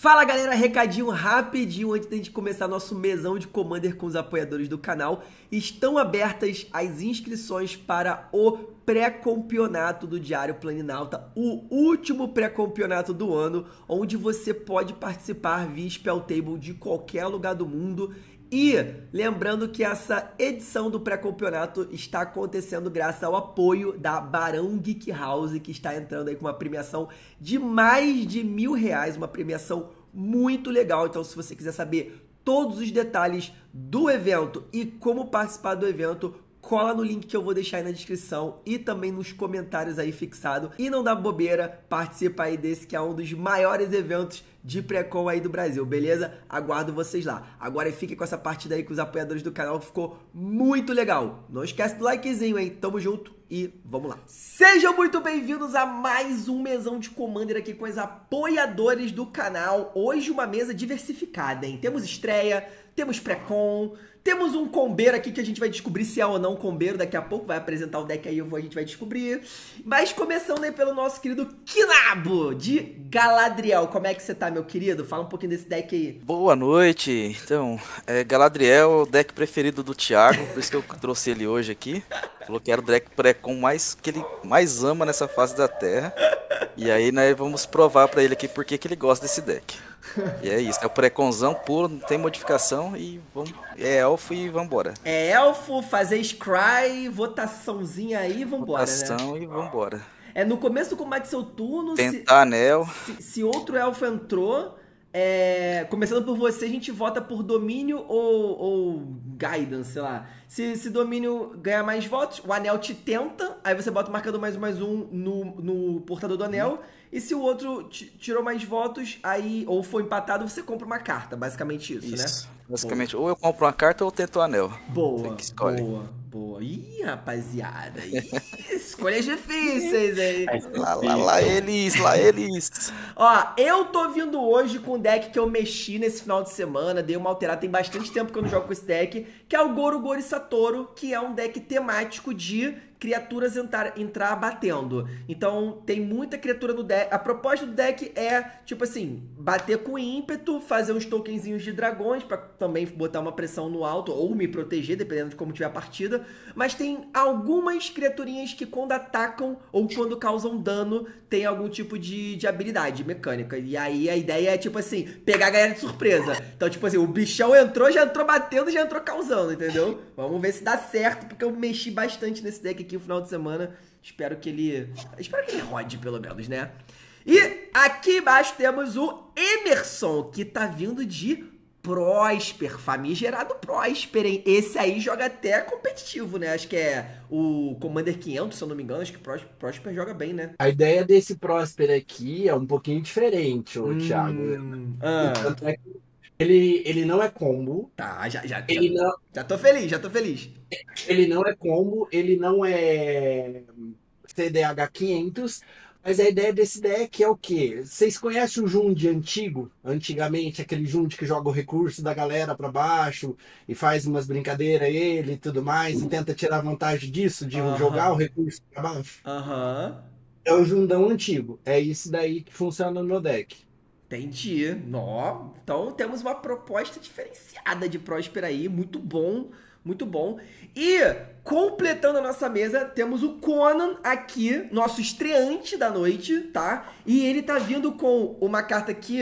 Fala galera, recadinho rapidinho antes da gente começar nosso mesão de Commander com os apoiadores do canal. Estão abertas as inscrições para o pré-campeonato do Diário Planinauta, o último pré-campeonato do ano, onde você pode participar via Spell Table de qualquer lugar do mundo. E lembrando que essa edição do pré-campeonato está acontecendo graças ao apoio da Barão Geek House, que está entrando aí com uma premiação de mais de R$1.000, uma premiação muito legal. Então, se você quiser saber todos os detalhes do evento e como participar do evento, cola no link que eu vou deixar aí na descrição e também nos comentários aí fixado. E não dá bobeira, participa aí desse que é um dos maiores eventos de pré-com aí do Brasil, beleza? Aguardo vocês lá. Agora fique com essa partida aí com os apoiadores do canal, ficou muito legal. Não esquece do likezinho, hein? Tamo junto e vamos lá. Sejam muito bem-vindos a mais um mesão de Commander aqui com os apoiadores do canal. Hoje uma mesa diversificada, hein? Temos estreia, temos pré-com, temos um combeiro aqui que a gente vai descobrir se é ou não combeiro. Daqui a pouco vai apresentar o deck aí, a gente vai descobrir. Mas começando aí pelo nosso querido Kinnabu de Galadriel. Como é que você tá, meu querido? Fala um pouquinho desse deck aí. Boa noite. Então, Galadriel é o deck preferido do Thiago, por isso que eu trouxe ele hoje aqui. Falou que era o deck pré-com que ele mais ama nessa fase da Terra. E aí, né, vamos provar pra ele aqui porque que ele gosta desse deck. E é isso, é o pré-conzão puro, não tem modificação e vamos, é elfo e vambora. É elfo, fazer scry, votaçãozinha aí e vambora, votação, né? E vambora. É no começo do combate do seu turno, tentar anel. Se outro elfo entrou, começando por você, a gente vota por domínio ou guidance, sei lá. Se domínio ganhar mais votos, o anel te tenta, aí você bota o marcador mais um no portador do anel. E se o outro tirou mais votos, aí ou foi empatado, você compra uma carta. Basicamente isso, né? Basicamente, boa. Ou eu compro uma carta ou eu tento o anel. Boa, boa. Ih, rapaziada. Ih, escolhas difíceis, hein? Lá eles. Ó, eu tô vindo hoje com um deck que eu mexi nesse final de semana, dei uma alterada, tem bastante tempo que eu não jogo com esse deck, que é o Goro-Goro e Satoru, que é um deck temático de criaturas entrar batendo. Então, tem muita criatura no deck. A proposta do deck é, tipo assim, bater com ímpeto, fazer uns tokenzinhos de dragões, pra também botar uma pressão no alto, ou me proteger, dependendo de como tiver a partida. Mas tem algumas criaturinhas que quando atacam, ou quando causam dano, tem algum tipo de habilidade mecânica. E aí, a ideia é, tipo assim, pegar a galera de surpresa. Então, tipo assim, o bichão já entrou batendo, já entrou causando, entendeu? Vamos ver se dá certo, porque eu mexi bastante nesse deck aqui no final de semana, espero que ele rode pelo menos, né? E aqui embaixo temos o Emerson, que tá vindo de Prosper, famigerado Prosper, hein? Esse aí joga até competitivo, né? Acho que é o Commander 500, se eu não me engano, acho que Prosper joga bem, né? A ideia desse Prosper aqui é um pouquinho diferente, o Thiago. Tanto é que ele não é combo. Tá, já tô feliz. Ele não é combo, ele não é CDH 500, mas a ideia desse deck é o quê? Vocês conhecem o Jund antigo? Antigamente, aquele Jund que joga o recurso da galera pra baixo e faz umas brincadeiras ele e tudo mais, e tenta tirar vantagem disso, de jogar o recurso pra baixo? É o Jundão antigo, é isso daí que funciona no meu deck. Entendi. Nó. Então temos uma proposta diferenciada de Próspera aí, muito bom, muito bom. E completando a nossa mesa, temos o Conan aqui, nosso estreante da noite, tá? E ele tá vindo com uma carta aqui,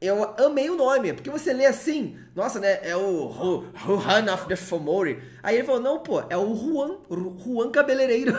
eu amei o nome, porque você lê assim, nossa, né, é o Juan of the Fomori. Aí ele falou, não, pô, é o Juan Cabeleireiro.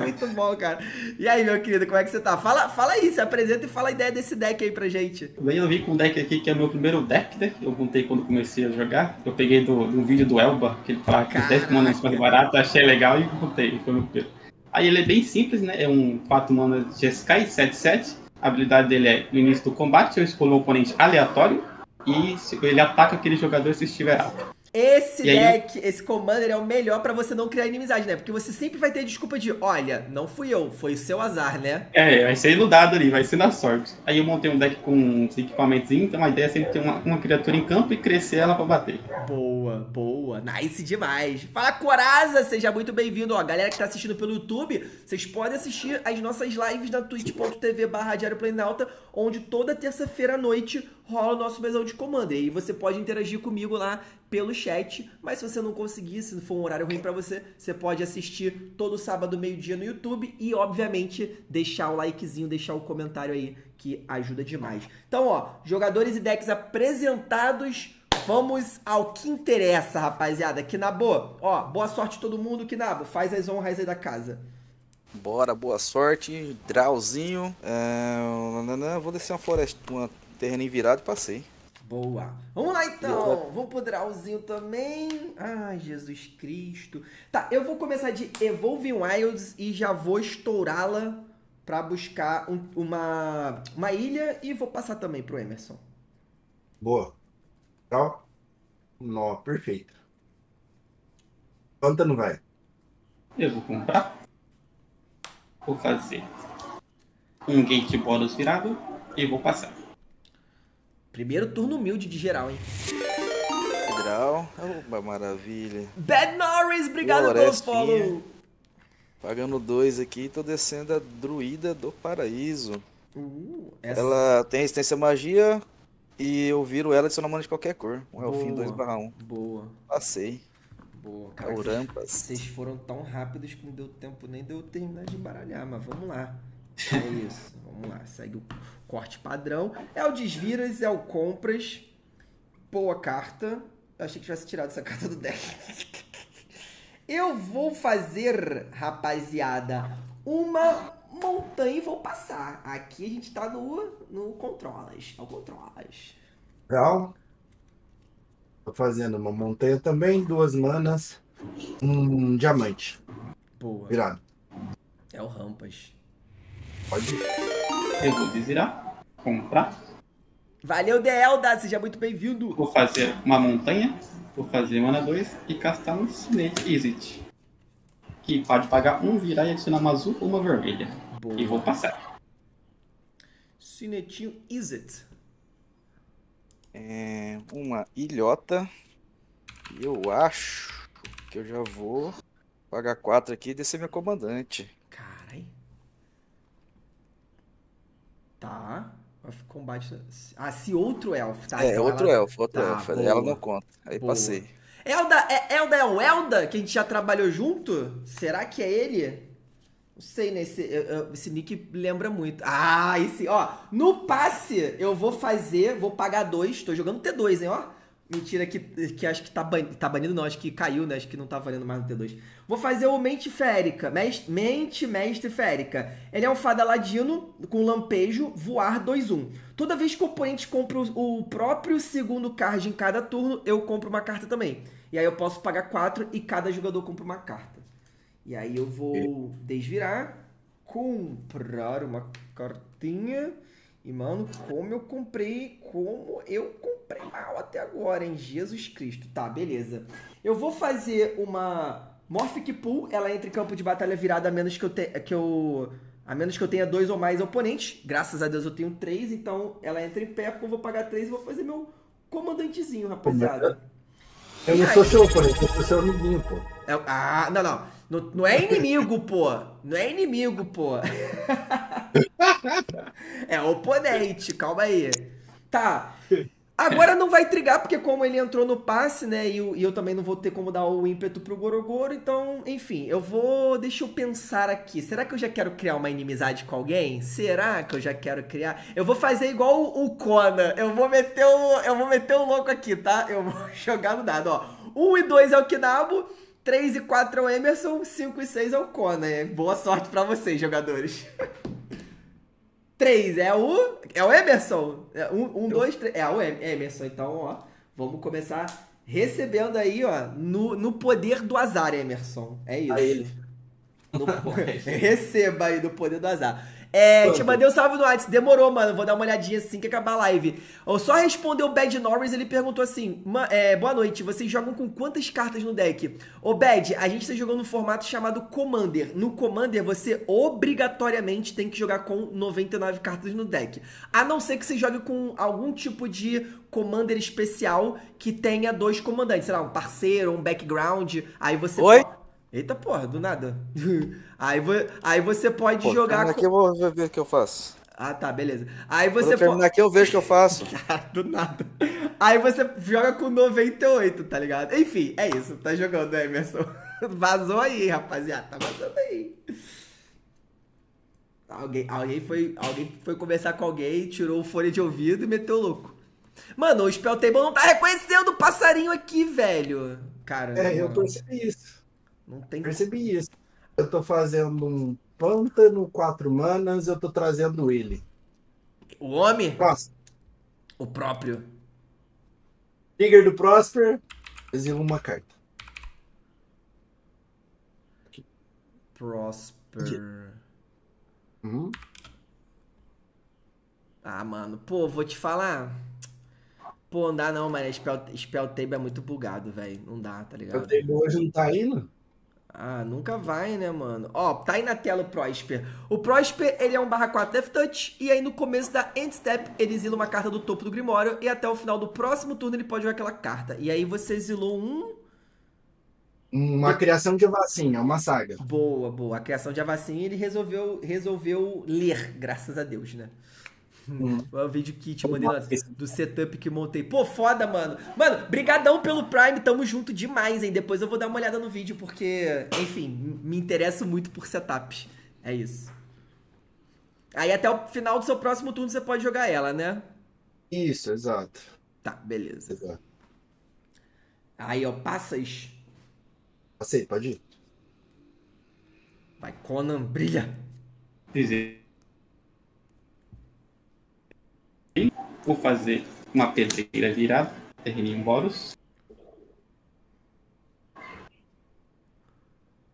Muito bom, cara. E aí, meu querido, como é que você tá? Fala aí, se apresenta e fala a ideia desse deck aí pra gente. Bem, eu vim com um deck aqui que é o meu primeiro deck, né? Eu montei quando comecei a jogar. Eu peguei do vídeo do Elba, que ele fala que os 10 manas mais barato, achei legal e montei. Foi meu primeiro. Aí ele é bem simples, né? É um 4 manas de Sky, 7-7. A habilidade dele é, no início do combate, eu escolho um oponente aleatório e ele ataca aquele jogador se estiver alto. Esse deck, esse Commander é o melhor pra você não criar inimizade, né? Porque você sempre vai ter desculpa de, olha, não fui eu, foi o seu azar, né? É, vai ser no dado ali, vai ser na sorte. Aí eu montei um deck com equipamentos, então a ideia é sempre ter uma criatura em campo e crescer ela pra bater. Boa, boa, nice demais. Fala, Coraza, seja muito bem-vindo. Ó, galera que tá assistindo pelo YouTube, vocês podem assistir as nossas lives na twitch.tv/diarioplaninauta, onde toda terça-feira à noite rola o nosso mesão de Commander. E você pode interagir comigo lá pelo chat, mas se você não conseguir, se for um horário ruim pra você, você pode assistir todo sábado, meio-dia no YouTube e, obviamente, deixar o likezinho, deixar o comentário aí, que ajuda demais. Então, ó, jogadores e decks apresentados, vamos ao que interessa, rapaziada. Kinnabu, ó, boa sorte todo mundo, Kinnabu, faz as honras aí da casa. Bora, boa sorte, Drauzinho, vou descer uma floresta, uma terreno virado e passei. Boa. Vamos lá, então. Vamos pro Drauzinho também. Ai, Jesus Cristo. Tá, eu vou começar de Evolving Wilds e já vou estourá-la pra buscar uma ilha e vou passar também pro Emerson. Boa. Legal. Nó, perfeito. Quanto não vai? Eu vou comprar. Vou fazer um Gate Boros virado e vou passar. Primeiro turno humilde de geral, hein? Geral. Opa, maravilha. Bad Norris, obrigado pelo follow. Pagando 2 aqui, tô descendo a Druida do Paraíso. Essa... Ela tem resistência à magia e eu viro ela adicionando de qualquer cor. Um Elfim 2/1. Boa. Passei. Boa, cara. Vocês foram tão rápidos que não deu tempo nem de eu terminar de baralhar, mas vamos lá. É isso, vamos lá, segue o corte padrão. É o desviras, é o compras. Boa carta. Eu achei que tivesse tirado essa carta do deck. Eu vou fazer, rapaziada, uma montanha e vou passar. Aqui a gente tá no controlas, ao controlas. Legal. Tô fazendo uma montanha também, 2 manas, um diamante. Boa. Virado. É o rampas. Pode ir. Eu vou desvirar, comprar. Valeu, Delda, seja muito bem-vindo. Vou fazer uma montanha, vou fazer mana 2 e castar um Signet Izzet. Que pode pagar um virar e adicionar uma azul ou uma vermelha. Boa. E vou passar. Signetinho Izzet. É uma ilhota. Eu acho que eu já vou pagar 4 aqui e descer meu comandante. Tá, combate... Ah, se outro elfo, tá? É, então outro ela... elfo, outro elfo. Boa. Ela não conta, aí boa. Passei. Elda é o Elda, que a gente já trabalhou junto? Será que é ele? Não sei, né? Esse nick lembra muito. Ah, esse, ó. No passe, eu vou fazer, vou pagar 2. Tô jogando T2, hein, ó. Mentira, que acho que tá banido. Tá banido não, acho que caiu, né? Acho que não tá valendo mais no T2. Vou fazer o Mente Férica. Mestre Férica. Ele é um fada ladino com lampejo, voar 2/1. Toda vez que o oponente compra o próprio segundo card em cada turno, eu compro uma carta também. E aí eu posso pagar 4 e cada jogador compra uma carta. E aí eu vou desvirar, comprar uma cartinha... E, mano, como eu comprei mal até agora, hein? Jesus Cristo. Tá, beleza. Eu vou fazer uma Morphic Pool. Ela entra em campo de batalha virada, a menos que eu tenha 2 ou mais oponentes. Graças a Deus eu tenho 3, então ela entra em pé, porque eu vou pagar 3 e vou fazer meu comandantezinho, rapaziada. Eu não sou seu oponente, eu sou seu amiguinho, pô. Ah, não, não. Não é inimigo, pô. Não é inimigo, pô. É oponente, calma aí. Tá. Agora não vai trigar, porque como ele entrou no passe, né? E eu também não vou ter como dar o ímpeto pro Goro-Goro. Então, enfim, eu vou... Deixa eu pensar aqui. Será que eu já quero criar uma inimizade com alguém? Será que eu já quero criar... Eu vou fazer igual o Conan. Eu vou meter o louco aqui, tá? Eu vou jogar no dado, ó. 1 e 2 é o Kinnabu. 3 e 4 é o Emerson. 5 e 6 é o Conan. Boa sorte pra vocês, jogadores. 3 é o Emerson. 1, 2, 3. É o Emerson. Então, ó, vamos começar recebendo aí, ó, no poder do azar, Emerson. É isso. Aí. Receba aí do poder do azar. É, te mandei um salve no WhatsApp. Demorou, mano. Vou dar uma olhadinha assim que acabar a live. Eu só respondeu o Bad Norris, ele perguntou assim, boa noite, vocês jogam com quantas cartas no deck? Ô, Bad, a gente tá jogando um formato chamado Commander. No Commander, você obrigatoriamente tem que jogar com 99 cartas no deck. A não ser que você jogue com algum tipo de Commander especial que tenha dois comandantes. Sei lá, um parceiro, um background. Aí você... Oi? Eita porra, do nada. Aí você pode jogar... Aqui eu vou ver o que eu faço. Ah, tá, beleza. Aí você pode... Aqui eu vejo o que eu faço. Do nada. Aí você joga com 98, tá ligado? Enfim, é isso. Tá jogando, né, Emerson? Vazou aí, rapaziada. Tá vazando aí. Alguém foi conversar com alguém, tirou o fone de ouvido e meteu o louco. Mano, o Spell Table não tá reconhecendo o passarinho aqui, velho. Cara, eu percebi isso. Não tem... Percebi isso. Eu tô fazendo um pântano, 4 manas, eu tô trazendo ele. O homem? Próximo. O próprio. Trigger do Prosper, exila uma carta. Aqui. Prosper. Uhum. Ah, mano, pô, vou te falar... Pô, não dá não, mano, Spell Table é muito bugado, velho. Não dá, tá ligado? Spell Table hoje não tá indo? Ah, nunca vai, né, mano? Ó, tá aí na tela o Prosper. O Prosper, ele é um /4 Death Touch, e aí no começo da End Step, ele exila uma carta do topo do Grimório, e até o final do próximo turno ele pode jogar aquela carta. E aí você exilou uma criação de vacina, uma saga. Boa, boa. A criação de vacina, ele resolveu ler, graças a Deus, né? Olha o vídeo que te mandei do setup que montei. Pô, foda, mano. Mano, brigadão pelo Prime, tamo junto demais, hein. Depois eu vou dar uma olhada no vídeo, porque, enfim, me interesso muito por setup. É isso. Aí até o final do seu próximo turno você pode jogar ela, né? Isso, exato. Tá, beleza. Exato. Aí, ó, passas. Passei, pode ir. Vai, Conan, brilha. Dizer. Vou fazer uma pedreira virada, terreninho Boros.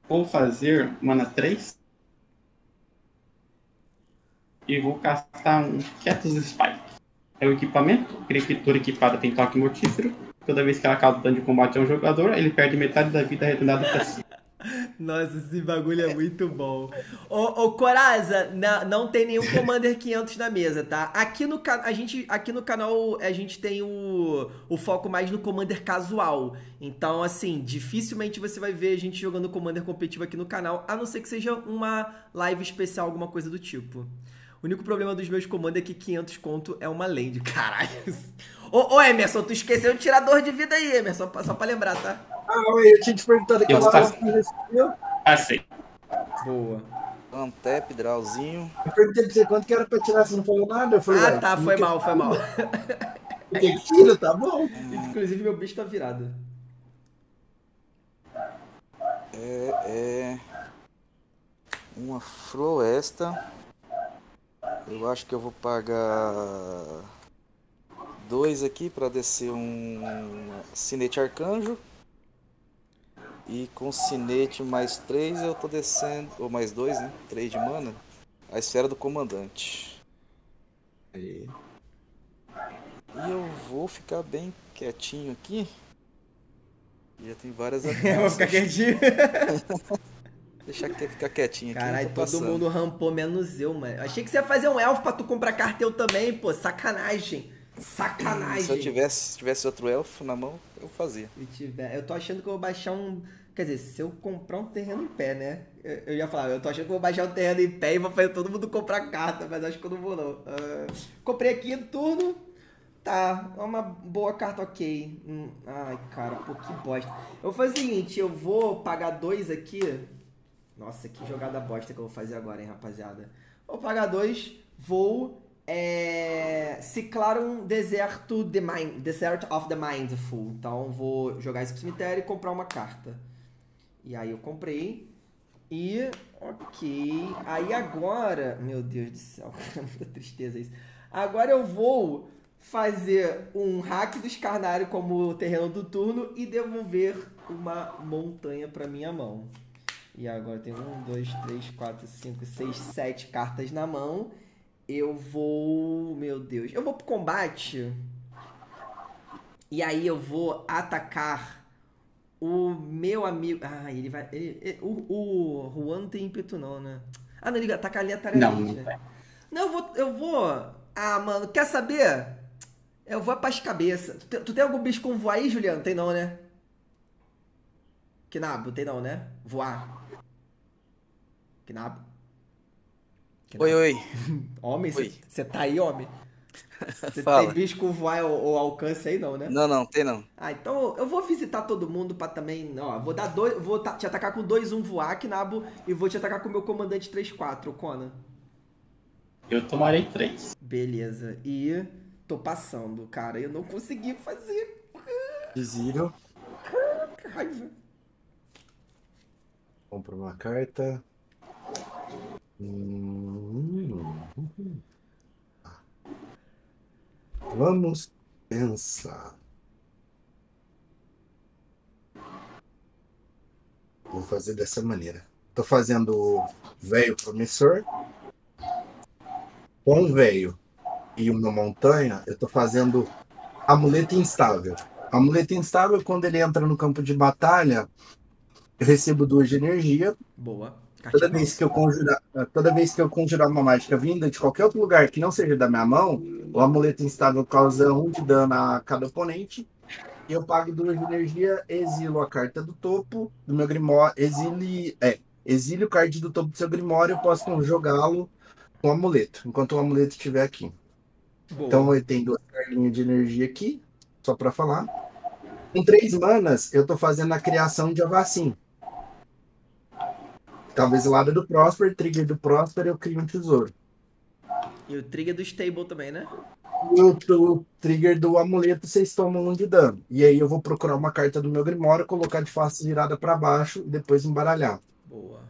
Vou fazer mana 3. E vou castar um Ketus Spike. É o equipamento. Criatura equipada tem toque mortífero. Toda vez que ela causa dano de combate a um jogador, ele perde metade da vida arredondada para si. Nossa, esse bagulho é muito bom. Ô, Coraza, não tem nenhum Commander 500 na mesa, tá? Aqui no canal a gente tem o foco mais no Commander casual. Então, assim, dificilmente você vai ver a gente jogando Commander competitivo aqui no canal, a não ser que seja uma live especial, alguma coisa do tipo. O único problema dos meus Commander é que 500 conto é uma land. Caralho. Ô, Emerson, tu esqueceu o tirador de vida aí, Emerson, só pra lembrar, tá? Ah, eu tinha te perguntado aquela hora que você recebeu. Ah, sei. Boa. Antep, Drauzinho. Eu perguntei pra você quanto que era pra tirar, você não falou nada? Eu falei, ah, tá, foi mal. Tem que tira, tá bom. Inclusive, meu bicho tá virado. Uma floresta. Eu acho que eu vou pagar... 2 aqui para descer um Sinete Arcanjo. E com Sinete mais 3 eu tô descendo. Ou mais 2, né? 3 de mana. A esfera do comandante. E eu vou ficar bem quietinho aqui. Já tem várias ameaças. Eu vou ficar quietinho. Deixar que ficar quietinho aqui. Caralho, todo mundo rampou, menos eu, mano. Achei que você ia fazer um elfo pra tu comprar cartel também, pô. Sacanagem. Sacanagem. Se eu tivesse outro elfo na mão, eu fazia. Eu tô achando que eu vou baixar um... Quer dizer, se eu comprar um terreno em pé, né? Eu ia falar, eu tô achando que eu vou baixar um terreno em pé e vou fazer todo mundo comprar carta, mas acho que eu não vou, não. Comprei aqui no turno. Tá, uma boa carta, ok. Ai, cara, pô, que bosta. Eu vou fazer o seguinte, eu vou pagar 2 aqui. Nossa, que jogada bosta que eu vou fazer agora, hein, rapaziada. Vou pagar 2, vou... ciclar um Desert of the Mindful. Então vou jogar isso pro cemitério e comprar uma carta. E aí eu comprei. E... ok. Aí agora... Meu Deus do céu. Muita tristeza isso. Agora eu vou fazer um hack do escarnário como terreno do turno e devolver uma montanha pra minha mão. E agora tem 1, 2, 3, 4, 5, 6, 7 cartas na mão. Eu vou... Meu Deus. Eu vou pro combate. E aí eu vou atacar o meu amigo... Ah, ele vai... O Juan não tem ímpeto não, né? Ah, não, ele ataca aleatoriamente, né? Não, eu vou... Ah, mano, quer saber? Eu vou para as cabeças. Tu tem algum bicho com voar aí, Juliano? Tem não, né? Kinnabu, tem não, né? Voar. Kinnabu? Oi, oi. Homem, você tá aí, homem? Você tem bicho com voar ou alcance aí, não, né? Não, não, tem não. Ah, então eu vou visitar todo mundo para também... Ó, vou dar dois, vou te atacar com 2, 1 voar, Kinnabu, e vou te atacar com o meu comandante 3, 4, o Conan. Eu tomarei 3. Beleza. E tô passando, cara. Eu não consegui fazer. Desílio. Raiva. Compra uma carta. Vamos pensar. Vou fazer dessa maneira. Tô fazendo o velho promissor. Com um veio e uma montanha, eu tô fazendo amuleto instável. Amuleto instável, quando ele entra no campo de batalha, eu recebo 2 de energia. Boa. Toda vez que eu conjurar uma mágica vinda de qualquer outro lugar que não seja da minha mão, o amuleto instável causa 1 de dano a cada oponente. Eu pago 2 de energia, exilo a carta do topo do meu grimório. Exilio o card do topo do seu grimório, eu posso jogá-lo com o amuleto, enquanto o amuleto estiver aqui. Boa. Então eu tenho 2 carlinhas de energia aqui, só para falar. Com 3 manas, eu tô fazendo a criação de Vacina. Talvez lá do Prosper, trigger do Prosper, eu crio um tesouro. E o trigger do Stable também, né? E o trigger do amuleto, vocês tomam 1 de dano. E aí eu vou procurar uma carta do meu grimório, colocar de face virada para baixo e depois embaralhar. Boa.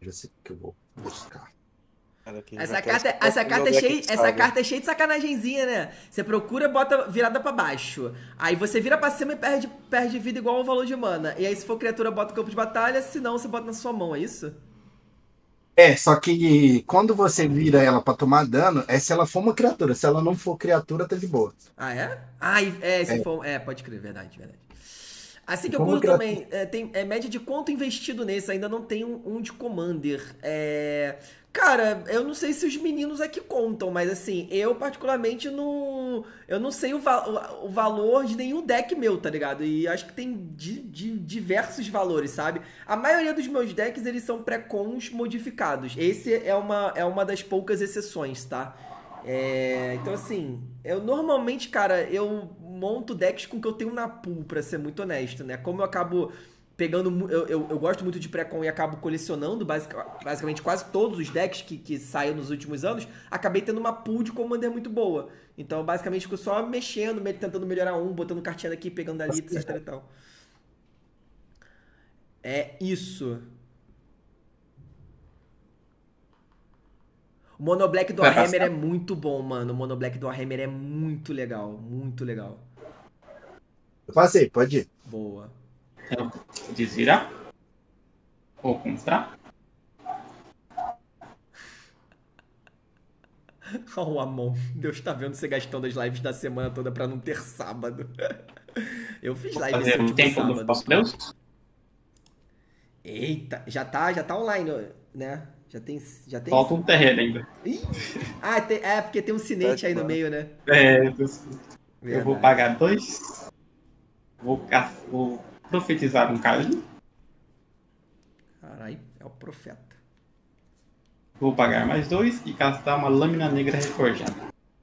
Já sei o que eu vou buscar. Essa carta é cheia de sacanagenzinha, né? Você procura, bota virada pra baixo. Aí você vira pra cima e perde vida igual ao valor de mana. E aí, se for criatura, bota o campo de batalha. Se não, você bota na sua mão, é isso? É, só que quando você vira ela pra tomar dano, é se ela for uma criatura. Se ela não for criatura, tá de boa. Ah, é? Ah, pode crer, verdade, verdade. Assim que eu curto também, tem média de quanto investido nesse, ainda não tem um de Commander. Cara, eu não sei se os meninos aqui contam, mas assim, eu particularmente não... Eu não sei o valor de nenhum deck meu, tá ligado? E acho que tem de diversos valores, sabe? A maioria dos meus decks, eles são pré-cons modificados. Esse é uma das poucas exceções, tá? Então assim, eu normalmente, cara, eu monto decks com o que eu tenho na pool, pra ser muito honesto, né? Como eu acabo pegando... Eu gosto muito de pré-con e acabo colecionando basicamente quase todos os decks que saíram nos últimos anos, acabei tendo uma pool de Commander muito boa. Então, basicamente, fico só mexendo, tentando melhorar um, botando cartinha daqui, pegando ali, etc e tal. É isso. O Mono Black do Warhammer é muito bom, mano. O Mono Black do Warhammer é muito legal. Muito legal. Eu passei, pode ir. Boa. Eu vou desvirar. Vou comprar. Oh, Amon. Deus tá vendo você gastando as lives da semana toda pra não ter sábado. Eu fiz live esse último sábado. Posso Deus? Eita, já tá online, né? Já tem... Falta um terreno ainda. Ih! Ah, porque tem um sinete aí no meio, né? Eu vou pagar 2. Vou profetizar um caso. Caralho, é o profeta. Vou pagar mais 2 e castar uma Lâmina Negra Reforjada.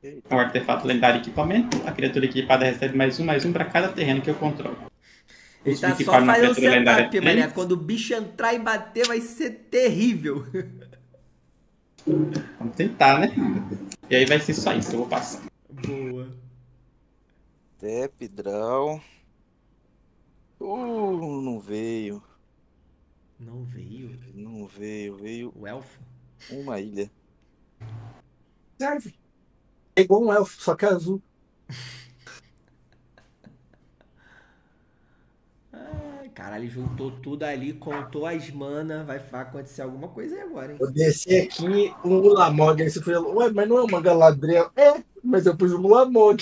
É um artefato lendário equipamento. A criatura equipada recebe mais um pra cada terreno que eu controlo. Ele tá só fazendo setup, mané. Quando o bicho entrar e bater, vai ser terrível. Vamos tentar, né? E aí vai ser só isso, eu vou passar. Boa. Tap, draw. Não veio. Não veio? Não veio, veio... O elfo? Uma ilha. Serve. É igual um elfo, só que é azul. Caralho, juntou tudo ali, contou as manas, vai acontecer alguma coisa aí agora, hein? Eu desci aqui um Ulamog, aí você falou, ué, mas não é uma Galadriel? É, mas eu pus um Ulamog.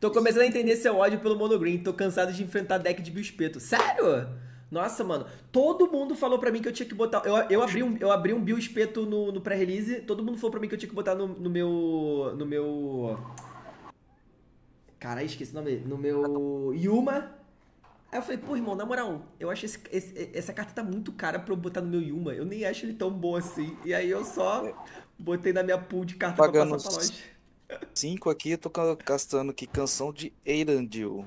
Tô começando a entender seu ódio pelo monogreen, tô cansado de enfrentar deck de Biospeto. Sério? Nossa, mano, todo mundo falou pra mim que eu tinha que botar... Eu abri um Biospeto no pré-release, todo mundo falou pra mim que eu tinha que botar no meu... Caralho, esqueci o nome dele. No meu Yuma. Aí eu falei, pô, irmão, na moral, eu acho essa carta tá muito cara pra eu botar no meu Yuma. Eu nem acho ele tão bom assim. E aí eu só botei na minha pool de carta pagando pra passar pra loja. 5 aqui, eu tô castando aqui Canção de Eirandil.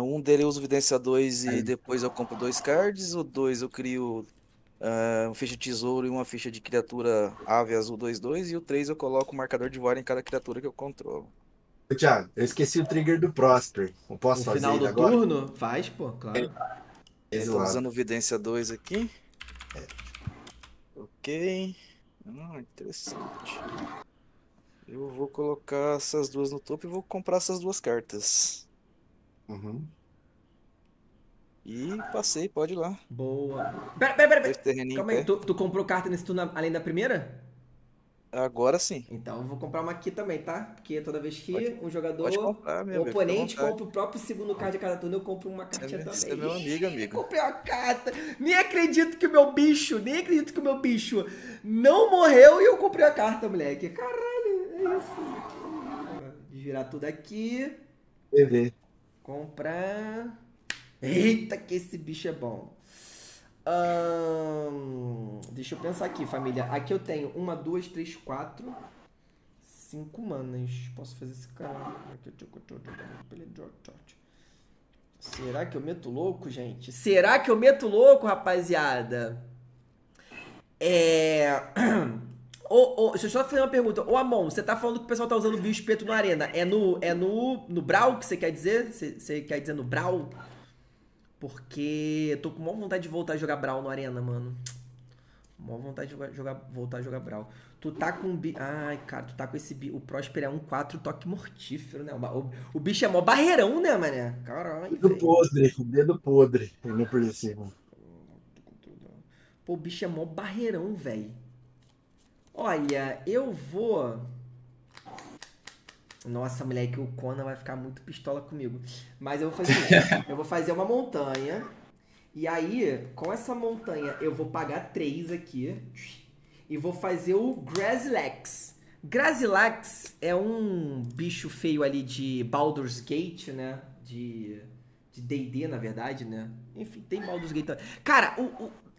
Um dele eu uso Evidência 2 e aí depois eu compro 2 cards. O 2 eu crio uma ficha de tesouro e uma ficha de criatura ave azul 2/2. E o 3 eu coloco o marcador de voar em cada criatura que eu controlo. Thiago, eu esqueci o trigger do Prosper. Não posso fazer ele agora? No final do turno? Faz, pô, claro. Estou usando Vidência 2 aqui. É. Ok. Interessante. Eu vou colocar essas duas no topo e vou comprar essas duas cartas. Uhum. E passei, pode ir lá. Boa. Pera. Calma aí, tu comprou carta nesse turno além da primeira? Agora sim. Então eu vou comprar uma aqui também, tá? Porque toda vez que um jogador, comprar, um oponente compra o próprio segundo card de cada turno, eu compro uma cartinha também. Você é meu amigo, amigo. Comprei uma carta. Nem acredito que o meu bicho não morreu e eu comprei a carta, moleque. Caralho, é isso. Girar tudo aqui. TV. Comprar. Eita, que esse bicho é bom. Deixa eu pensar aqui, família. Aqui eu tenho 1, 2, 3, 4, 5 manas. Posso fazer esse cara? Será que eu meto louco, gente? Será que eu meto louco, rapaziada? Deixa eu só fazer uma pergunta. Ô, Amon, você tá falando que o pessoal tá usando o Biospeto na arena. É no Brawl que você quer dizer? Você quer dizer no Brawl? Porque eu tô com maior vontade de voltar a jogar Brawl na arena, mano. Maior vontade de voltar a jogar Brawl. Tu tá com... Ai, cara, tu tá com esse... O Prosper é 1/4 toque mortífero, né? O bicho é mó barreirão, né, mané? Caralho, velho. Dedo podre. Ele por cima. Pô, o bicho é mó barreirão, velho. Olha, eu vou... Nossa, moleque, o Conan vai ficar muito pistola comigo. Mas eu vou fazer isso. Eu vou fazer uma montanha. E aí, com essa montanha, eu vou pagar 3 aqui. E vou fazer o Grazilax. Grazilax é um bicho feio ali de Baldur's Gate, né? De D&D, na verdade, né? Enfim, tem Baldur's Gate também. Cara,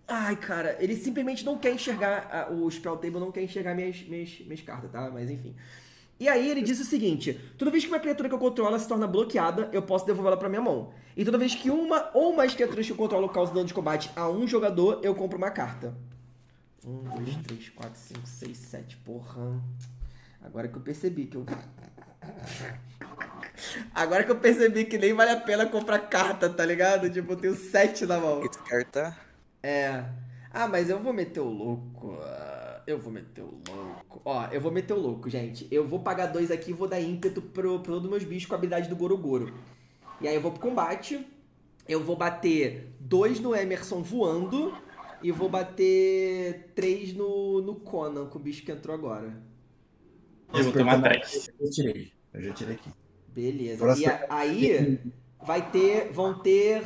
Ai, cara, ele simplesmente não quer enxergar... O Spell Table não quer enxergar minhas cartas, tá? Mas, enfim... E aí ele disse o seguinte, toda vez que uma criatura que eu controlo se torna bloqueada, eu posso devolvê-la pra minha mão. E toda vez que uma ou mais criaturas que eu controlo causam dano de combate a um jogador, eu compro uma carta. 1, 2, 3, 4, 5, 6, 7, porra. Agora que eu percebi que nem vale a pena comprar carta, tá ligado? Tipo, eu tenho 7 na mão. Carta? É. Ah, mas eu vou meter o louco... Eu vou meter o louco. Ó, eu vou meter o louco, gente. Eu vou pagar 2 aqui e vou dar ímpeto pro dos meus bichos com a habilidade do Goro-Goro. E aí eu vou pro combate. Eu vou bater 2 no Emerson voando. E vou bater 3 no Conan, com o bicho que entrou agora. Eu vou tomar 10. Eu já tirei aqui. Beleza. E aí vão ter...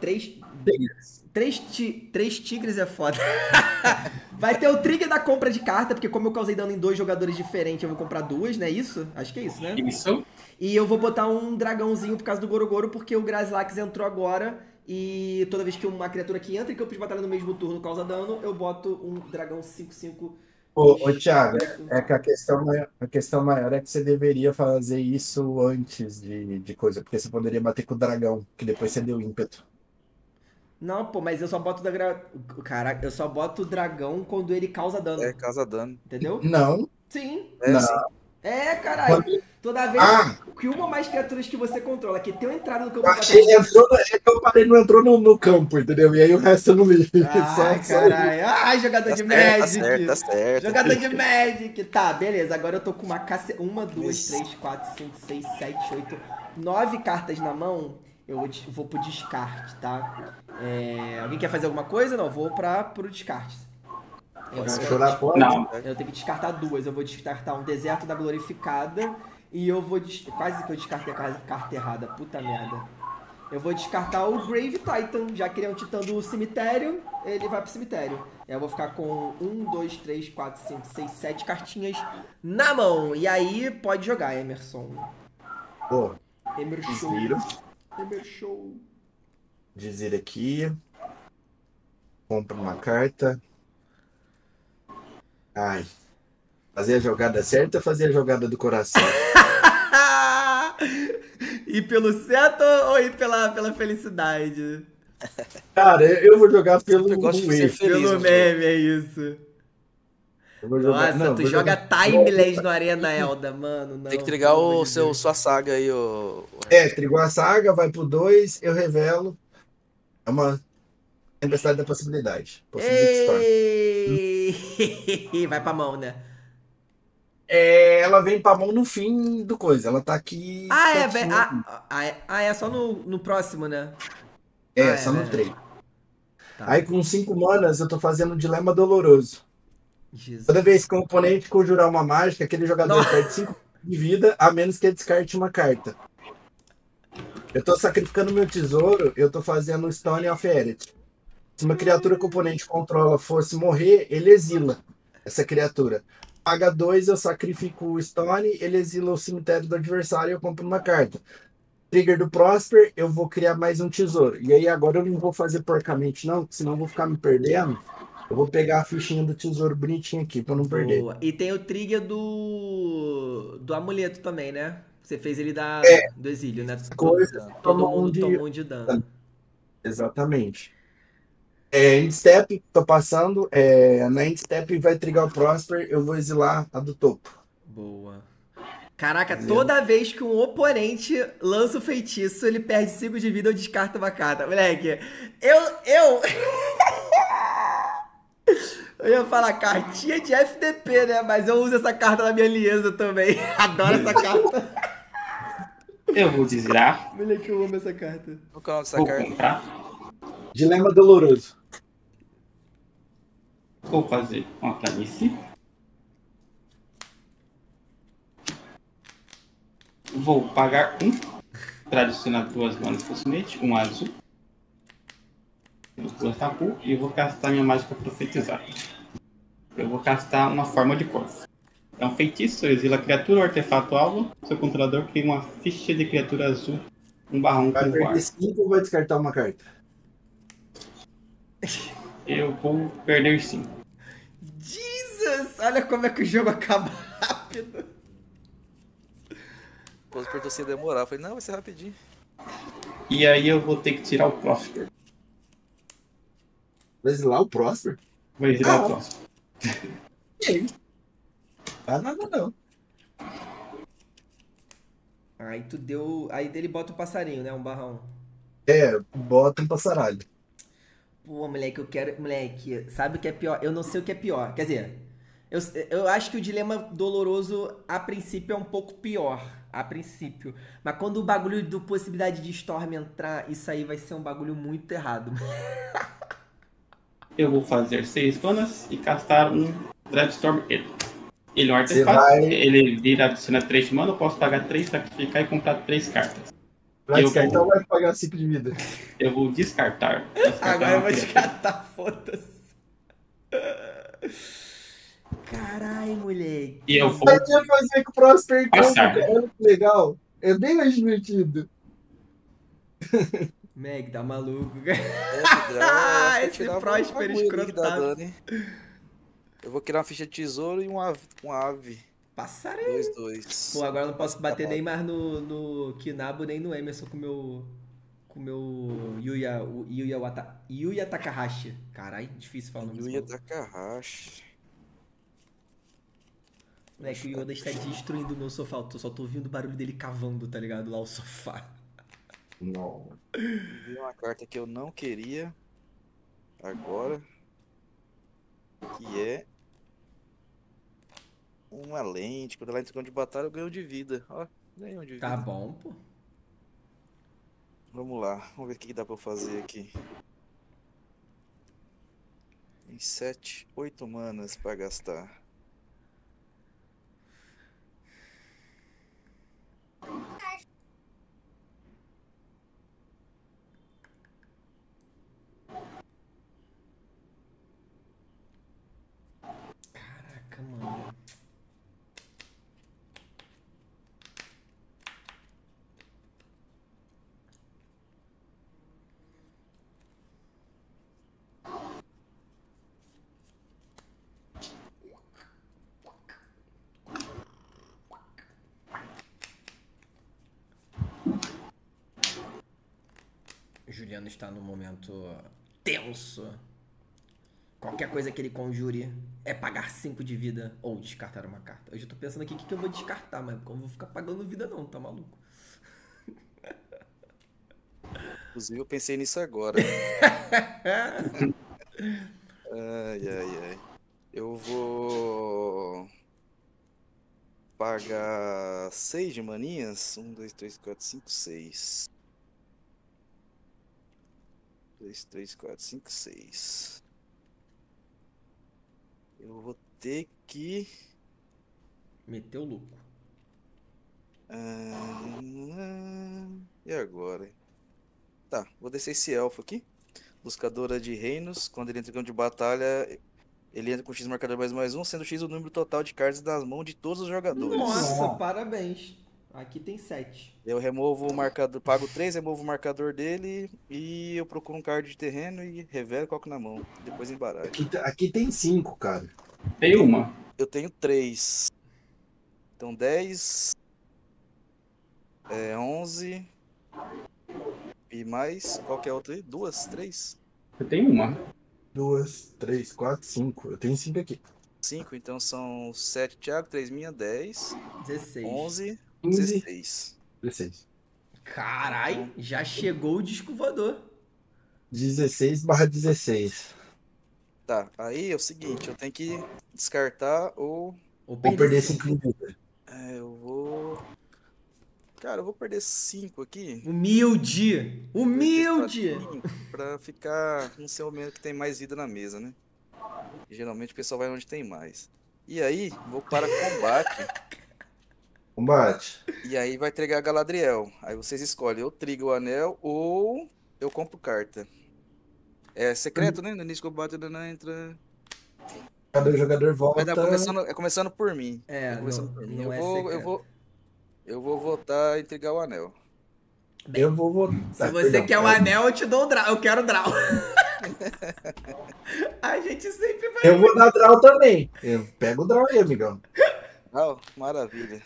3 tigres é foda. Vai ter o trigger da compra de carta, porque como eu causei dano em 2 jogadores diferentes, eu vou comprar 2, né? Isso? Acho que é isso, né? Isso. E eu vou botar um dragãozinho por causa do Goro-Goro, porque o Grazilax entrou agora. E toda vez que uma criatura que entra e que eu fiz batalha no mesmo turno causa dano, eu boto um dragão 5/5. Ô, Thiago, é que a questão maior é que você deveria fazer isso antes de coisa, porque você poderia bater com o dragão, que depois você deu ímpeto. Não, pô, mas eu só boto o dragão... Caraca, eu só boto o dragão quando ele causa dano. É, causa dano. Entendeu? Não. Sim. É, não. Sim. É, caralho. Toda vez que uma ou mais criaturas que você controla, que tem uma entrada no campo... Eu achei que eu parei, não entrou no campo, entendeu? E aí o resto eu não li. Ai, caralho. Ai, jogador de Magic. Tá certo. Jogador de Magic. Tá, beleza. Agora eu tô com uma caceta. 1, 2, 3, 4, 5, 6, 7, 8, 9 cartas na mão. Eu vou pro descarte, tá? É... Alguém quer fazer alguma coisa? Não, vou pro descarte. Eu tenho que descartar duas. Eu vou descartar um Deserto da Glorificada e eu vou... Quase que eu descartei a carta errada. Puta merda. Eu vou descartar o Grave Titan. Já que ele é um titã do cemitério, ele vai pro cemitério. Eu vou ficar com 1, 2, 3, 4, 5, 6, 7 cartinhas na mão. E aí, pode jogar, Emerson. Boa. Emerson. Show. Dizer aqui. Compra uma carta. Ai. Fazer a jogada certa ou fazer a jogada do coração? Ir pelo certo ou ir pela felicidade? Cara, eu vou jogar pelo meme. Pelo meme, é isso. Nossa, não, tu joga Timeless no Arena Elda, mano. Não, tem que trigar sua saga aí. É, trigou a saga, vai pro 2, eu revelo. É uma tempestade da possibilidade. Possibility Storm. Vai pra mão, né? É, ela vem pra mão no fim do coisa. Ela tá aqui... é só no próximo, né? É, só no 3. Tá. Aí com 5 manas eu tô fazendo um Dilema Doloroso. Jesus. Toda vez que o oponente conjurar uma mágica, aquele jogador perde 5 de vida, a menos que ele descarte uma carta. Eu tô sacrificando meu tesouro, eu tô fazendo Stone of Heredity. Se uma criatura que o oponente controla fosse morrer, ele exila essa criatura. Paga 2, eu sacrifico o Stone, ele exila o cemitério do adversário e eu compro uma carta. Trigger do Prosper, eu vou criar mais um tesouro. E aí agora eu não vou fazer porcamente não, senão eu vou ficar me perdendo. Eu vou pegar a fichinha do tesouro bonitinha aqui, pra não perder. Boa. E tem o trigger do amuleto também, né? Você fez ele do exílio, né? Todo mundo tomou um de dano. Exatamente. Endstep, tô passando. Na Endstep vai trigger o Prosper, eu vou exilar a do topo. Boa. Caraca, toda vez que um oponente lança o feitiço, ele perde 5 de vida ou descarta uma carta. Moleque, eu ia falar cartinha de FDP, né? Mas eu uso essa carta na minha liesa também. Adoro essa carta. Eu vou desvirar. Olha que eu amo essa carta. Qual que é o nome dessa carta? Comprar. Dilema Doloroso. Vou fazer uma planície. Vou pagar 1. Tradicionar 2 manas facilmente. 1 azul. E eu vou castar minha mágica profetizada. Eu vou castar uma forma de corpo. É um feitiço, exila a criatura ou artefato alvo. Seu controlador cria uma ficha de criatura azul. 1/1 com voar. Vai descartar uma carta. Eu vou perder 5. Jesus! Olha como é que o jogo acaba rápido. Pô, por você demorar. Eu falei, não, vai ser rapidinho. E aí eu vou ter que tirar o Prosper. Vai exilar o Prosper? Vai exilar o Prosper. Não dá nada não. Aí tu deu... Aí dele bota um passarinho, né? 1/1. É, bota um passaralho. Pô, moleque, eu quero... Moleque, sabe o que é pior? Eu não sei o que é pior. Quer dizer, eu acho que o Dilema Doloroso, a princípio, é um pouco pior. A princípio. Mas quando o bagulho do possibilidade de Storm entrar, isso aí vai ser um bagulho muito errado. Eu vou fazer 6 manas e castar um Drive Storm. Ele é um artefato, ele vira adiciona 3 manas, eu posso pagar 3, sacrificar e comprar 3 cartas. Vai descartar ou vai pagar 5 de vida? Eu vou descartar. Agora eu vou descartar, foda-se. Caralho, moleque. E eu vou fazer com o Prosper Camp. Legal. É bem mais divertido. Meg, tá maluco, cara. Esse Prosper escrotado. Eu vou criar uma ficha de tesouro e uma ave. Passarinho. 2/2. Pô, agora eu não posso bater nem mais no Kinnabu, nem no Emerson com meu Yuya Takahashi. Caralho, difícil falar o nome. Yuya Takahashi. Né, que o Yoda está destruindo o meu sofá. Eu só tô ouvindo o barulho dele cavando, tá ligado? Lá o sofá. Não. Vi uma carta que eu não queria agora, que é uma lente. Quando ela entra de batalha, eu ganho de vida. Ó, ganhou de vida. Tá bom, pô. Vamos lá, vamos ver o que dá pra eu fazer aqui. Tem 7, 8 manas pra gastar. Caraca, mano. Juliano está num momento tenso. Qualquer coisa que ele conjure é pagar 5 de vida ou descartar uma carta. Hoje eu tô pensando aqui o que eu vou descartar, mas eu não vou ficar pagando vida não, tá maluco? Inclusive eu pensei nisso agora. Ai, ai, ai. Eu vou pagar 6 de maninhas. 1, 2, 3, 4, 5, 6. 2, 3, 4, 5, 6. Eu vou ter que meter o louco. E agora? Tá, vou descer esse elfo aqui. Buscadora de reinos. Quando ele entra em campo de batalha, ele entra com X marcador +1, sendo X o número total de cartas das mãos de todos os jogadores. Nossa, parabéns. Aqui tem 7. Eu removo o marcador, pago 3, removo o marcador dele e eu procuro um card de terreno e revelo e coloco na mão. Depois embaralho. Aqui tem 5, cara. Tem uma. Eu tenho 3. Então 10. 11. E mais qualquer outra aí? 2, 3? Eu tenho uma. 2, 3, 4, 5. Eu tenho 5 aqui. 5, então são 7, Thiago, 3 minha, 10. 16. 11. 16. Carai, já chegou o disco voador. 16/16. Tá, aí é o seguinte, eu tenho que descartar ou perder 5 de vida. É, eu vou... Cara, eu vou perder 5 aqui. Humilde! Humilde! Pra ficar no seu momento que tem mais vida na mesa, né? E geralmente o pessoal vai onde tem mais. E aí, vou para combate... Combate. E aí vai entregar a Galadriel. Aí vocês escolhem, eu trigo o anel ou eu compro carta. É secreto, né? No início do combate não entra. Cada jogador volta. Mas é começando por mim. É, começando por mim. Eu vou votar e entregar o anel. Bem, eu vou votar. Se você quer o anel, eu te dou o draw. Eu quero o draw. A gente sempre vai. Eu vou dar draw também. Eu pego o draw aí, amigão. Oh, maravilha.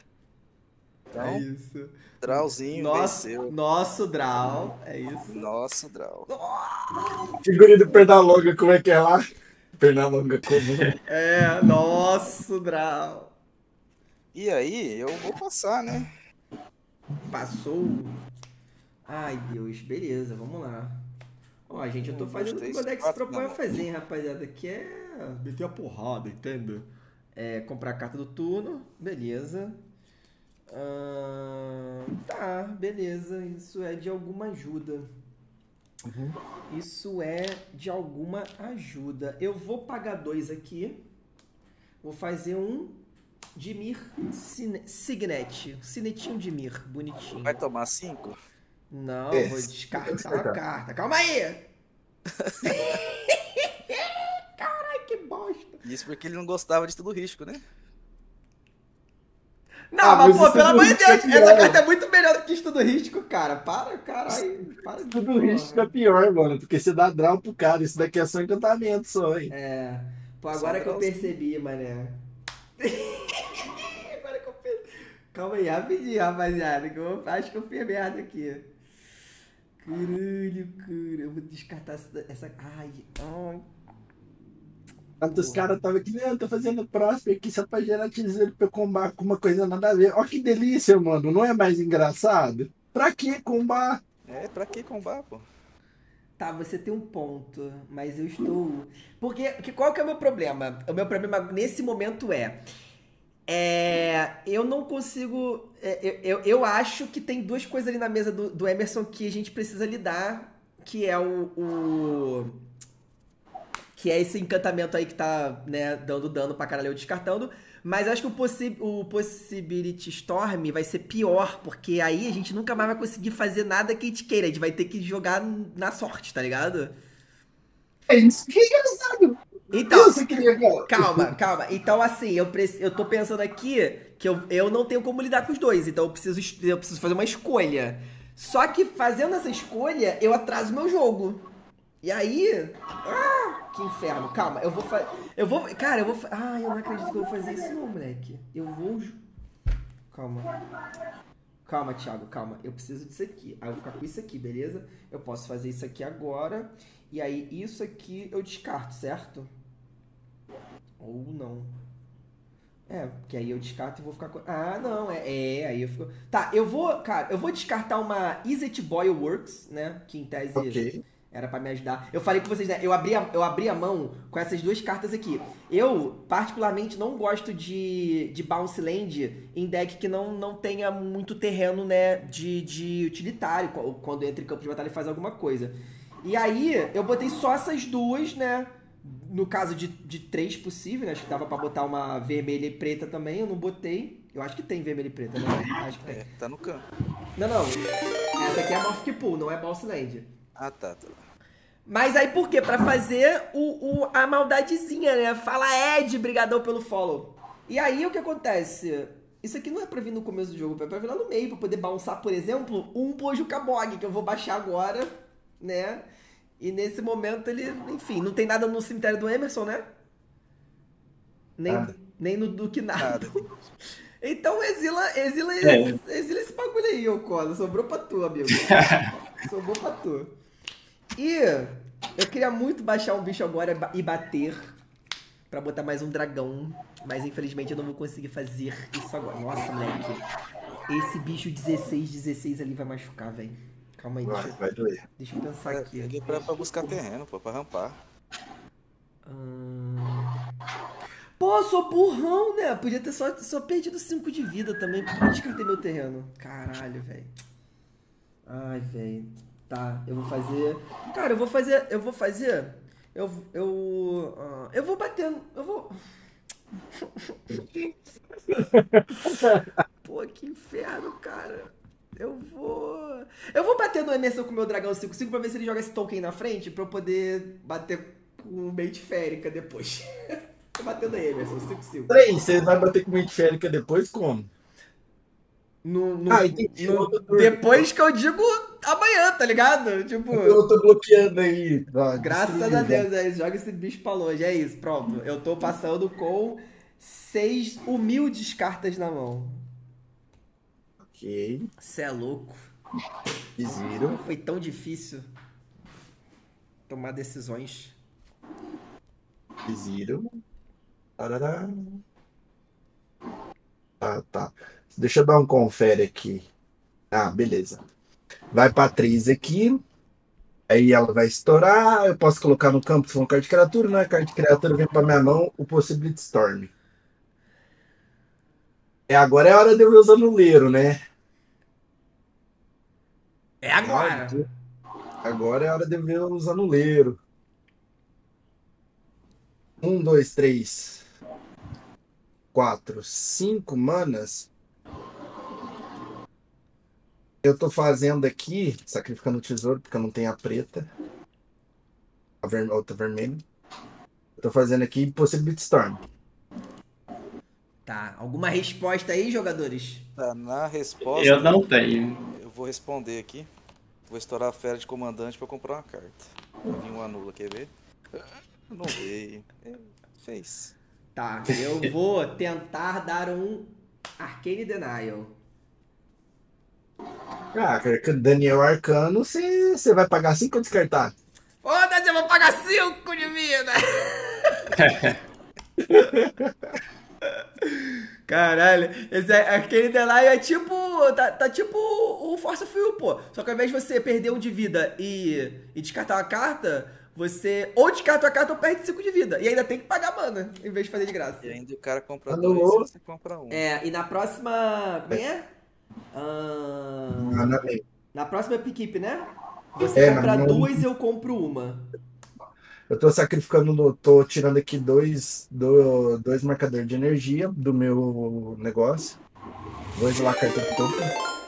Então, é isso. Drawzinho venceu. Nosso draw, é isso. Nosso draw. Figurinha do Pernalonga, como é que é lá? Pernalonga comum. É, nosso draw. E aí, eu vou passar, né? Passou. Ai, Deus, beleza, vamos lá. Ó, gente, eu tô fazendo o que o Codex propõe a fazer, hein, rapaziada. Que é meter a porrada, entendeu? É, comprar a carta do turno, beleza. Tá, beleza. Isso é de alguma ajuda. Uhum. Isso é de alguma ajuda. Eu vou pagar 2 aqui. Vou fazer um Dimir Signet. Sinetinho Dimir, bonitinho. Vai tomar 5? Não, vou descartar a carta. Calma aí! Caraca, que bosta! Isso porque ele não gostava de tudo risco, né? Não, mas pô, pelo amor de Deus, essa carta é muito melhor do que estudo risco, cara. Para, caralho. Estudo risco é pior, mano, porque você dá draw pro cara. Isso daqui é só encantamento, só, hein? É. Pô, agora que eu percebi, mané. Agora que eu percebi. Calma aí, rapidinho, rapaziada, que eu acho que eu fiz merda aqui. Caralho, cara. Eu vou descartar essa... Ai, ai. Os caras estavam aqui, não, tô fazendo Prosper aqui só pra gerar tesouro pra eu combar com uma coisa nada a ver. Ó que delícia, mano, não é mais engraçado? Pra que combar? É, pra que combar, pô? Tá, você tem um ponto, mas eu estou... Porque qual que é o meu problema? O meu problema nesse momento é eu não consigo... Eu acho que tem duas coisas ali na mesa do Emerson que a gente precisa lidar, que é que é esse encantamento aí que tá, né, dando dano pra caralho, eu descartando. Mas acho que o Possibility Storm vai ser pior, porque aí a gente nunca mais vai conseguir fazer nada que a gente queira. A gente vai ter que jogar na sorte, tá ligado? É isso que é engraçado. Então, calma. Então, assim, eu tô pensando aqui que eu não tenho como lidar com os dois. Então, eu preciso fazer uma escolha. Só que fazendo essa escolha, eu atraso meu jogo. E aí... Ah, que inferno. Calma, eu vou fazer... Cara, eu vou... Ah, eu não acredito que eu vou fazer isso não, moleque. Eu vou... Calma. Calma, Thiago, calma. Eu preciso disso aqui. Aí eu vou ficar com isso aqui, beleza? Eu posso fazer isso aqui agora. E aí isso aqui eu descarto, certo? Ou não. É, porque aí eu descarto e vou ficar com... Ah, não, aí eu fico... Tá, eu vou... Cara, eu vou descartar uma Izzet Boil Works, né? Que em tese... Ok. Era pra me ajudar. Eu falei com vocês, né? Eu abri a mão com essas duas cartas aqui. Eu, particularmente, não gosto de Bounce Land em deck que não tenha muito terreno, né? De utilitário, quando entra em campo de batalha e faz alguma coisa. E aí, eu botei só essas duas, né? No caso de três possível, né? Acho que dava pra botar uma vermelha e preta também. Eu não botei. Eu acho que tem vermelha e preta, né? Acho que tem. É, tá no campo. Não. Essa aqui é a Morphic Pool, não é Bounce Land. Ah, tá. Mas aí por quê? Pra fazer a maldadezinha, né? Fala, Ed, brigadão pelo follow. E aí o que acontece? Isso aqui não é pra vir no começo do jogo, é pra vir lá no meio, pra poder bounçar, por exemplo, um Bojo Kabog, que eu vou baixar agora, né? E nesse momento ele, enfim, não tem nada no cemitério do Emerson, né? Nem no Duque nada. Então exila esse bagulho aí, ô Cola. Sobrou pra tu, amigo. Sobrou pra tu. E eu queria muito baixar um bicho agora e bater pra botar mais um dragão. Mas infelizmente eu não vou conseguir fazer isso agora. Nossa, moleque. Esse bicho 16 ali vai machucar, velho. Calma aí. Vai doer. Deixa eu pensar aqui. Peguei pra buscar terreno, pô, pra rampar. Pô, sou burrão, né? Podia ter só perdido 5 de vida também. Por que eu descartei meu terreno? Caralho, velho. Ai, velho. Tá, eu vou fazer... Cara, Eu vou batendo... Pô, que inferno, cara. Eu vou bater no Emerson com o meu dragão 5-5 pra ver se ele joga esse token na frente pra eu poder bater com o Mente Férica depois. Tô batendo aí, Emerson, 5-5. Peraí, você vai bater com o Mente Férica depois como? Entendi. Depois que eu digo amanhã, tá ligado? Tipo... Eu tô bloqueando aí. Graças a Deus, é isso. Joga esse bicho pra longe. É isso, pronto. Eu tô passando com 6 humildes cartas na mão. Ok. Cê é louco. Desviro. Não foi tão difícil tomar decisões. Desviro. Tá. Deixa eu dar um confere aqui. Ah, beleza. Vai pra 3 aqui. Aí ela vai estourar. Eu posso colocar no campo se for uma carta de criatura, né? A carta de criatura vem pra minha mão, o Possibility Storm. Agora é a hora de eu ver os anuleiro, né? É agora. Agora é a hora de eu ver os anuleiro. 1, 2, 3, 4, 5 manas. Eu tô fazendo aqui, sacrificando o tesouro, porque eu não tenho a preta. A outra vermelha. Eu tô fazendo aqui Possibility Storm. Tá, alguma resposta aí, jogadores? Tá, na resposta... Eu não tenho. Eu vou responder aqui. Vou estourar a fera de comandante pra comprar uma carta. Eu vi um anula, quer ver? Não veio. Fez. Tá, eu vou tentar dar um Arcane Denial. Ah, Daniel Arcano, você vai pagar 5 ou descartar? Foda-se, eu vou pagar 5 de vida! Caralho, aquele Denial é tipo... Tá tipo o Force Field, pô. Só que ao invés de você perder 1 de vida e descartar uma carta, você ou descarta a carta ou perde 5 de vida. E ainda tem que pagar mana, em vez de fazer de graça. E ainda o cara compra 2, você compra 1. É, e na próxima... Como é? Na próxima pick-up, né? Você compra 2 e eu compro 1. Eu tô sacrificando, tô tirando aqui dois marcadores de energia do meu negócio. Vou isolar a carta do topo.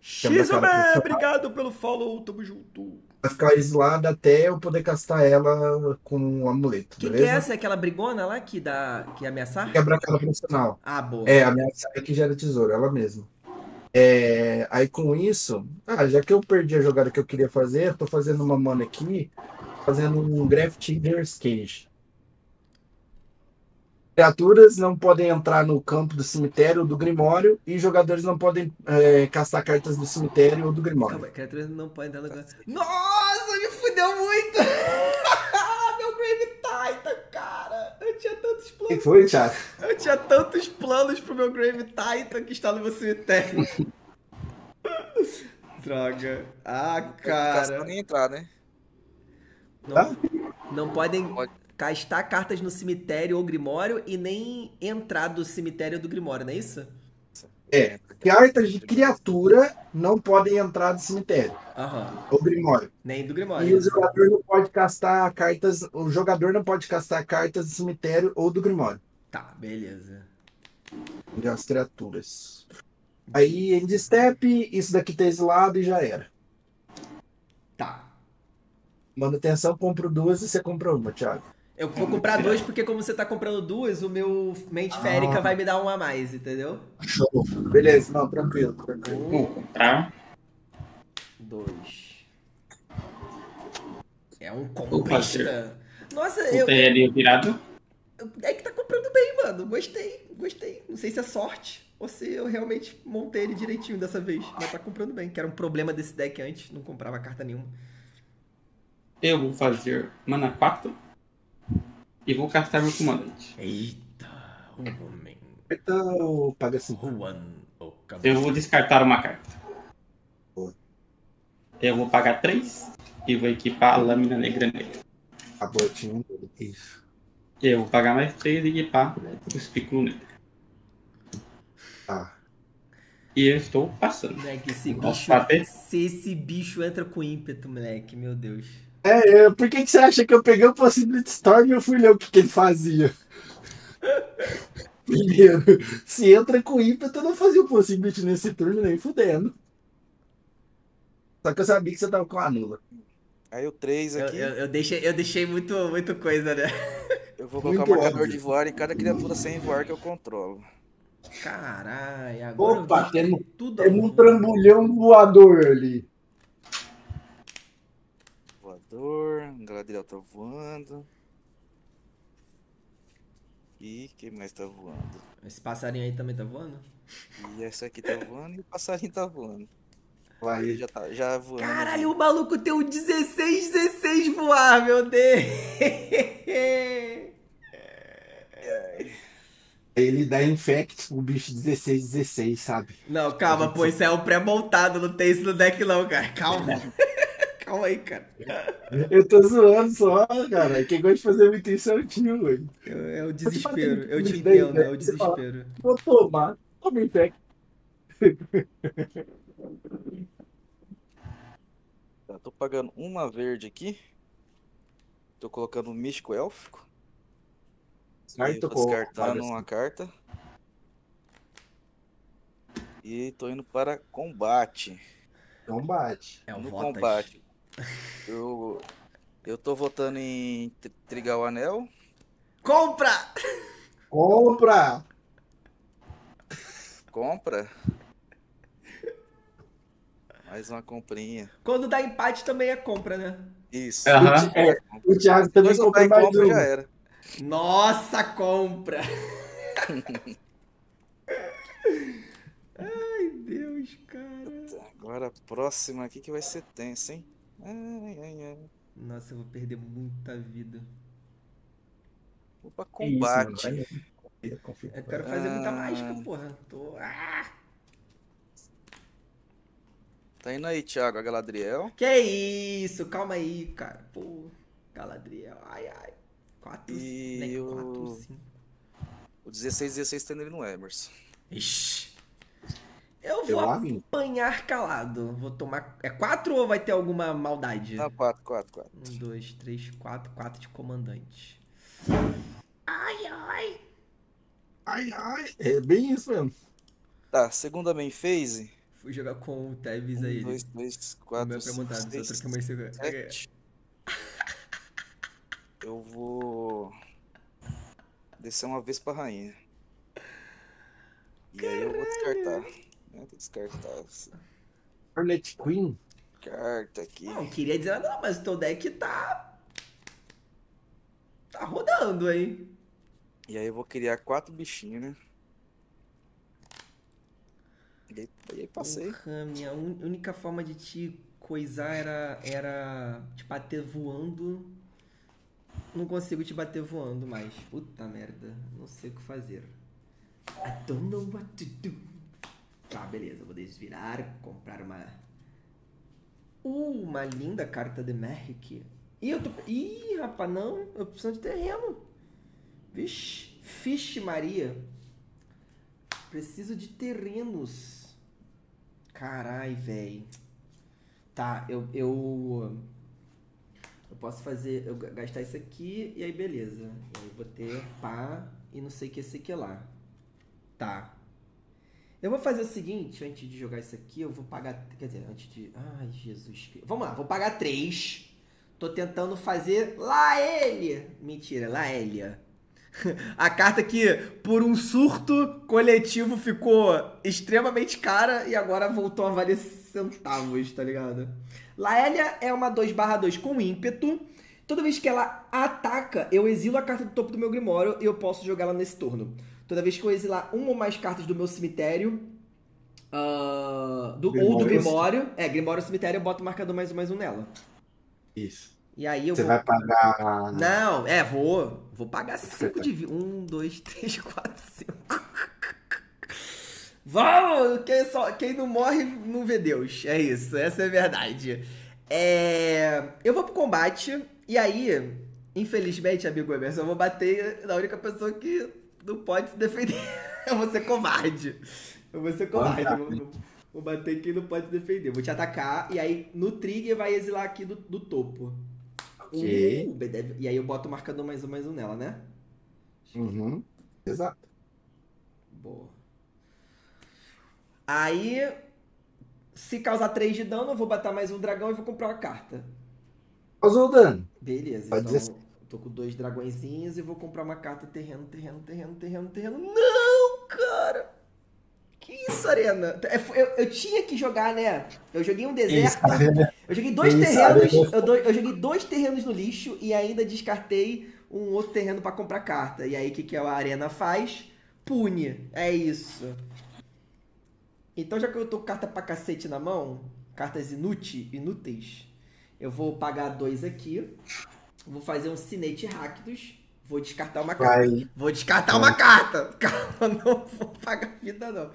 Xizumé, obrigado pelo follow, tamo junto. Vai ficar isolada até eu poder castar ela com um amuleto, beleza? Que é essa? É aquela brigona lá que dá, que é ameaçar? Quebra aquela profissional. Ah, boa. É, ameaçar é que gera tesouro, ela mesma. É, aí com isso, já que eu perdi a jogada que eu queria fazer, tô fazendo uma mana aqui, fazendo um Grave Titan's Cage. Criaturas não podem entrar no campo do cemitério ou do grimório e jogadores não podem castar cartas do cemitério ou do grimório. Calma, criaturas não podem entrar no campo. Nossa, me fudeu muito! Meu Grave Titan, cara! Eu tinha tantos planos. Que foi, Thiago? Eu tinha tantos planos pro meu Grave Titan que está no meu cemitério. Droga. Ah, cara. Não podem entrar, né? Não podem castar cartas no cemitério ou grimório e nem entrar do cemitério ou do grimório, não é isso? É. Cartas de criatura não podem entrar do cemitério. Aham. Ou grimório. Nem do grimório. E o jogador não pode castar cartas. O jogador não pode castar cartas do cemitério ou do grimório. Tá, beleza. Das criaturas. Aí, end step, isso daqui tá exilado e já era. Tá. Manutenção, compro 2 e você compra 1, Thiago. Eu vou comprar 2 porque como você tá comprando 2, o meu Mente Férica vai me dar 1 a mais, entendeu? Show. Beleza, não, tranquilo, tranquilo. 1, comprar. 2. É um comprista. Nossa, eu... Comprei ali virado. É que tá comprando bem, mano. Gostei, gostei. Não sei se é sorte ou se eu realmente montei ele direitinho dessa vez. Mas tá comprando bem, que era um problema desse deck antes. Não comprava carta nenhuma. Eu vou fazer mana 4 e vou castar meu comandante. Eita, homem. Então, paga esse Juan. Eu vou descartar uma carta. Eu vou pagar 3 e vou equipar a Lâmina Negra. Acabou, isso. Eu vou pagar mais 3 e equipar o Spículo Negro. Tá. E eu estou passando. Moleque, esse bicho entra com ímpeto, moleque, meu Deus. É, por que você acha que eu peguei o Possibility Storm e eu fui ler o que ele fazia? Primeiro, se entra com ímpeto, eu não fazia o Possibility nesse turno nem fudendo. Só que eu sabia que você tava com a nula. Aí o 3 aqui... Eu deixei muito coisa, né? Eu vou colocar o marcador óbvio de voar em cada criatura sem voar que eu controlo. Caralho, agora... Opa, tem um trambolhão voador ali. Galadriel tá voando. E quem mais tá voando? Esse passarinho aí também tá voando? E essa aqui tá voando e o passarinho tá voando. Aí já tá já voando. Caralho, o maluco tem um 16 voar, meu Deus! Ele dá infect o bicho 16, sabe? Não, calma, pô, isso é um pré-montado, não tem isso no deck não, cara. Calma. Calma aí, cara. Eu tô zoando só, cara. Quem gosta de fazer muito isso é o tio, velho. É o desespero. Eu te entendo, né? É o desespero. Vou tomar. Toma infect. Tá, tô pagando uma verde aqui. Tô colocando um místico élfico. Aí tô descartando uma carta. E tô indo para combate. Combate. É um combate. Eu tô votando em trigar o anel. Compra! Compra! Compra? Mais uma comprinha. Quando dá empate também é compra, né? Isso. Uhum. O Thiago também comprou mais uma. Já era. Nossa, compra! Ai, Deus, cara. Agora a próxima aqui que vai ser tensa, hein? Ai, ai, ai. Nossa, eu vou perder muita vida. pra combate. É isso, confia. Eu quero fazer muita mágica, porra. Tô... Tá indo aí, Thiago, a Galadriel. Que isso, calma aí, cara. Pô, Galadriel, ai, ai. 4, e né? 4, 5. O 16 tá nele no Emerson. Ixi. Eu vou apanhar calado. Vou tomar... É 4 ou vai ter alguma maldade? Tá, 4. 1, 2, 3, 4. 4 de comandante. Ai, ai. Ai, ai. É bem isso mesmo. Tá, segunda main phase. Fui jogar com o Tevis aí. 1, 2, 3, 4, 5, 6, 7. Eu vou... descer uma vez pra rainha. E aí eu vou descartar. Scarlet Queen? Carta aqui. Não queria dizer nada não, mas o teu deck tá... tá rodando, hein? E aí eu vou criar 4 bichinhos, né? E aí passei. Porra, minha única forma de te coisar era te bater voando. Não consigo te bater voando mais. Puta merda, não sei o que fazer. I don't know what to do. Tá, beleza, vou desvirar, comprar uma linda carta de Magic. Ih, eu tô... Ih, rapaz, não, eu preciso de terreno. Vixe, Fish Maria. Preciso de terrenos. Carai, velho. Tá, eu posso fazer, eu gastar isso aqui e aí beleza. Eu vou ter pá e não sei o que, sei que lá. Tá. Eu vou fazer o seguinte, antes de jogar isso aqui, eu vou pagar... Quer dizer, antes de... Ai, Jesus... Vamos lá, vou pagar 3. Tô tentando fazer Laelia. Mentira, Laelia. A carta que, por um surto coletivo, ficou extremamente cara e agora voltou a valer centavos, tá ligado? Laelia é uma 2/2 com ímpeto. Toda vez que ela ataca, eu exilo a carta do topo do meu Grimório e eu posso jogar ela nesse turno. Toda vez que eu exilar uma ou mais cartas do meu cemitério, ou do Grimório, Grimório cemitério, eu boto o marcador +1/+1 nela. Isso. E aí eu Você vou... vai pagar... Não, vou pagar 5 de vida. 1, 2, 3, 4, 5. Vamos! Quem não morre, não vê Deus. É isso, essa é a verdade. Eu vou pro combate, e aí, infelizmente, amigo Emerson, eu vou bater na única pessoa que... não pode se defender. Eu vou ser covarde. Vou bater quem não pode se defender. Vou te atacar. E aí, no trigger, vai exilar aqui do topo. Ok. E aí eu boto o marcador +1/+1 nela, né? Uhum. Exato. Boa. Aí, se causar 3 de dano, eu vou botar mais um dragão e vou comprar uma carta. Causou o dano. Beleza. Pode então... Tô com 2 dragõezinhos e vou comprar uma carta terreno. Não, cara! Que isso, Arena? Eu tinha que jogar, né? Eu joguei um deserto. Eu joguei 2 terrenos. Eu joguei 2 terrenos no lixo e ainda descartei um outro terreno pra comprar carta. E aí, o que a Arena faz? Pune. É isso. Então, já que eu tô com carta pra cacete na mão, cartas inúteis, eu vou pagar 2 aqui. Vou fazer um Sinete Rakdos. Vou descartar uma carta. Calma, não vou pagar vida, não.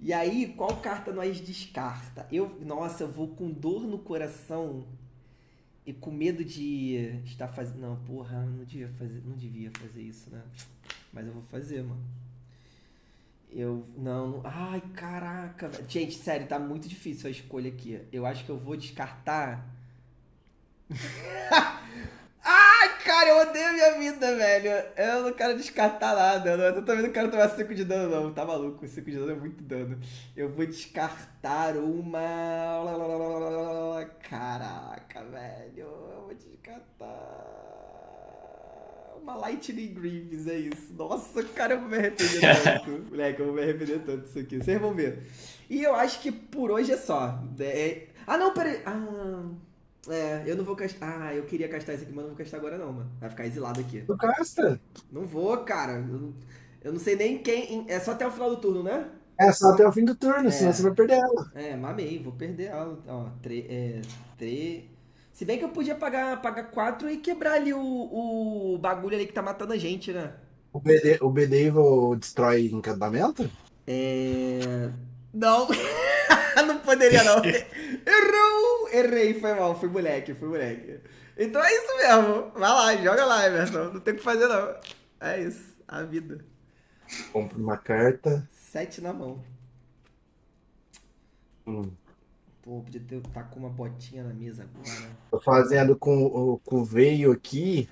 E aí, qual carta nós descarta? Nossa, eu vou com dor no coração e com medo de estar fazendo... Não, porra, não devia fazer isso, né? Mas eu vou fazer, mano. Ai, caraca. Gente, sério, tá muito difícil a escolha aqui. Eu acho que eu vou descartar... Ai, cara, eu odeio a minha vida, velho. Eu não quero descartar nada. Eu também não quero tomar 5 de dano, não. Tá maluco? 5 de dano é muito dano. Eu vou descartar uma... Caraca, velho. Eu vou descartar... uma Lightning Greaves, é isso. Nossa, cara, eu vou me arrepender tanto. Moleque, eu vou me arrepender tanto disso aqui. Vocês vão ver. E eu acho que por hoje é só. Ah, não, peraí. Eu não vou castar. Ah, eu queria castar isso aqui, mas não vou castar agora não, mano. Vai ficar exilado aqui. Tu casta? Não vou, cara. Eu não sei nem quem... É só até o final do turno, né? É só até o fim do turno, senão você vai perder ela. Mamei, vou perder ela. Ó, Se bem que eu podia pagar 4 e quebrar ali o bagulho ali que tá matando a gente, né? O Bedevil destrói encantamento? É... Não. Não poderia, não. Errou! Errei, foi mal. Fui moleque, fui moleque. Então é isso mesmo. Vai lá, joga lá, Emerson. Não tem o que fazer, não. É isso. A vida. Compre uma carta. 7 na mão. Pô, podia ter tá com uma botinha na mesa agora. Tô fazendo com o veio aqui.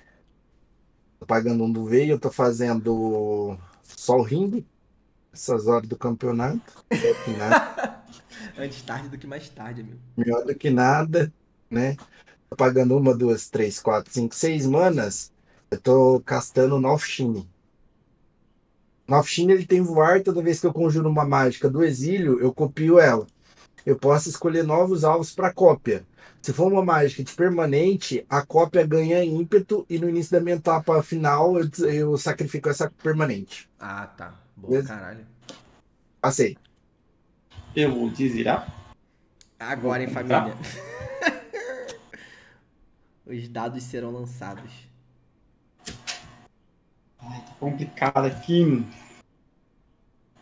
Tô pagando um do veio. Tô fazendo só o ringue. Essas horas do campeonato. Antes tarde do que mais tarde, amigo. Melhor do que nada, né? Tô pagando 1, 2, 3, 4, 5, 6 manas. Eu tô castando o Naufshin. Naufshin, ele tem voar. Toda vez que eu conjuro uma mágica do exílio, eu copio ela. Eu posso escolher novos alvos para cópia. Se for uma mágica de permanente, a cópia ganha ímpeto e no início da minha etapa final eu sacrifico essa permanente. Ah, tá. Boa, caralho. Passei. Eu vou desirar. Agora, hein, família? Os dados serão lançados. Ai, tá complicado aqui.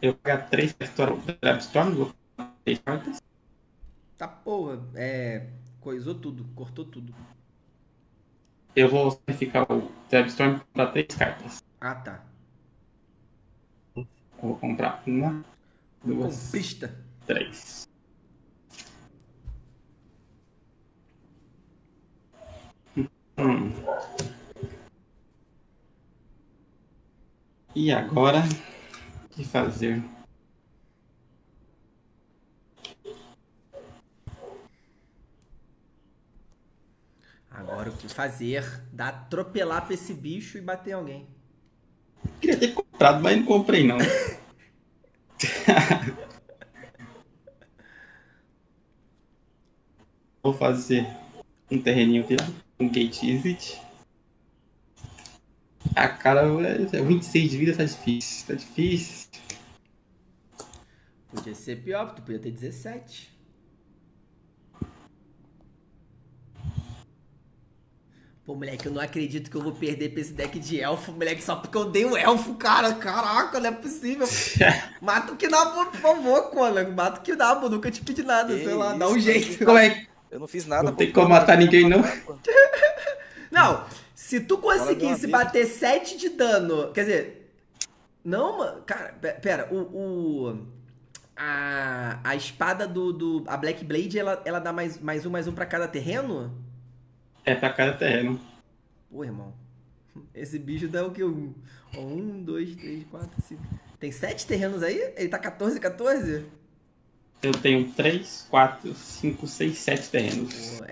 Eu vou pegar 3 Storm, vou pegar 3 cartas. Tá porra, coisou tudo, cortou tudo. Eu vou sacrificar o Storm para 3 cartas. Ah, tá. Eu vou comprar uma, 2, Conquista. 3. E agora, o que fazer? Agora o que fazer? Dá atropelar pra esse bicho e bater em alguém. Queria ter comprado, mas não comprei não. Vou fazer um terreninho virado, um gate exit. Ah, cara, 26 de vida tá difícil, tá difícil. Podia ser pior, tu podia ter 17. Pô, moleque, eu não acredito que eu vou perder pra esse deck de elfo, moleque, só porque eu dei um elfo, cara. Caraca, não é possível. Mata o Kinnabu, por favor, Conan. Mata o Kinnabu, nunca te pedi nada, sei lá, dá um jeito. Como é? Eu não fiz nada. Não tem como matar ninguém, não. Não, se tu conseguisse bater 7 de dano, quer dizer... Não, mano, cara, pera, a espada a Black Blade, ela dá mais um pra cada terreno? É pra cada terreno. Pô, irmão. Esse bicho dá o que? 1, 2, 3, 4, 5. Tem 7 terrenos aí? Ele tá 14, 14? Eu tenho 3, 4, 5, 6, 7 terrenos. Pô,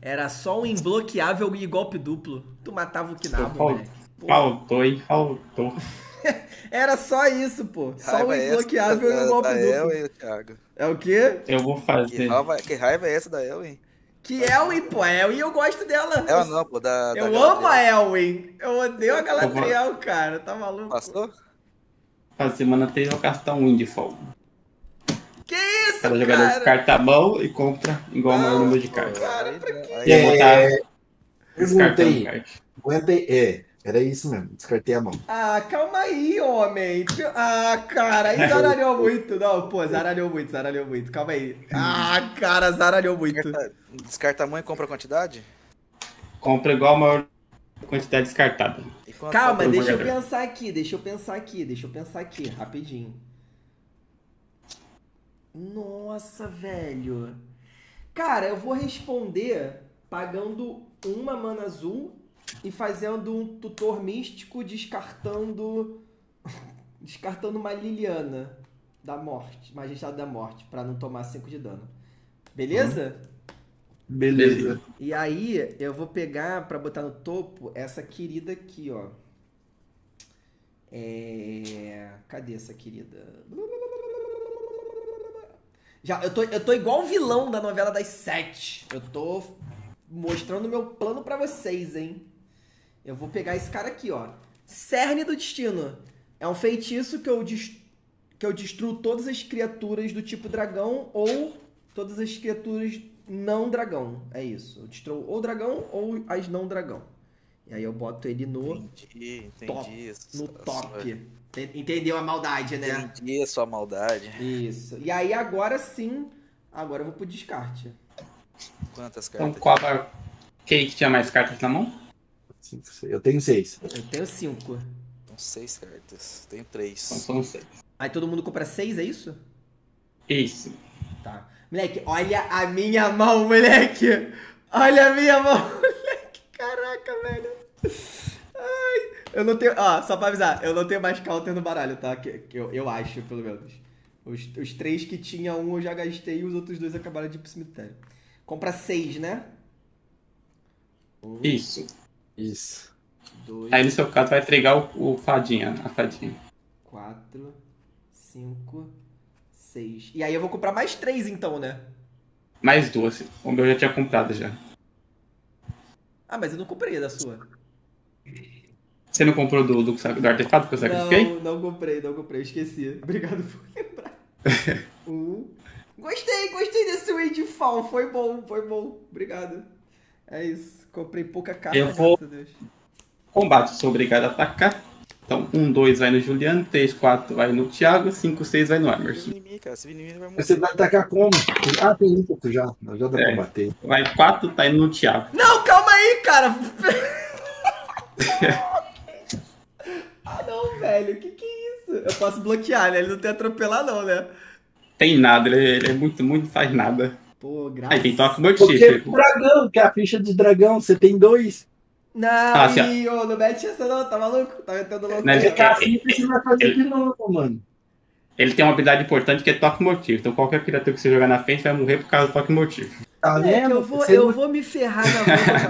era só um imbloqueável e golpe duplo. Tu matava o Kinnabu, moleque. Faltou, hein? Faltou. Era só isso, pô. Só raiva um imbloqueável e um golpe duplo. Elwyn, Thiago. É o quê? Eu vou fazer. Que raiva é essa da Elwyn? Que Elwyn, pô, Elwyn eu gosto dela. Ela não, pô, eu amo a Elwyn. Eu odeio a Galadriel, cara. Tá maluco? Passou? A semana 3 eu castar um Windfall. Que isso, cara? Jogador de carta mão e compra igual o maior número de cartas. Cara, pra quê? Aguentei. Era isso mesmo, descartei a mão. Ah, calma aí, homem. Ah, cara, aí zaralhou muito. Não, pô, zaralhou muito, calma aí. Ah, cara, zaralhou muito. Descarta a mão e compra a quantidade? Compra igual a maior quantidade descartada. Calma, deixa eu pensar aqui, rapidinho. Nossa, velho. Cara, eu vou responder pagando uma mana azul e fazendo um tutor místico, descartando uma Liliana da morte, Majestade da Morte, pra não tomar 5 de dano. Beleza? Beleza. E aí, eu vou pegar, pra botar no topo, essa querida aqui, ó. Cadê essa querida? Já, eu tô igual o vilão da novela das 7. Eu tô mostrando meu plano pra vocês, hein? Eu vou pegar esse cara aqui, ó. Cerne do Destino. É um feitiço que eu destruo todas as criaturas do tipo dragão ou todas as criaturas não dragão. É isso. Eu destroo ou dragão ou as não dragão. E aí eu boto ele no... Entendi. No top. Entendeu a maldade, né? Entendi a sua maldade. Isso. E aí agora sim, agora eu vou pro descarte. Quantas cartas? Então, qual a... Quem que tinha mais cartas na mão? Eu tenho 6. Eu tenho 5. Então 6 cartas. Eu tenho 3. Então são 6. Aí todo mundo compra 6, é isso? Isso. Tá. Moleque, olha a minha mão, moleque! Olha a minha mão, moleque! Caraca, velho! Ai! Eu não tenho... Ó, só pra avisar, eu não tenho mais counter no baralho, tá? Eu acho, pelo menos. Os 3 que tinha um eu já gastei e os outros 2 acabaram de ir pro cemitério. Compra 6, né? Isso. Isso. 2, aí no seu caso vai entregar o fadinha, a fadinha. 4, 5, 6. E aí eu vou comprar mais 3 então, né? Mais 2. O meu eu já tinha comprado já. Ah, mas eu não comprei a da sua. Você não comprou do artefato que eu sacrifiquei? Não, não comprei, esqueci. Obrigado por lembrar. Gostei desse Windfall, foi bom. Obrigado. É isso, comprei pouca carta, eu vou... graças a Deus. Combate, sou obrigado a atacar. Então, 1, 2 vai no Juliano, 3, 4 vai no Thiago, 5, 6 vai no Emerson. Você vai atacar como? Ah, tem um pouco já, já dá pra bater. Vai 4, tá indo no Thiago. Não, calma aí, cara! Ah não, velho, que é isso? Eu posso bloquear, né? Ele não tem atropelar não, né? Tem nada, ele é muito faz nada. Pô, graças. Aí, então, porque dragão, que é a ficha de dragão, você tem 2. Não, não mete essa não, tá maluco? Tá metendo louco. Não, você vai fazer de novo, mano. Ele tem uma habilidade importante que é toque mortífero. Então qualquer criatura que você jogar na frente vai morrer por causa do toque mortífero. Tá vendo? Eu vou me ferrar na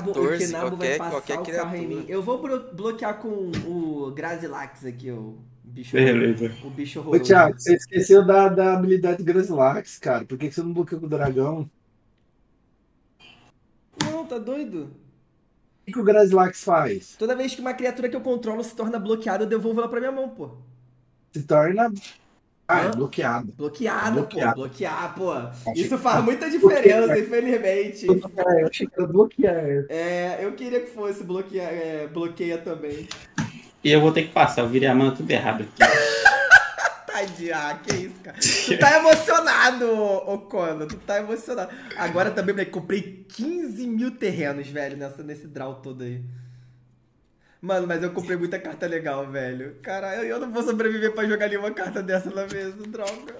volta com o Kinnabu vai passar o carro em mim. Eu vou bloquear com o Grazilax aqui, o bicho. Beleza. O bicho horroroso. Ô, Thiago, você esqueceu da habilidade Grazilax, cara. Por que você não bloqueou com o dragão? Não, tá doido? O que o Grazilax faz? Toda vez que uma criatura que eu controlo se torna bloqueada, eu devolvo ela pra minha mão, pô. Se torna... Ah, é bloqueado. Bloqueado, pô. Isso faz muita diferença, infelizmente. Eu achei que era bloquear. É, eu queria que fosse bloquear, bloqueia também. E eu vou ter que passar, eu virei a mão tudo errado aqui. Tadinha, que isso, cara. Tu tá emocionado, ô Conan, tu tá emocionado. Agora também, moleque, comprei 15 mil terrenos, velho, nesse draw todo aí. Mano, mas eu comprei muita carta legal, velho. Caralho, eu não vou sobreviver pra jogar nenhuma carta dessa na mesa, droga.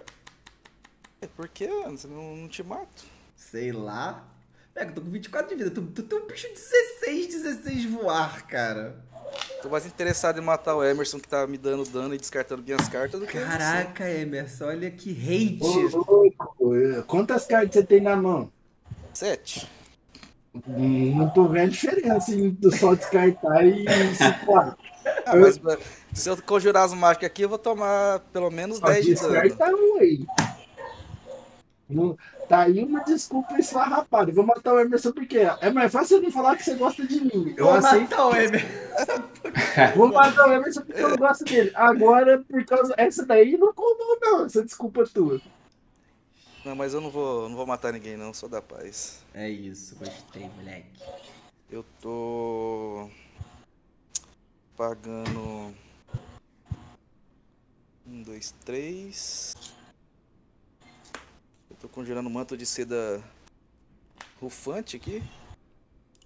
Por que, mano? Você não te mato? Sei lá. Pega, eu tô com 24 de vida. Tu tem um bicho 16 voar, cara. Tô mais interessado em matar o Emerson que tá me dando dano e descartando minhas cartas do que... Caraca, Emerson, olha que hate. Quantas cartas você tem na mão? 7. Não tô vendo a diferença do só descartar e suplar. Ah, mas se eu conjurar as mágicas aqui, eu vou tomar pelo menos 10 de dano. Descarta um aí. Tá aí uma desculpa esfarrapada. Vou matar o Emerson porque é mais fácil eu não falar que você gosta de mim. Eu aceito. O Emerson. Vou matar o Emerson porque eu gosto dele. Agora, por causa essa daí, não contou não. Essa desculpa tua. Não, mas eu não vou matar ninguém não, só da paz. É isso, gostei, moleque. Eu tô... pagando... 1, 2, 3... Eu tô conjurando um manto de seda... rufante aqui.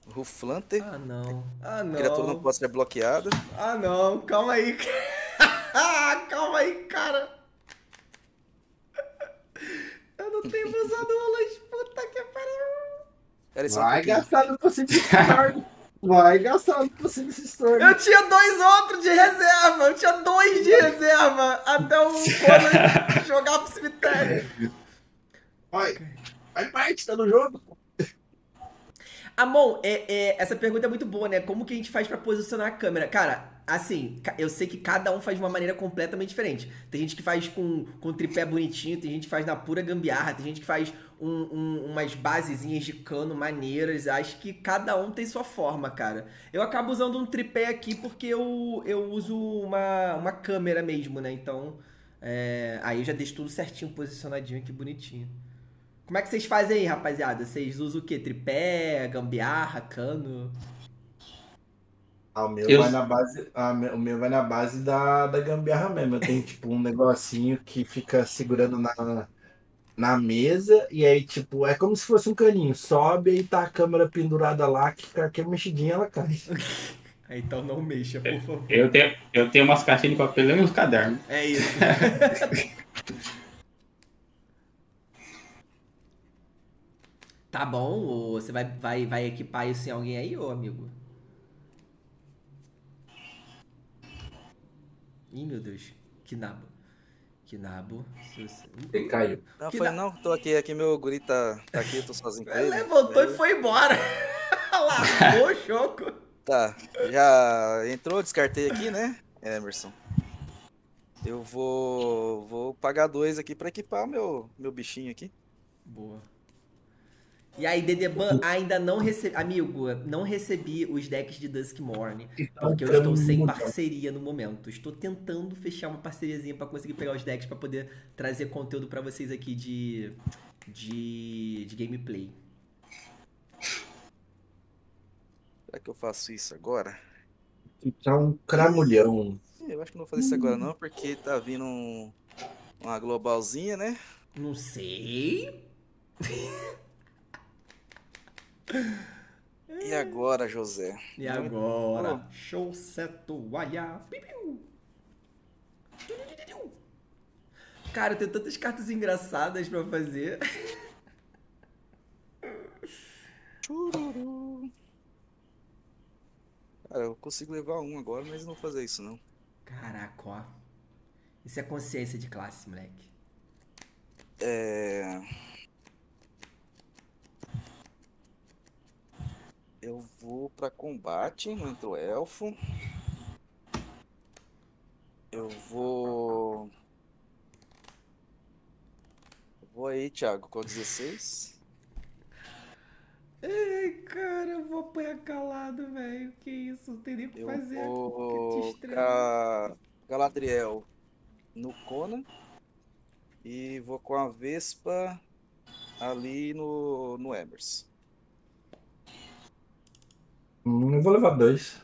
Ruflante. Ah, não. Ah, não. A criatura não pode ser bloqueada. Ah, não. Calma aí. Calma aí, cara. Eu não tenho usado rolas, puta que pariu. Vai gastar no Possibility Storm. Vai gastar no Possibility Storm. Eu tinha 2 outros de reserva. Eu tinha 2 de reserva. Até o Conan jogar pro cemitério. Vai parte, tá no jogo. Amon, essa pergunta é muito boa, né? Como que a gente faz pra posicionar a câmera? Cara, assim, eu sei que cada um faz de uma maneira completamente diferente. Tem gente que faz com tripé bonitinho, tem gente que faz na pura gambiarra, tem gente que faz umas basezinhas de cano maneiras. Acho que cada um tem sua forma, cara. Eu acabo usando um tripé aqui porque eu uso uma câmera mesmo, né? Então, aí eu já deixo tudo certinho, posicionadinho aqui, bonitinho. Como é que vocês fazem aí, rapaziada? Vocês usam o quê? Tripé, gambiarra, cano? Ah, o meu vai na base, o meu vai na base da gambiarra mesmo. Eu tenho tipo um negocinho que fica segurando na mesa e aí tipo, é como se fosse um caninho. Sobe e tá a câmera pendurada lá, que qualquer mexidinha ela cai. Então não mexa, por favor. Eu tenho umas caixinhas de papelão e uns cadernos. É isso. Tá bom, ou você vai equipar isso em alguém aí, ô amigo? Ih, meu Deus. Kinnabu. Ele caiu. Não, foi não. Tô aqui meu guri tá aqui, eu tô sozinho com ele. Levantou e foi embora. Largou o choco. Tá, já entrou, descartei aqui, né, Emerson? Eu vou pagar 2 aqui pra equipar meu bichinho aqui. Boa. E aí, Dedeban, ainda não recebi... Amigo, não recebi os decks de Duskmorn, porque eu estou sem parceria no momento. Estou tentando fechar uma parceriazinha pra conseguir pegar os decks pra poder trazer conteúdo pra vocês aqui de gameplay. Será que eu faço isso agora? Tá um cramulhão. Eu acho que não vou fazer isso agora não, porque tá vindo uma globalzinha, né? Não sei... E agora, José? E agora? Show seto, olha. Cara, eu tenho tantas cartas engraçadas pra fazer. Cara, eu consigo levar um agora, mas não vou fazer isso, não. Caraca, ó. Isso é consciência de classe, moleque. Eu vou pra combate, não entrou elfo. Eu vou aí, Thiago, com 16. Ai, cara, eu vou apanhar calado, velho. Que isso, não tem nem o que fazer. Eu vou com Galadriel no Conan. E vou com a Vespa ali no Emerson. Eu vou levar 2.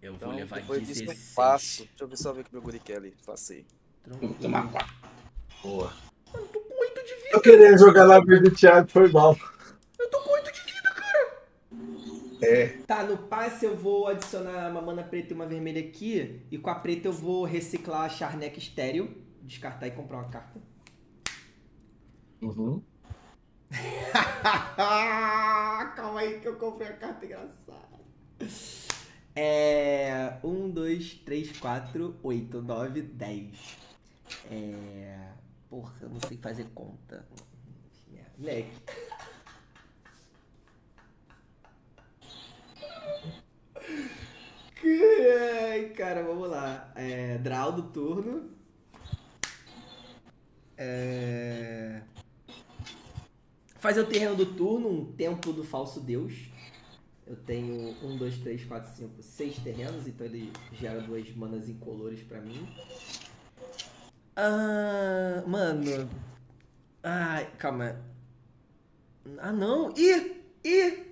Eu vou levar 16. Disso eu passo. Deixa eu ver só ver o que meu guri quer ali. Passei. Vou tomar 4. Boa. Eu tô com 8 de vida. Eu queria jogar na vida do Thiago, foi mal. Eu tô com 8 de vida, cara. É. Tá, no passe eu vou adicionar uma mana preta e uma vermelha aqui. E com a preta eu vou reciclar a Charneck estéreo. Descartar e comprar uma carta. Uhum. Calma aí que eu comprei a carta engraçada. 1, 2, 3, 4, 8, 9, 10. Porra, eu não sei fazer conta. Moleque. Cara, vamos lá. Draw do turno. Fazer o terreno do turno, um templo do falso deus. Eu tenho 1, 2, 3, 4, 5, 6 terrenos, então ele gera 2 manas incolores pra mim. Ah, mano. Ai, calma. Ah, não. Ih,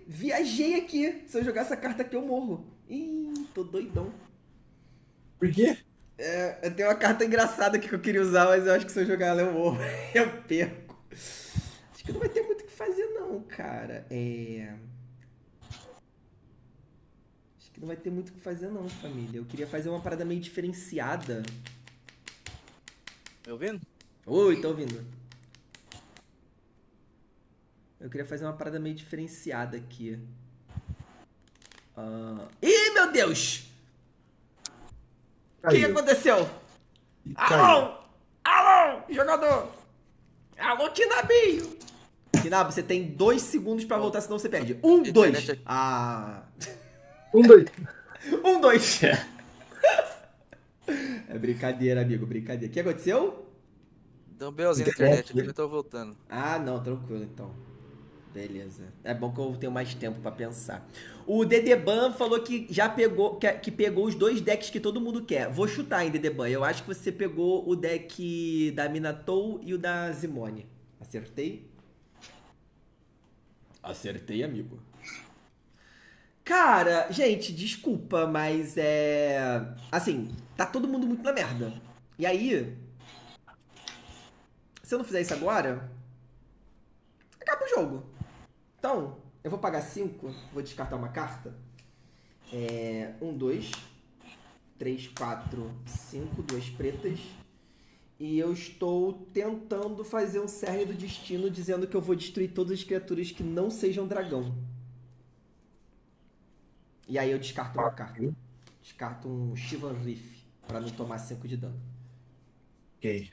viajei aqui. Se eu jogar essa carta aqui, eu morro. Ih, tô doidão. Por quê? Eu tenho uma carta engraçada aqui que eu queria usar, mas eu acho que se eu jogar ela, eu morro. Eu perco. Não vai ter muito o que fazer não, cara. Acho que não vai ter muito o que fazer não, família. Eu queria fazer uma parada meio diferenciada. Tá ouvindo? Oi, tô ouvindo. Eu queria fazer uma parada meio diferenciada aqui. Ih, meu Deus! O que aconteceu? Alô! Alô, jogador! Alô, Kinnabu! Kinnabu, você tem 2 segundos pra voltar, senão você perde. 1, 2. Ah. 1, 2. 1, 2. É brincadeira, amigo, brincadeira. O que aconteceu? Deu um BOzinho na internet, eu tô voltando. Ah, não, tranquilo então. Beleza. É bom que eu tenho mais tempo pra pensar. O Dedeban falou que já pegou, que pegou os 2 decks que todo mundo quer. Vou chutar, hein, Dedeban. Eu acho que você pegou o deck da Minato e o da Zimone. Acertei? Acertei, amigo. Cara, gente, desculpa, mas é... Assim, tá todo mundo muito na merda. E aí... Se eu não fizer isso agora... Acaba o jogo. Então, eu vou pagar 5. Vou descartar uma carta. 1, 2... 3, 4, 5, 2 pretas. E eu estou tentando fazer um Cerne do Destino, dizendo que eu vou destruir todas as criaturas que não sejam dragão. E aí eu descarto uma carta. Descarto um Shivan Reef, pra não tomar 5 de dano. Ok.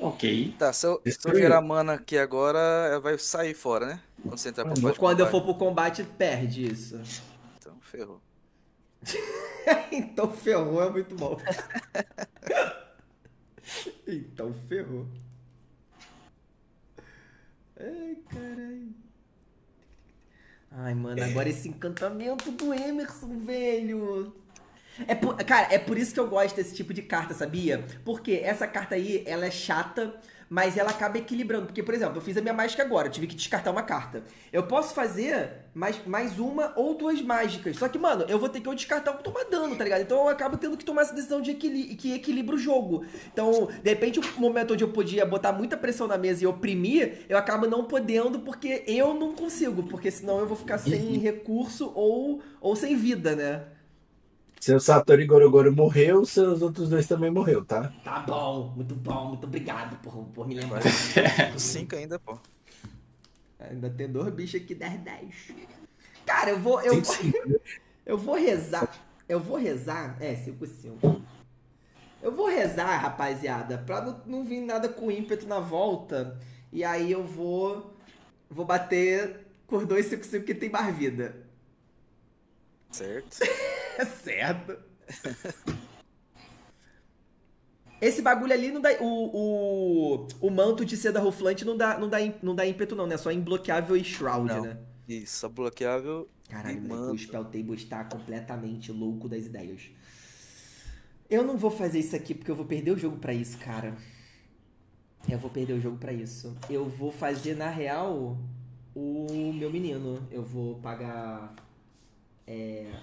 Ok. Tá, se eu virar mana aqui agora, ela vai sair fora, né? Quando você entrar pro combate. Quando eu for pro combate, perde isso. Então ferrou. Então ferrou é muito bom. Então ferrou. Ai, caralho. Ai, mano, agora esse encantamento do Emerson, velho. Cara, é por isso que eu gosto desse tipo de carta, sabia? Porque essa carta aí, ela é chata, mas ela acaba equilibrando. Porque, por exemplo, eu fiz a minha mágica agora, eu tive que descartar uma carta. Eu posso fazer mais uma ou duas mágicas. Só que, mano, eu vou ter que descartar ou tomar dano, tá ligado? Então eu acabo tendo que tomar essa decisão de que equilibra o jogo. Então, de repente, um momento onde eu podia botar muita pressão na mesa e oprimir, eu acabo não podendo porque eu não consigo. Porque senão eu vou ficar sem recurso ou sem vida, né? Seu Satoru e Goro-Goro morreu, seus outros dois também morreu, tá? Tá bom, muito obrigado por me lembrar. 5 ainda, pô. Ainda tem 2 bichos aqui, 10. Cara, eu vou rezar, 5-5. Eu vou rezar, rapaziada, pra não vir nada com ímpeto na volta. E aí eu vou bater com 2-5-5 que tem mais vida. Certo. Certo. Esse bagulho ali não dá... O manto de seda ruflante não dá ímpeto não, né? Só imbloqueável e shroud, não, né? Isso, só bloqueável. Caralho, mano, o Spell Table está completamente louco das ideias. Eu não vou fazer isso aqui porque eu vou perder o jogo pra isso, cara. Eu vou perder o jogo pra isso. Eu vou fazer, na real, o meu menino. Eu vou pagar...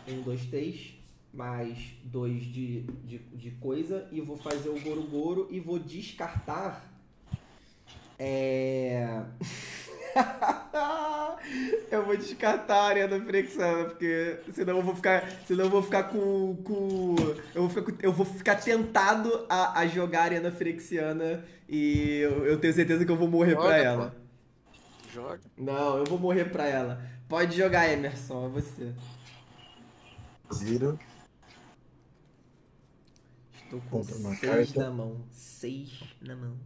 1, 2, 3, mais 2 de coisa, e vou fazer o Goro-Goro e vou descartar. Eu vou descartar a Arena Frexana, porque senão eu vou ficar. Senão eu vou ficar eu vou ficar tentado a jogar a Arena Frexiana, e eu tenho certeza que eu vou morrer. Joga pra ela. Pô. Joga? Não, eu vou morrer pra ela. Pode jogar, Emerson, é você. Zero. Estou com 6 na mão. 6 na mão.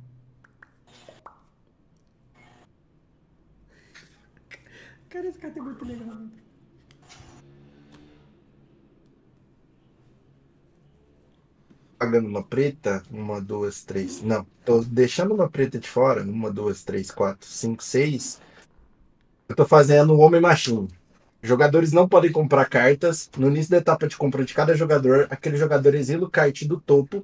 Cara, esse cara é muito legal. Pagando uma preta, 1, 2, 3. Não, tô deixando uma preta de fora. 1, 2, 3, 4, 5, 6. Eu tô fazendo o Homem Machine. Jogadores não podem comprar cartas. No início da etapa de compra de cada jogador, aquele jogador exila o kart do topo.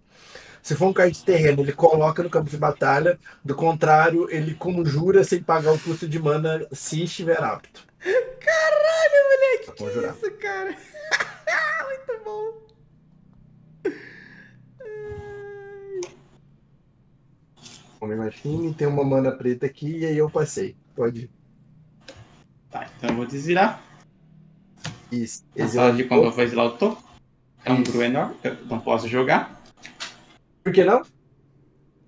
Se for um kart terreno, ele coloca no campo de batalha. Do contrário, ele conjura sem pagar o custo de mana, se estiver apto. Caralho, moleque, que isso, cara? Muito bom. Homem Machine, tem uma mana preta aqui e aí eu passei. Pode ir. Tá, então eu vou desvirar. Isso. Na sala de quando eu vou exilar o topo. É um grupo enorme, eu não posso jogar. Por que não?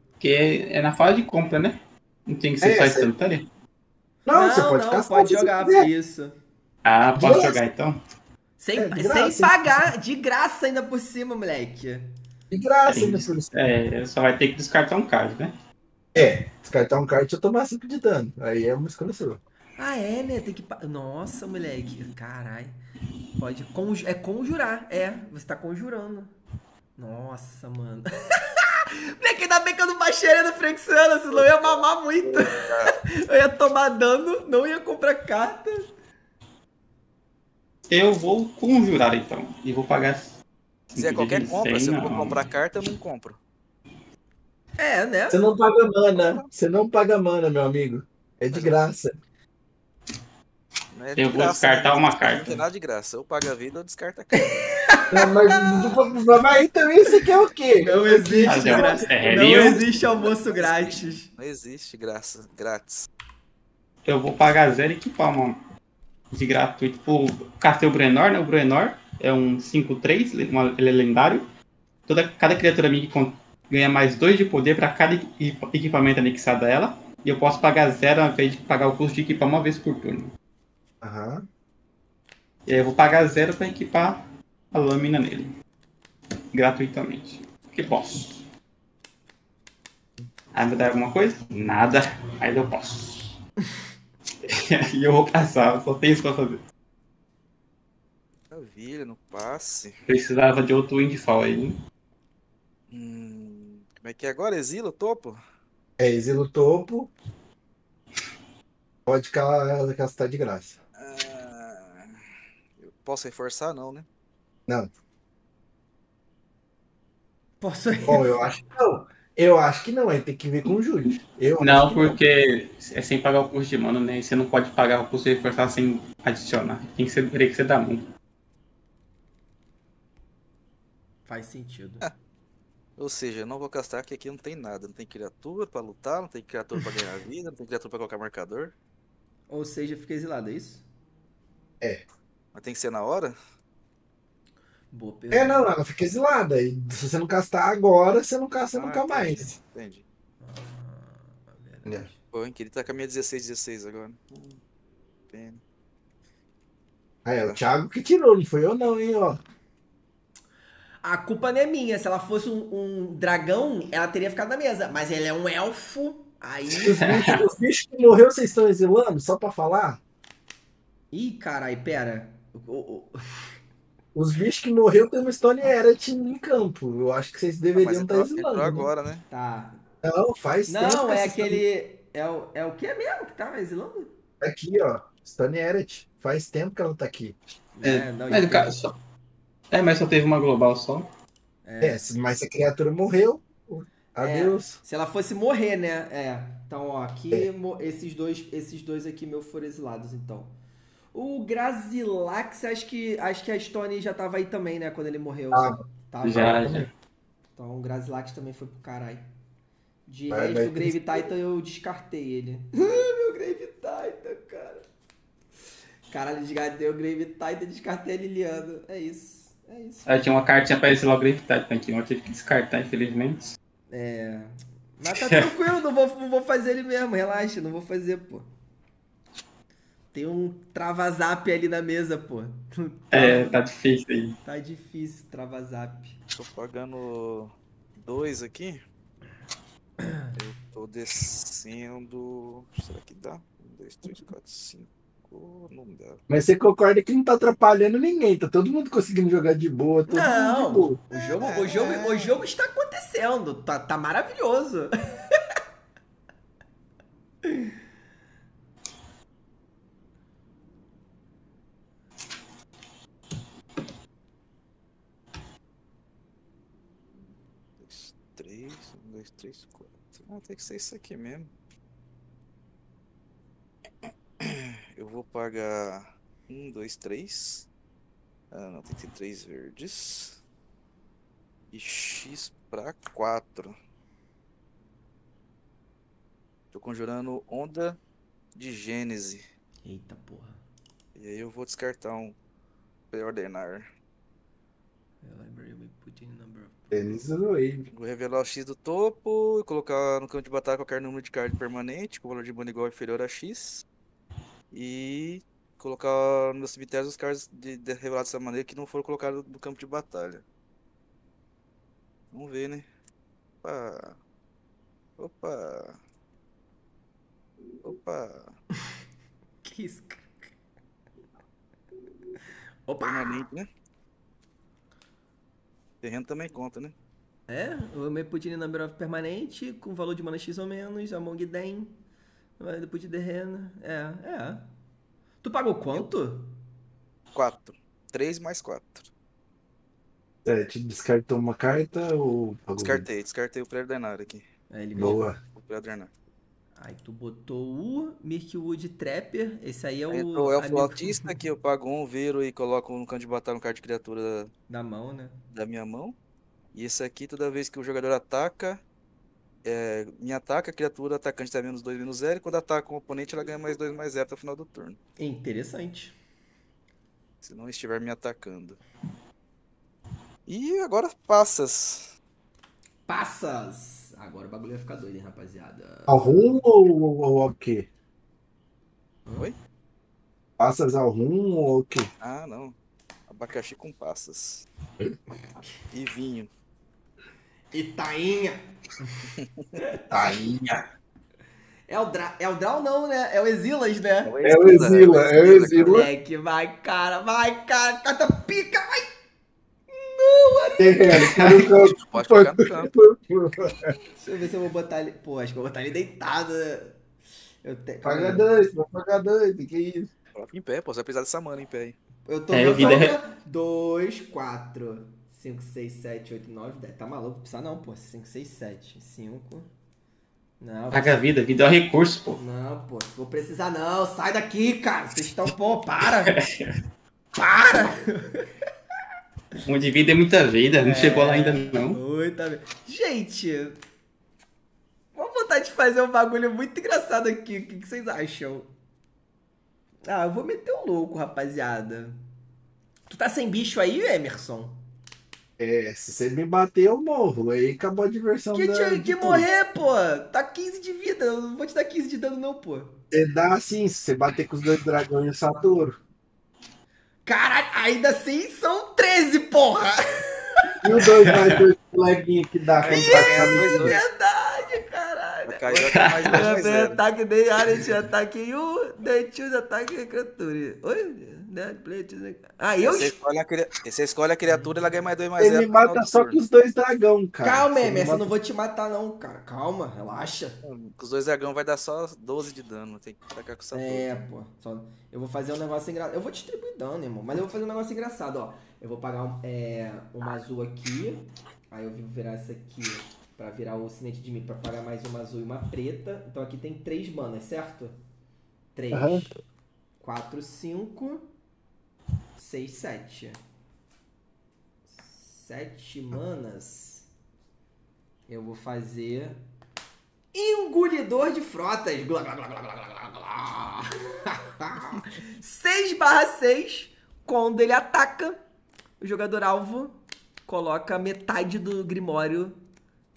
Porque é na fase de compra, né? Não tem que ser só instantânea. Não, você pode ficar. Pode jogar, por isso. Ah, posso jogar então? Sem pagar, de graça ainda por cima, moleque. De graça ainda por cima. É, só vai ter que descartar um card, né? É, descartar um card e eu tomar 5 de dano. Aí é uma escolha sua. Ah, é, né? Tem que... Nossa, moleque. Caralho. Pode... É conjurar. É. Você tá conjurando. Nossa, mano. Moleque, ainda bem que eu não baixei a Arena Frexiana, senão eu ia mamar muito. Eu ia tomar dano, não ia comprar carta. Eu vou conjurar, então. E vou pagar... Se é qualquer compra, se eu for comprar carta, eu não compro. É, né? Você não paga mana. Você não paga mana, meu amigo. É de graça. É de eu vou graça, descartar uma carta. Não tem nada de graça. Ou paga a vida ou descarta a carta. Não, mas então isso aqui é o quê? Não existe graça. Não existe almoço grátis. Não existe graça grátis. Eu vou pagar zero e equipar, mano. De gratuito. Tipo, castei o Brenor, né? O Brenor é um 5-3, ele é lendário. Cada criatura minha ganha mais 2 de poder para cada equipamento anexado a ela. E eu posso pagar zero ao invés de pagar o custo de equipar uma vez por turno. Aham. E aí eu vou pagar zero para equipar a lâmina nele. Gratuitamente. Porque posso. Aí vai dar alguma coisa? Nada. Aí eu posso. E eu vou passar, só tenho isso pra fazer. Maravilha, no passe. Precisava de outro Windfall aí, né? Como é que é agora? Exilo topo? É, exilo topo. Pode castar de graça. Ah, eu posso reforçar, não, né? Não. Posso reforçar? Bom, eu acho que não. Eu acho que não, aí tem que ver com o Júlio. Não, porque não. É sem pagar o custo de mana, né? Você não pode pagar o custo de reforçar sem adicionar. Tem que ser que você dá mão. Faz sentido. Ou seja, eu não vou castar porque aqui não tem nada. Não tem criatura pra lutar, não tem criatura pra ganhar vida, não tem criatura pra colocar marcador. Ou seja, fica exilado, é isso? É. Mas tem que ser na hora? Boa pergunta. É, não, ela fica exilada. E se você não castar agora, você não casta nunca mais. Entendi. Verdade. Pô, hein, que ele tá com a minha 16-16 agora. Pena. Aí, é o Thiago que tirou, não foi eu não, hein, ó. A culpa não é minha. Se ela fosse um dragão, ela teria ficado na mesa. Mas ele é um elfo, aí... Os bichos que morreu, vocês estão exilando? Só pra falar? Ih, carai, pera. Os bichos que morreu tem uma história era em campo. Eu acho que vocês deveriam estar exilando. Agora, né? Tá. Não, faz tempo. Não, é aquele... É o que é mesmo que tá exilando? Aqui, ó. Stone Eret. Faz tempo que ela tá aqui. É, não... Mas, cara, só... É, mas só teve uma global só. É, mas se a criatura morreu, adeus. Se ela fosse morrer, né? É. Então, ó, aqui esses dois aqui meu foram exilados, então. O Grazilax, acho que a Stone já tava aí também, né? Quando ele morreu. Tava já. Então o Grazilax também foi pro caralho. De resto, o Grave Titan eu descartei ele. Meu Grave Titan, cara. Caralho, descartei o Grave Titan, descartei a Liliana. É isso. É isso. Ah, tinha uma cartinha pra esse Grave Titan aqui, mas tive que descartar, infelizmente. É. Mas tá tranquilo, não vou fazer ele mesmo, relaxa, não vou fazer, pô. Tem um travazap ali na mesa, pô. É, tá difícil aí. Tá difícil, travazap. Tô pagando 2 aqui. Eu tô descendo. Será que dá? 1, 2, 3, 4, 5. Não dá. Mas você concorda que não tá atrapalhando ninguém, tá todo mundo conseguindo jogar de boa, todo mundo de boa. O jogo está acontecendo, tá maravilhoso. Um, dois, três, quatro. Ah, tem que ser isso aqui mesmo. Eu vou pagar 1, 2, 3. Ah, não, tem que ter 3 verdes. E X pra 4. Tô conjurando onda de Gênese. Eita porra. E aí eu vou descartar um Preordenar. Vou revelar o X do topo e colocar no campo de batalha qualquer número de cards permanente com valor de mana igual ou inferior a X. E colocar no meu cemitério os cards revelados dessa maneira que não foram colocados no campo de batalha. Vamos ver, né? Opa! Opa! Opa! Que isso? Opa! Permanente, né? Terreno também conta, né? É, o meu Pudini number of permanente, com valor de mana X ou menos, Among Den. Depois de terreno. É. Tu pagou quanto? 4. 3 mais 4. É, te descartou uma carta ou... Descartei o pré-ordenário aqui. Aí ele boa. Aí tu botou o Mirkwood Trapper. Esse aí é o... Eu é o flautista que eu pago um vero e coloco no canto de batalha um card de criatura... Da mão, né? Da minha mão. E esse aqui, toda vez que o jogador ataca... É, me ataca, a criatura atacante está menos 2, menos 0. E quando ataca o oponente, ela ganha mais 2, mais 0 até o final do turno. Interessante. Se não estiver me atacando. E agora passas. Passas! Agora o bagulho vai ficar doido, hein, rapaziada. Ao rum ou ao quê? Oi? Passas ao rum ou ao quê? Ah, não. Abacaxi com passas. E vinho. E tainha. Tainha. É o Draw não, né? É o Exilas, né? É o Exila, é o Exila. É que vai, cara, cata pica, vai! Pode ficar no campo. Deixa eu ver se eu vou botar ele. Pô, acho que eu vou botar ele deitado. Paga dois, vou pagar dois. Que isso? Coloca em pé, pô. Você vai precisar dessa mana em pé aí. Eu tô vendo. 2, 4, 5, 6, 7, 8, 9, 10. Tá maluco? Não precisa não, pô. 5, 6, 7, 5. Não. Paga a vida, vida é um recurso, pô. Não, pô. Vou precisar não. Sai daqui, cara. Vocês estão. Pô, para. Para. Um de vida é muita vida, não chegou lá ainda não. Muita vida. Gente, uma vontade de fazer um bagulho muito engraçado aqui. O que vocês acham? Ah, eu vou meter o louco, rapaziada. Tu tá sem bicho aí, Emerson? É, se você me bater, eu morro. Aí acabou a diversão que da... Que morrer, pô. Tá 15 de vida. Eu não vou te dar 15 de dano não, pô. Você dá assim, se você bater com os dois dragões e o Satoru. Caralho, ainda assim são 13, porra! E o 2 mais 2 leguinho que dá? É verdade, caralho! Ataque de área de ataque e o dentil de ataque de criatura. Oi? Ah, eu escolho. Você escolhe a criatura, ela ganha mais 2 mais 0. Ele mata só com os dois dragão, cara. Calma, Emerson, não vou te matar, não, cara. Calma, relaxa. Com os dois dragão vai dar só 12 de dano. Tem que tacar com essa porra. É, pô. Só... Eu vou fazer um negócio engraçado. Eu vou distribuir dano, irmão. Mas eu vou fazer um negócio engraçado, ó. Eu vou pagar uma azul aqui. Aí eu vou virar essa aqui pra virar o sinete de mim, pra pagar mais uma azul e uma preta. Então aqui tem 3 manas, certo? 3, 4, 5. 6, 7. 7 manas. Eu vou fazer... Engolidor de frotas. 6/6. Quando ele ataca, o jogador alvo coloca metade do Grimório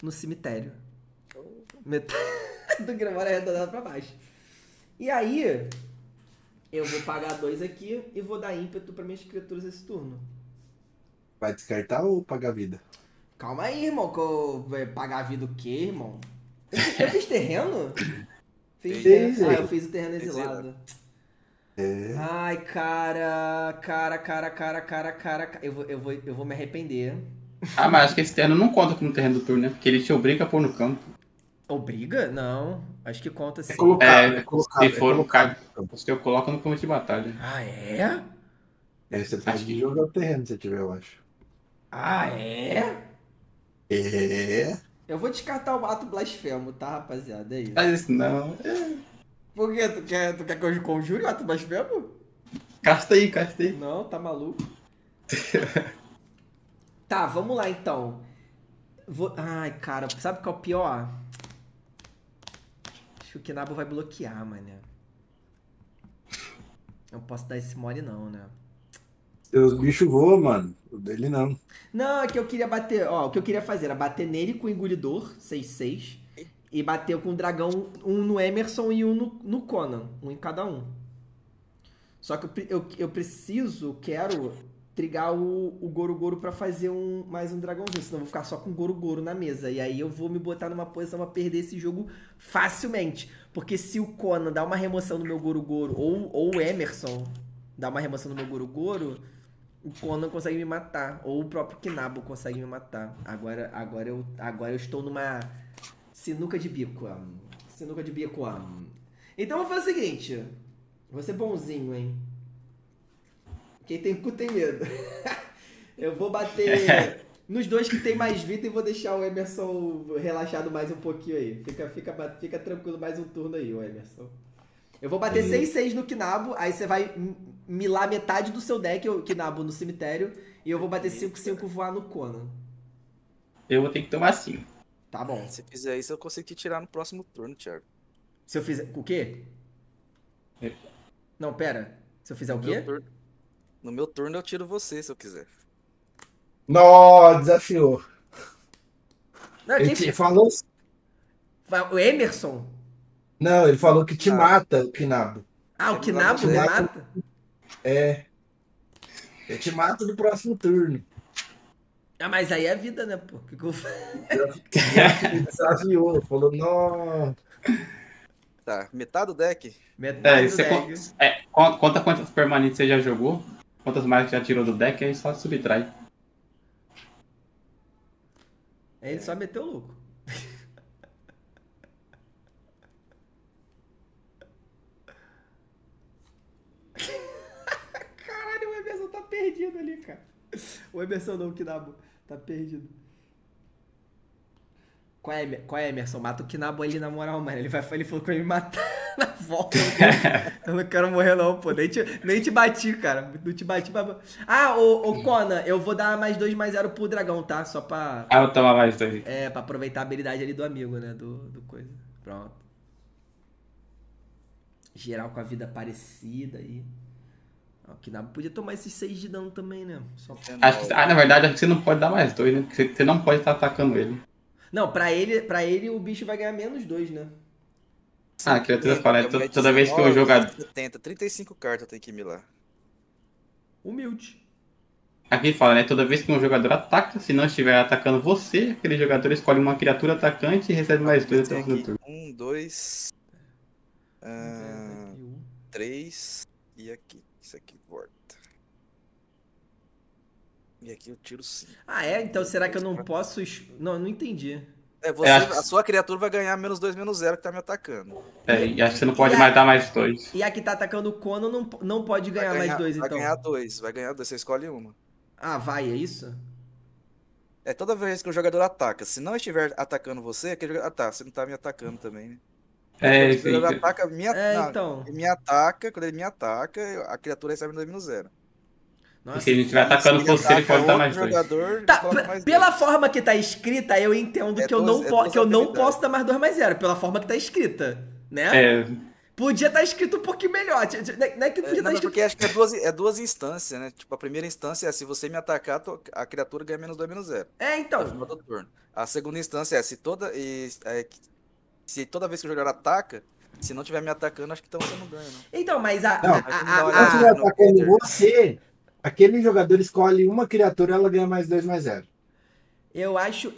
no cemitério. Metade do Grimório arredondado pra baixo. E aí... Eu vou pagar 2 aqui e vou dar ímpeto para minhas criaturas esse turno. Vai descartar ou pagar vida? Calma aí, irmão. Que eu... Pagar vida o quê, irmão? Eu fiz terreno? Fiz terreno. Ah, eu fiz o terreno exilado. É. Ai, cara. Eu vou me arrepender. Ah, mas acho que esse terreno não conta como terreno do turno, né? Porque ele te obriga a pôr no campo. Obriga? Não. Acho que conta sim. Se for o card, você coloca no campo de batalha. Ah, é? É, você pode jogar o terreno se tiver, eu acho. Ah, é? É. Eu vou descartar o ato blasfemo, tá, rapaziada? É isso. Faz isso não. É. Por quê? Tu quer que eu conjure o ato blasfemo? Casta aí. Não, tá maluco. Tá, vamos lá então. Ai, cara, sabe qual é o pior? Acho que o Kinnabu vai bloquear, mané. Eu não posso dar esse mole não, né? Seus bichos voam, mano. O dele não. Não, é que eu queria bater... Ó, o que eu queria fazer era bater nele com o Engolidor, 6/6. E bater com o Dragão, um no Emerson e um no Conan. Um em cada um. Só que eu quero trigar o Goro-Goro pra fazer mais um dragãozinho, senão eu vou ficar só com o Goro-Goro na mesa. E aí eu vou me botar numa posição pra perder esse jogo facilmente. Porque se o Conan dá uma remoção no meu Goro-Goro, ou o Emerson dá uma remoção no meu Goro-Goro, o Conan consegue me matar. Ou o próprio Kinnabu consegue me matar. Agora eu estou numa sinuca de bico. Sinuca de bico. Então eu vou fazer o seguinte. Vou ser bonzinho, hein? Quem tem cu tem medo. Eu vou bater Nos dois que tem mais vida e vou deixar o Emerson relaxado mais um pouquinho aí. Fica tranquilo mais um turno aí, o Emerson. Eu vou bater 6/6 no Kinnabu, aí você vai milar metade do seu deck, o Kinnabu, no cemitério. E eu vou bater 5/5 voar no Conan. Eu vou ter que tomar 5. Tá bom. Se fizer isso, eu consigo te tirar no próximo turno, Thiago. Se eu fizer... O quê? Não, pera. Se eu fizer o quê? No meu turno eu tiro você, se eu quiser. Nossa, desafiou. Não, ele falou... O Emerson? Não, ele falou que te mata o Kinnabu. Ah, o Kinnabu me mata? É. Eu te mato no próximo turno. Ah, mas aí é vida, né, pô? Ele desafiou, falou, nossa. Tá, metade do deck? Metade do deck. Conta quantas permanentes você já jogou, quantas mais já tirou do deck, aí só subtrai. Aí ele só meteu o louco. Caralho, o Emerson tá perdido ali, cara. O Emerson não, o Kinnabu tá perdido. Qual é, Emerson? Mata o Kinnabu ali na moral, mano. Ele falou que vai me matar na volta. Eu não quero morrer não, pô. Nem te bati, cara. Não te bati. Ah, ô Conan, eu vou dar mais 2/0 pro dragão, tá? Só pra... Ah, eu vou tomar mais 2. É, pra aproveitar a habilidade ali do amigo, né? Do coisa. Pronto. Geral com a vida parecida aí. O Kinnabu podia tomar esses 6 de dano também, né? Só pra... na verdade, acho que você não pode dar mais 2, né? Porque você não pode estar atacando ele. Não, pra ele o bicho vai ganhar menos 2, né? Ah, que eu tenho que falar, toda vez que eu jogar... 35 cartas eu tenho que milar. Humilde. Aqui fala, né? Toda vez que um jogador ataca, se não estiver atacando você, aquele jogador escolhe uma criatura atacante e recebe mais 2 até o fim do turno. 1, 2, 3 e aqui. Isso aqui volta. E aqui eu tiro 5. Ah, é? Então será que eu não posso... Não, eu não entendi. É, você, a sua criatura vai ganhar -2/0 que tá me atacando. É, e acho que você não pode mais dar mais 2. E a que tá atacando o Conan não pode ganhar mais 2, então. Vai ganhar 2, você escolhe uma. Ah, vai, é isso? É, toda vez que o jogador ataca, se não estiver atacando você, aquele jogador... Ah, tá, você não tá me atacando também, né? É, o jogador ataca, quando ele me ataca, a criatura recebe -0. Nossa, se a gente vai atacando você, ele pode dar mais 2. Tá, pela forma que tá escrita, eu entendo que eu não posso dar mais 2/0. Pela forma que tá escrita, né? É. Podia estar escrito um pouquinho melhor. Não é que podia estar escrito... Porque acho que é duas instâncias, né? Tipo, a primeira instância é se você me atacar, a criatura ganha -2/0. É, então. A segunda instância é se toda vez que o jogador ataca... Se não tiver me atacando, acho que então você não ganha, não. Então, mas a... Não, se não tiver atacando você... Aquele jogador escolhe uma criatura, ela ganha -2/0. Eu acho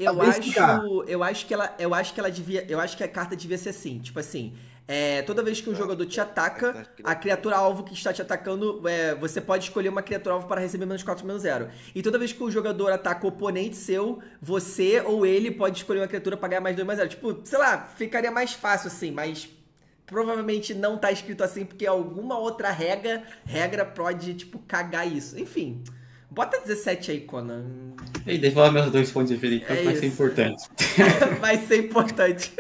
que a carta devia ser assim, tipo assim, toda vez que um jogador te ataca, a criatura alvo que está te atacando, você pode escolher uma criatura alvo para receber -4/0. E toda vez que o jogador ataca o oponente seu, você ou ele pode escolher uma criatura para ganhar -2/0. Tipo, sei lá, ficaria mais fácil assim, mas provavelmente não tá escrito assim, porque alguma outra regra pode, tipo, cagar isso. Enfim, bota 17 aí, Conan. Ei, deixa eu falar meus 2 pontos de vida, então vai ser importante. Vai ser importante.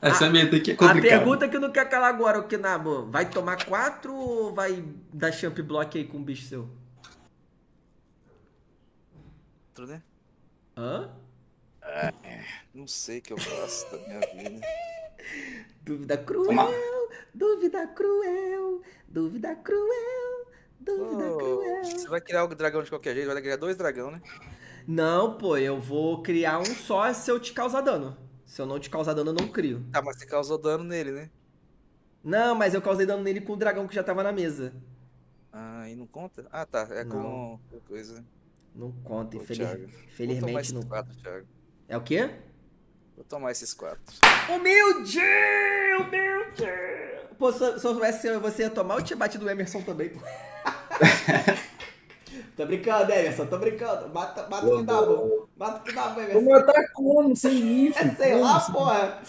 Essa meta aqui é complicada. A pergunta que eu não quero calar agora, o Kinnabu, vai tomar 4 ou vai dar champ block aí com o bicho seu? 4, né? Hã? Não sei o que eu faço da minha vida. Dúvida cruel. Você vai criar o dragão de qualquer jeito, vai criar 2 dragões, né? Não, pô, eu vou criar um só se eu te causar dano. Se eu não te causar dano, eu não crio. Ah, mas você causou dano nele, né? Não, mas eu causei dano nele com o dragão que já tava na mesa. Ah, e não conta? Ah, tá, é com coisa. Não conta, infelizmente não conta. É o quê? Vou tomar esses 4. Humilde! Pô, se eu soubesse você ia tomar, eu tinha batido o Emerson também, pô. Tô brincando, Emerson, tô brincando. Mata o Kinnabu. Mata o Kinnabu, Emerson. Vou matar como? Sem isso? Sei lá, porra.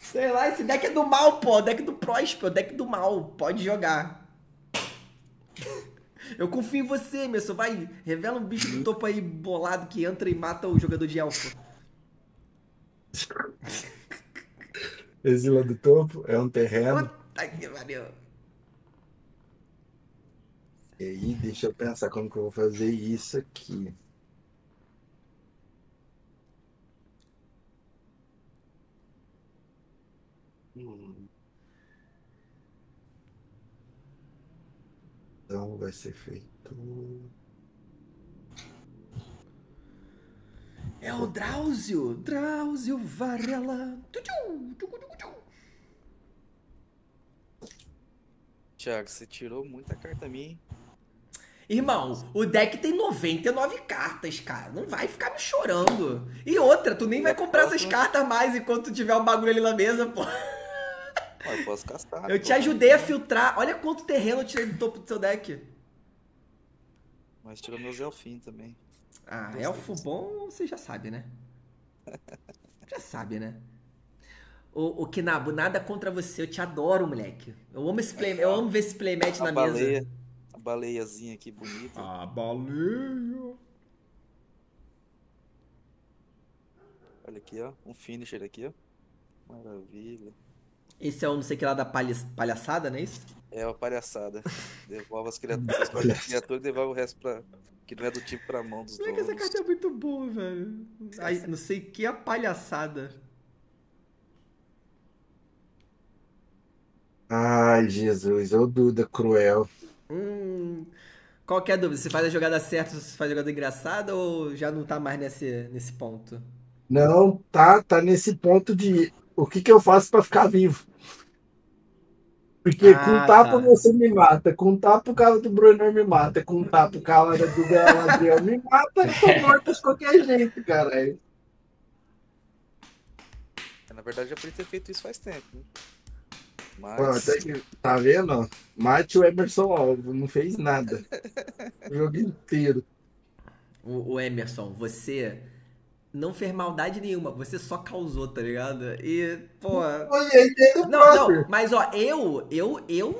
Sei lá, esse deck é do mal, pô. Deck do Prosper, deck do mal. Pode jogar. Eu confio em você, Emerson. Vai, revela um bicho do topo aí bolado que entra e mata o jogador de elfo. Exila do topo, é um terreno. Puta que pariu. E aí, deixa eu pensar como que eu vou fazer isso aqui. Então vai ser feito. É o Drauzio! Drauzio Varela! Thiago, você tirou muita carta minha, hein? Irmão, o deck tem 99 cartas, cara. Não vai ficar me chorando. E outra, tu nem vai comprar essas cartas mais enquanto tiver um bagulho ali na mesa, pô. Eu posso castar. Eu te ajudei a filtrar. Olha quanto terreno eu tirei do topo do seu deck. Mas tirou meus elfinhos também. Ah, elfo bom, você já sabe, né? Já sabe, né? O Kinnabu, nada contra você. Eu te adoro, moleque. Eu amo esse play, eu amo ver esse playmatch na mesa. A baleiazinha aqui, bonita. A baleia. Olha aqui, ó. Um finisher aqui, ó. Maravilha. Esse é o não sei que lá da palhaçada, não é isso? É, uma palhaçada. Devolve as criaturas, devolve o resto pra... Que não é do tipo pra mão dos dois. Essa carta é muito boa, velho. Ai, não sei que a palhaçada. Ai, Jesus. Ô, Duda cruel. Qual que é a dúvida? Você faz a jogada certa, você faz a jogada engraçada ou já não tá mais nesse ponto? Não, tá nesse ponto de... O que eu faço pra ficar vivo? Porque com um tapa você me mata, com um tapa o cara do Brunner me mata, com um tapa o cara do Galadriel me mata, eu tô morto de qualquer jeito, caralho. Na verdade, já podia ter feito isso faz tempo, né? Mas... Tá vendo? Mate o Emerson Alvo, não fez nada. O jogo inteiro. O Emerson, você... Não fez maldade nenhuma, você só causou, tá ligado? E, pô... Não, mas ó, eu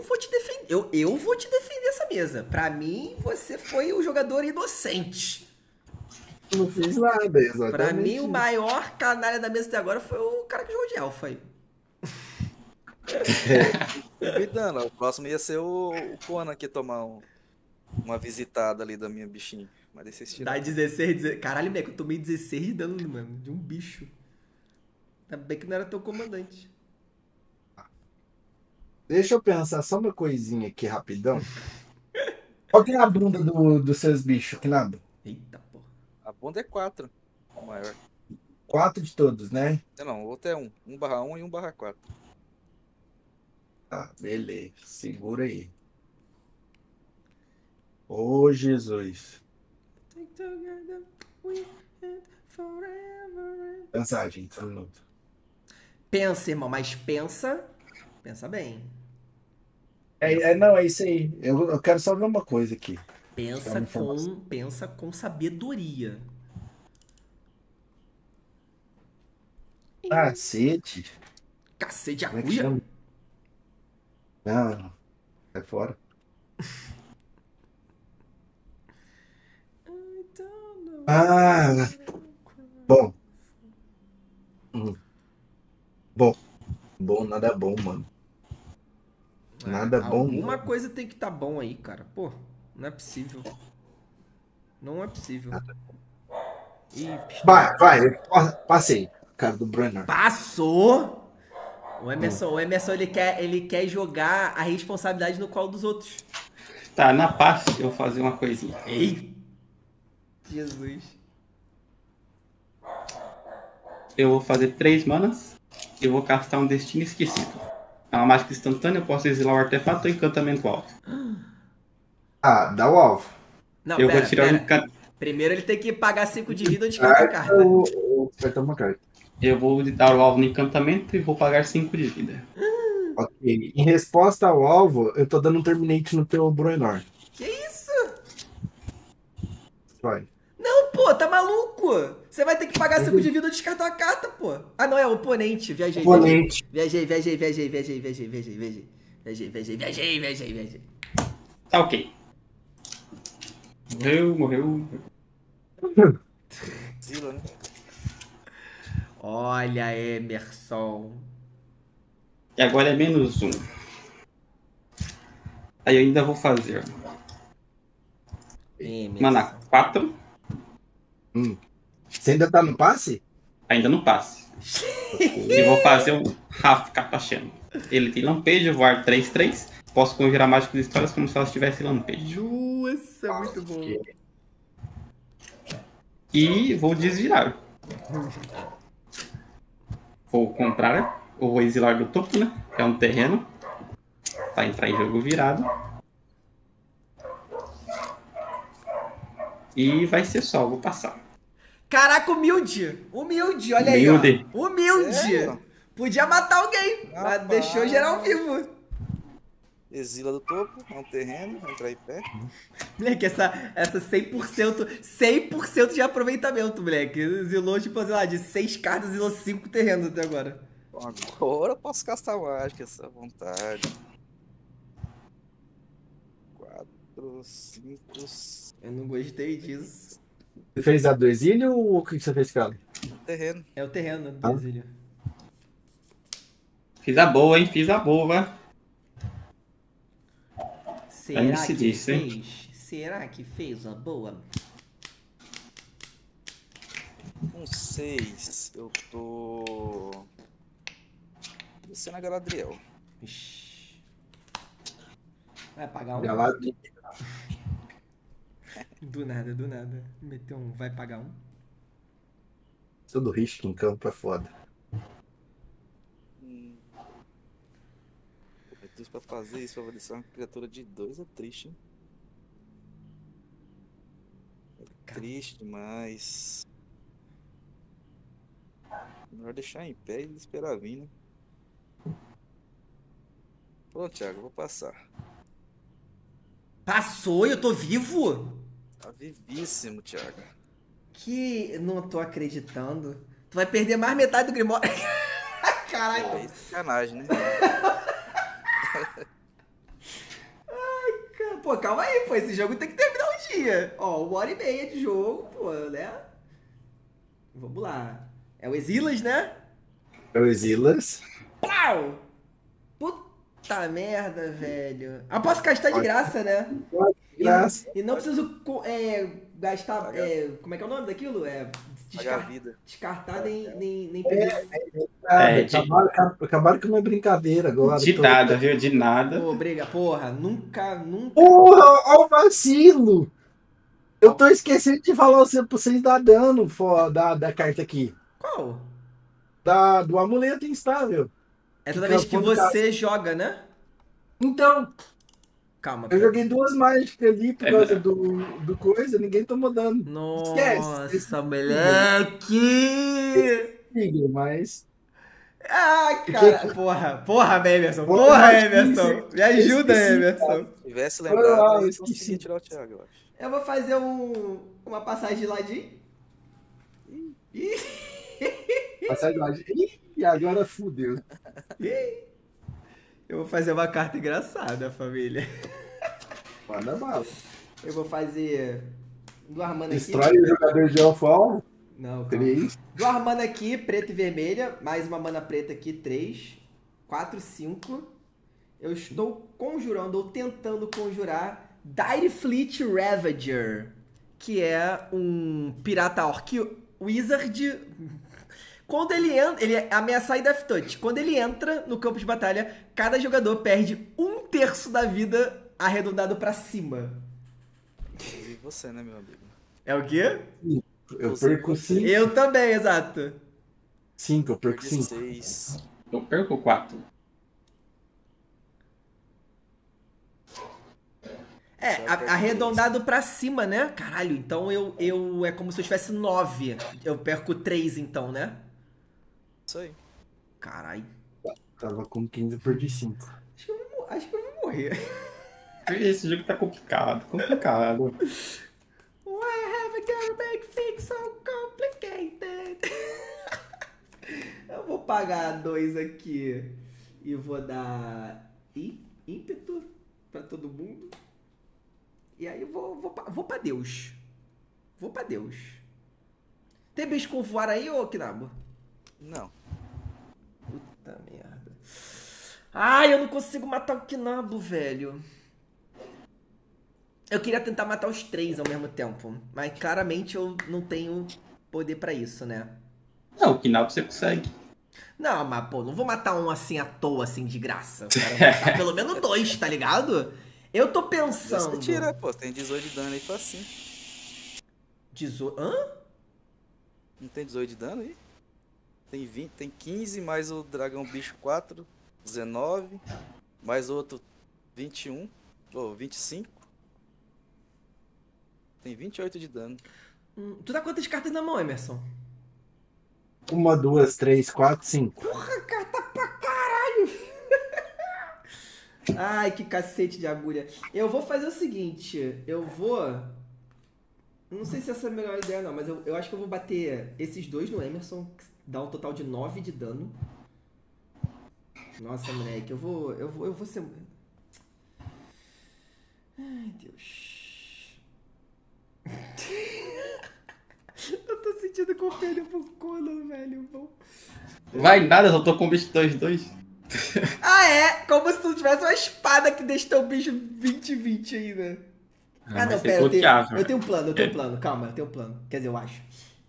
vou te defender, eu vou te defender essa mesa. Pra mim, você foi o jogador inocente. Não fiz nada, exatamente. Pra mim, o maior canalha da mesa até agora foi o cara que jogou de elfa aí. Cuidando, o próximo ia ser o Conan que ia tomar uma visitada ali da minha bichinha. Dá 16. Caralho, moleque, eu tomei 16 de dano, mano, de um bicho. Ainda bem que não era teu comandante. Deixa eu pensar só uma coisinha aqui, rapidão. Qual que é a bunda dos seus bichos, Kinnabu? Eita, porra. A bunda é 4, a maior. 4 de todos, né? Não, o outro é 1. 1/1 e 1/4. Tá, beleza. Segura aí. Ô, Jesus. Pensar, gente, um minuto. Pensa, irmão, mas pensa. Pensa bem. Não, é isso aí. Eu quero só ver uma coisa aqui. Pensa com sabedoria. Cacete. Cacete a cuia? Não, sai fora. Bom. Bom, nada bom, mano. Nada bom. Alguma coisa tem que tá bom aí, cara. Pô, não é possível. Não é possível. Passei. Cara do Brenner. Passou? O Emerson ele quer jogar a responsabilidade no colo dos outros. Tá, na paz eu vou fazer uma coisinha. Eita. Jesus. Eu vou fazer 3 manas e vou castar um Destino Esquecido. É uma mágica instantânea, eu posso exilar o artefato ou encantamento alvo. Ah, dá o alvo. Não, eu vou tirar um... Primeiro ele tem que pagar 5 de vida ou descartar a carta. Vai tomar uma carta. Eu vou dar o alvo no encantamento e vou pagar 5 de vida. Ok. Em resposta ao alvo, eu tô dando um Terminate no teu Bruenor. Que isso? Vai. Não, pô, tá maluco? Você vai ter que pagar 5 de vida ou descartar a carta, pô. Ah, não, é o oponente. Viajei. Tá ok. Morreu. Zila, né? Olha, Emerson. E agora é -1. Aí eu ainda vou fazer. Mana 4. Você ainda tá no passe? Ainda no passe. E vou fazer o Raf Katacheno. Ele tem lampejo, voar 3/3. Posso conjurar mágicas histórias como se elas tivessem lampejo. Nossa, muito bom. E vou desvirar. Vou comprar, ou vou exilar do topo, né? É um terreno. Tá, entrar em jogo virado. E vai ser só, vou passar. Caraca, humilde! Humilde, olha aí, ó. Humilde! É. Podia matar alguém, rapaz, mas deixou geral vivo. Exila do topo, é um terreno, entrar em pé. Moleque, essa 100% de aproveitamento, moleque. Exilou, tipo, sei lá, de 6 cartas, exilou 5 terrenos até agora. Agora eu posso castar mágica, essa vontade. 4, 5, 6. Eu não gostei disso. Você fez a do exílio ou o que você fez com ela? Terreno. É o terreno do exílio. Fiz a boa, hein? Fiz a boa. Será que disse, fez? Hein? Será que fez uma boa? Um 6. Eu tô... Descendo na Galadriel. Ixi. Vai pagar um... Galadriel. Do nada. Meteu um... Vai pagar um. Todo risco em campo é foda. Pra fazer isso, pra avaliar uma criatura de 2 é triste, hein? É triste demais. Melhor deixar em pé e esperar vir, né? Pronto, Thiago, eu vou passar. Passou? Eu tô vivo? Tá vivíssimo, Thiago. Que... não tô acreditando. Tu vai perder mais metade do Grimório. Caralho. É sacanagem, né? Ai, cara, pô, calma aí, pô, esse jogo tem que terminar um dia. Ó, 1h30 de jogo, pô, né? Vamos lá. É o Exilas, né? É o Exilas. Pau! Puta merda, velho. Ah, posso gastar de graça, né? E não preciso gastar... como é que é o nome daquilo? É... Descartar nem perder. Acabaram que não é brincadeira agora. De nada, viu? De nada. Pô, briga, porra. Nunca. Porra, ó o vacilo! Eu tô esquecendo de falar pra vocês dar dano da carta aqui. Qual? Do Amuleto Instável. É toda vez que você joga, né? Então. Calma, eu joguei 2 mágicas ali por causa do coisa, ninguém tomou dano. Nossa, esquece. Moleque! Mas... Ah, cara, porra, Emerson, Emerson. Me ajuda, Emerson. Se tivesse lembrado, eu esqueci tirar o Thiago, eu acho. Eu vou fazer uma passagem de ladinho. Passagem de ladinho. E agora fudeu. Eu vou fazer uma carta engraçada, família. Manda bala. Eu vou fazer... Do Armando aqui... Destrói o jogador de Alfão. Não, calma. 3. Do Armando aqui, preta e vermelha. Mais uma mana preta aqui, 3. 4, 5. Eu estou conjurando, ou tentando conjurar, Dire Fleet Ravager. Que é um pirata orc wizard... Quando ele entra, ele é ameaçar e death touch. Quando ele entra no campo de batalha, cada jogador perde 1/3 da vida arredondado pra cima. E você, né, meu amigo? É o quê? 5. Eu perco 5. Eu também, exato. 5, eu perco 5. 6. Eu perco 4. É, arredondado pra cima, né? Caralho, então eu é como se eu tivesse 9. Eu perco 3, então, né? Isso aí. Caralho. Tava com 15, eu perdi 5. Acho que eu vou morrer. Esse jogo tá complicado. Why have I gotta make things so complicated? Eu vou pagar 2 aqui e vou dar ímpeto pra todo mundo. E aí eu vou pra Deus. Vou pra Deus. Tem bicho com voar aí, ô Kinnabu? Não. Puta merda. Ai, eu não consigo matar o Kinnabu, velho. Eu queria tentar matar os três ao mesmo tempo, mas claramente eu não tenho poder pra isso, né? Não, o Kinnabu você consegue. Não, mas pô, não vou matar um assim à toa, assim, de graça. Eu quero matar pelo menos dois, tá ligado? Eu tô pensando... Você tira, pô, você tem 18 de dano aí, tô assim. 18... Hã? Não tem 18 de dano aí? Tem 20, tem 15, mais o dragão bicho 4, 19, mais outro 21, ou 25. Tem 28 de dano. Tu dá quantas cartas na mão, Emerson? 1, 2, 3, 4, 5. Porra, carta pra caralho! Ai, que cacete de agulha. Eu vou fazer o seguinte, eu vou... Não sei se essa é a melhor ideia não, mas eu acho que eu vou bater esses dois no Emerson, que dá um total de 9 de dano. Nossa, moleque, eu vou ser... Ai, Deus. Eu tô sentindo compelho pro Conan, velho. Bom. Vai nada, eu só tô com o bicho 2-2. Ah, é? Como se tu tivesse uma espada que deixa teu bicho 20-20 ainda. Ah, não, pera, eu tenho um plano, calma, eu tenho um plano. Quer dizer, eu acho.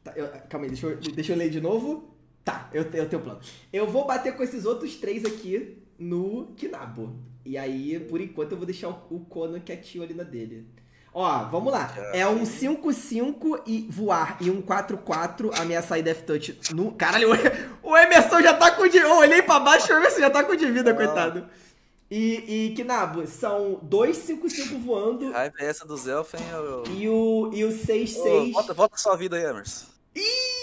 Tá, calma aí, deixa eu ler de novo. Tá, eu tenho um plano. Eu vou bater com esses outros três aqui no Kinnabu. E aí, por enquanto, eu vou deixar o Conan quietinho ali na dele. Ó, vamos lá. É um 5-5 e voar e um 4-4 ameaçar e death touch no... Caralho, o Emerson já tá com... Eu olhei pra baixo e o Emerson já tá com de vida, coitado. E Kinnabu, são 2-5-5 voando. A essa do Zelfen é o... E o 6-6... Volta sua vida aí, Emerson. Ih!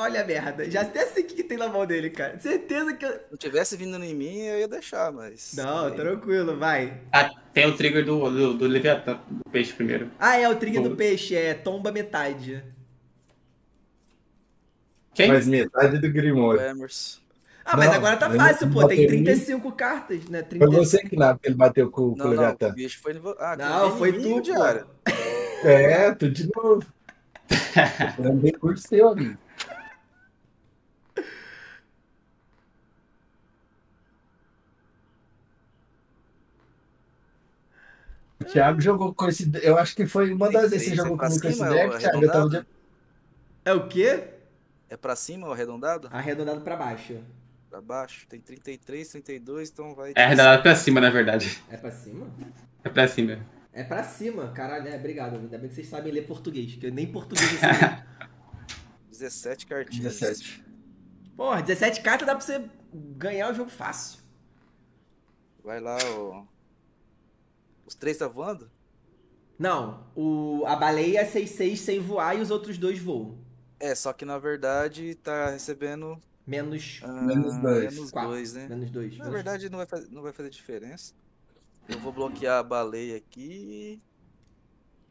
Olha a merda. Já até sei o que tem na mão dele, cara. Certeza que eu... Se não tivesse vindo em mim, eu ia deixar, mas... Não, tranquilo, vai. Ah, tem o trigger do Leviatã, do peixe primeiro. Ah, é, o trigger do peixe, é tomba metade. Quem? Mas metade do Grimório. Emerson. Ah, mas não, agora tá fácil, pô. Tem 35 cartas, né? 35. Foi você que ele bateu com o Leviatã. Não, foi tu, diário. É, tu de novo. Também curto seu, amigo. O Thiago jogou com esse... Eu acho que foi uma das vezes que você jogou com esse deck, Thiago. É o quê? É pra cima ou arredondado? Arredondado pra baixo. Pra baixo, tem 33, 32, então vai... É arredondado pra cima, na verdade. É pra cima? É pra cima. É pra cima, caralho, é, obrigado. Ainda bem que vocês sabem ler português, que eu nem português eu sei. 17 cartinhas. 17. Porra, 17 cartas dá pra você ganhar o jogo fácil. Vai lá, ô... Os três tá voando? Não, a baleia é 6-6 sem voar e os outros dois voam. É, só que na verdade tá recebendo... Menos 2, né? Menos 2. Na verdade não vai fazer diferença. Eu vou bloquear a baleia aqui.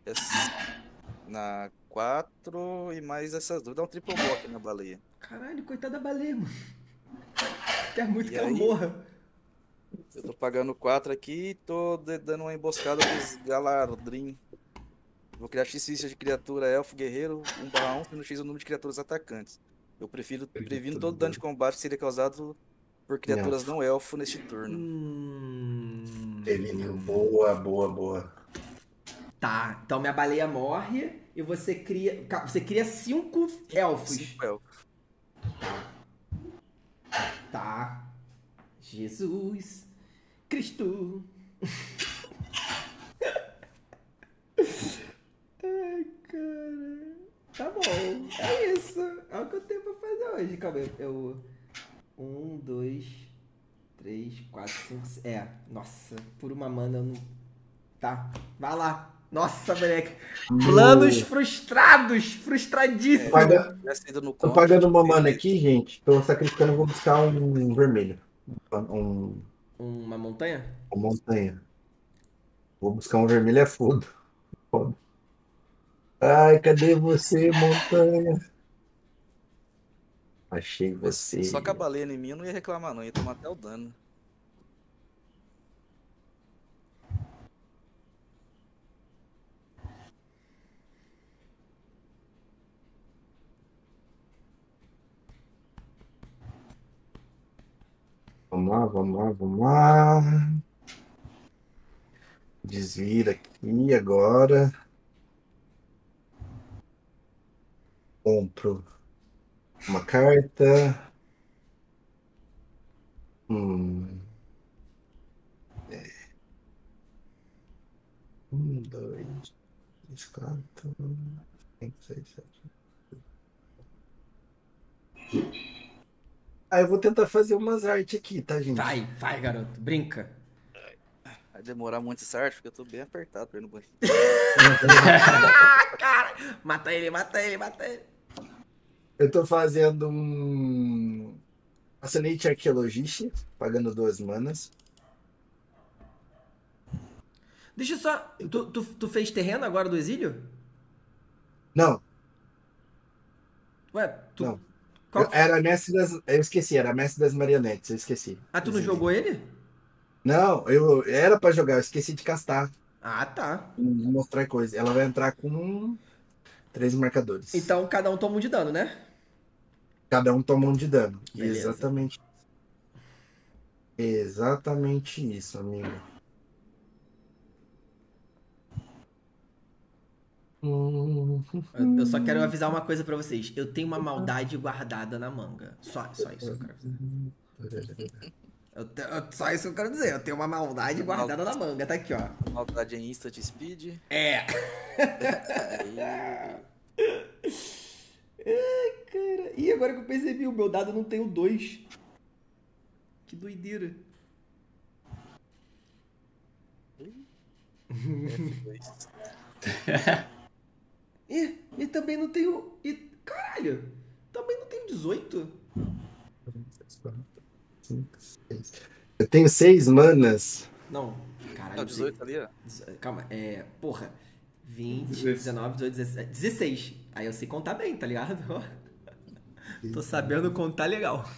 Essa, na 4 e mais essas duas. Dá um triple block na baleia. Caralho, coitada da baleia, mano. Quer muito que ela morra. Eu tô pagando 4 aqui e tô dando uma emboscada pros Galadrim. Vou criar X ficha de criatura, elfo, guerreiro, 1/1, sendo X o número de criaturas atacantes. Eu previno todo dano de combate que seria causado por criaturas não elfo neste turno. Previno. Boa. Tá, então minha baleia morre e você cria. Você cria 5 elfos. 5 elfos. Tá. Jesus Cristo. Ai, cara. Tá bom. É isso. É o que eu tenho pra fazer hoje. Calma aí. 1, 2, 3, 4, 5, 6. É. Nossa. Por uma mana eu não... Tá. Vai lá. Nossa, moleque. Planos frustrados. Frustradíssimos. Tô pagando uma mana aqui, gente. Tô sacrificando. Vou buscar um vermelho. Uma montanha? Uma montanha. Vou buscar um vermelho, é foda. Foda. Ai, cadê você, montanha? Achei você. Só que a baleia em mim eu não ia reclamar não, ia tomar até o dano. Vamos lá, vamos lá, vamos lá. Desvira aqui agora. Compro uma carta. Um, dois, três, quatro, cinco, seis, sete. Aí eu vou tentar fazer umas artes aqui, tá, gente? Vai, vai, garoto, brinca. Vai demorar muito essa arte, porque eu tô bem apertado pra ir no banheiro. Cara, mata ele, mata ele, mata ele. Eu tô fazendo um Acionate Arqueologist, pagando 2 manas. Deixa eu só... Tu fez terreno agora do exílio? Não. Ué, tu... Não. Qual... Era Mestre das... Eu esqueci, era Mestre das Marionetes, eu esqueci. Ah, tu não jogou ele? Não, eu era pra jogar, eu esqueci de castar. Ah, tá. Vou mostrar coisa. Ela vai entrar com 3 marcadores. Então cada um toma um de dano, né? Cada um toma um de dano. Beleza. Exatamente. Exatamente isso, amigo. Eu só quero avisar uma coisa pra vocês. Eu tenho uma maldade guardada na manga. Só isso eu quero dizer. Só isso eu quero dizer. Eu tenho uma maldade guardada na manga. Tá aqui, ó. Maldade em instant speed. É. Ai, cara. E agora que eu percebi, o meu dado não tem o 2. Que doideira. F2. E também não tenho... caralho! Também não tenho 18? Eu tenho 6 manas. Não, caralho. Não, 18 ali, ó. Calma, é... Porra. 20, 19, 18, 17... 16. Aí eu sei contar bem, tá ligado? Tô sabendo contar legal.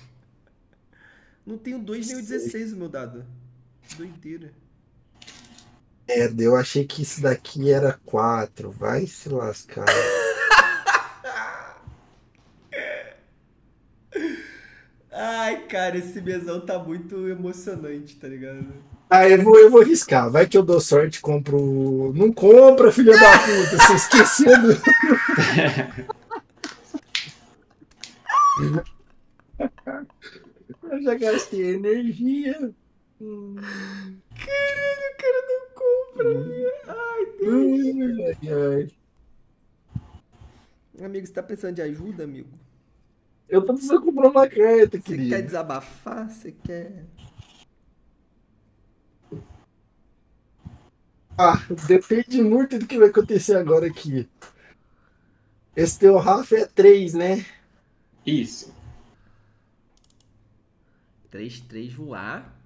Não tenho 2 nem o 16 o meu dado. Doideira. Merda, eu achei que isso daqui era 4. Vai se lascar. Ai, cara, esse mesão tá muito emocionante, tá ligado? Ah, eu vou riscar. Vai que eu dou sorte, compro... Não compra, filha da puta. Você esqueceu do... Eu já gastei energia. Caralho, o cara não compra. Ai, Deus. Amigo, você tá precisando de ajuda, amigo? Eu tô precisando comprar uma carta, querido. Você quer desabafar? Você quer... Ah, depende muito do que vai acontecer agora aqui. Esse teu Rafa é 3, né? Isso. 3, 3, voar.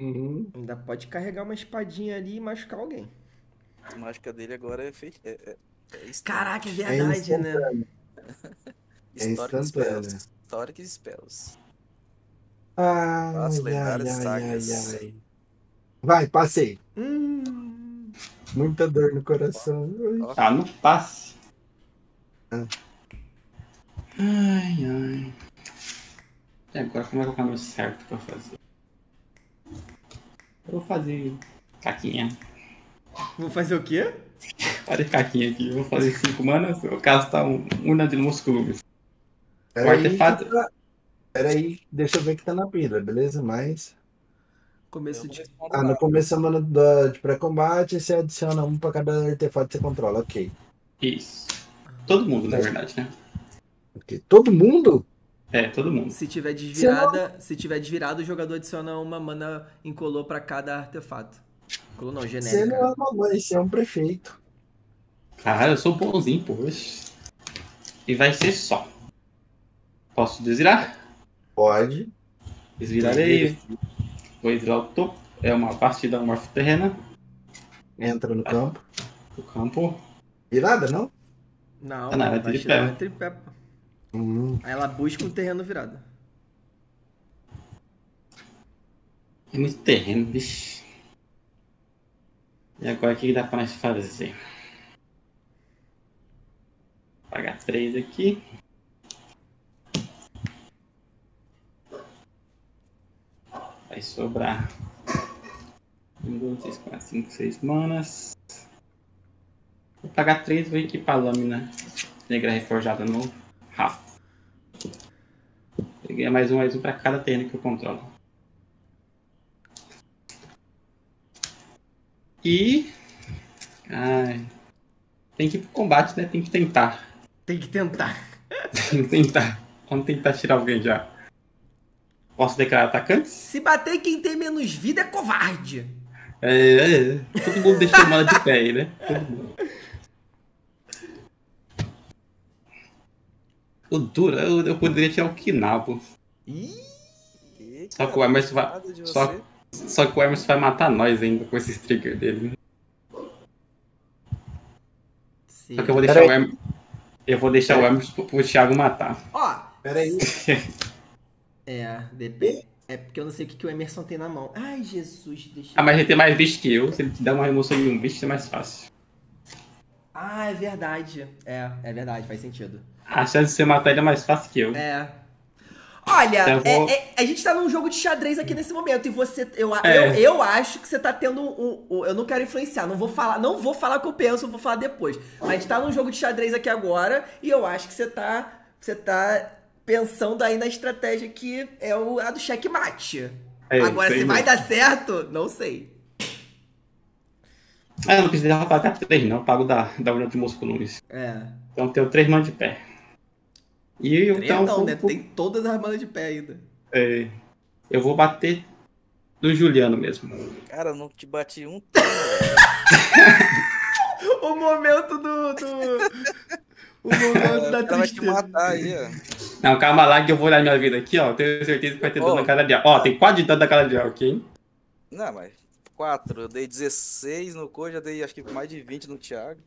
Uhum. Ainda pode carregar uma espadinha ali e machucar alguém. A mágica dele agora é feita. Caraca, é verdade, né? É Historic Spells. Ah, vai, passei. Muita dor no coração. Tá no passe. Ah. Ai, ai. E agora como é que eu caminho certo pra fazer? Eu vou fazer caquinha. Vou fazer o quê? Olha caquinha aqui. Eu vou fazer 5 manas, eu vou castar um Una de Los Clubes. Peraí, deixa eu ver que tá na pila, beleza? Mas... Começo de... Ah, no começo de pré-combate, você adiciona um pra cada artefato que você controla, ok. Isso. Todo mundo, na verdade, né? Okay. Todo mundo? É, todo mundo. Se tiver desvirada, se tiver desvirado, o jogador adiciona uma mana incolor pra cada artefato. Incolor não, genérica. Você não é uma mãe, você é um prefeito. Caralho, eu sou bonzinho, poxa. E vai ser só. Posso desvirar? Pode. Desvirarei. Vou desvirar o topo. É uma partida morfo terrena. Entra no campo. No campo. Virada, não? Não, tá nada, é tripé. Aí ela busca um terreno virado. É muito terreno, bicho. E agora o que dá pra nós fazer? Vou pagar 3 aqui. vai sobrar 1, 2, 3, 4, 5, 6 manas. Vou pagar 3 e vou equipar a Lâmina Negra Reforjada no Rafa. Peguei mais um para cada terreno que eu controlo. E... ai, tem que ir pro combate, né? Tem que tentar. Tem que tentar. Tem que tentar. Vamos tentar tirar alguém já. Posso declarar atacantes? Se bater quem tem menos vida é covarde. É. Todo mundo deixa a mala de pé aí, né? Todo mundo. O duro, eu poderia tirar o Kinnabu. Ih, só que o Emerson vai... Só que o Emerson vai matar nós ainda com esse trigger dele. Sim. Só que eu vou deixar o Emerson pro Thiago matar. Ó, peraí. É, depende. É porque eu não sei o que o Emerson tem na mão. Ai, Jesus, deixa eu... Ah, mas ele tem mais bicho que eu. Se ele te der uma remoção de um bicho, é mais fácil. Ah, é verdade. É verdade, faz sentido. A chance de você matar ele é mais fácil que eu. É. Olha, então, a gente tá num jogo de xadrez aqui nesse momento. E você... Eu acho que você tá tendo um... Eu não quero influenciar, não vou falar o que eu penso, eu vou falar depois. Mas a gente tá num jogo de xadrez aqui agora. E eu acho que você tá pensando aí na estratégia que é a do checkmate. Agora, se vai dar certo, não sei. Ah, não precisa derrotar até 3, não. Eu pago da olhada de músculo Luiz. É. Então eu tenho 3 manas de pé. E eu então, né? Tem todas as manas de pé ainda. É. Eu vou bater do Juliano mesmo. Cara, eu não te bati um. O momento O momento da tristeza. Não, calma lá que eu vou olhar minha vida aqui, ó. Tenho certeza que vai ter dano na Galadriel. Ó, tem 4 de dano da Galadriel aqui, hein? Não, mas 4. Eu dei 16 no Coja, dei acho que mais de 20 no Thiago.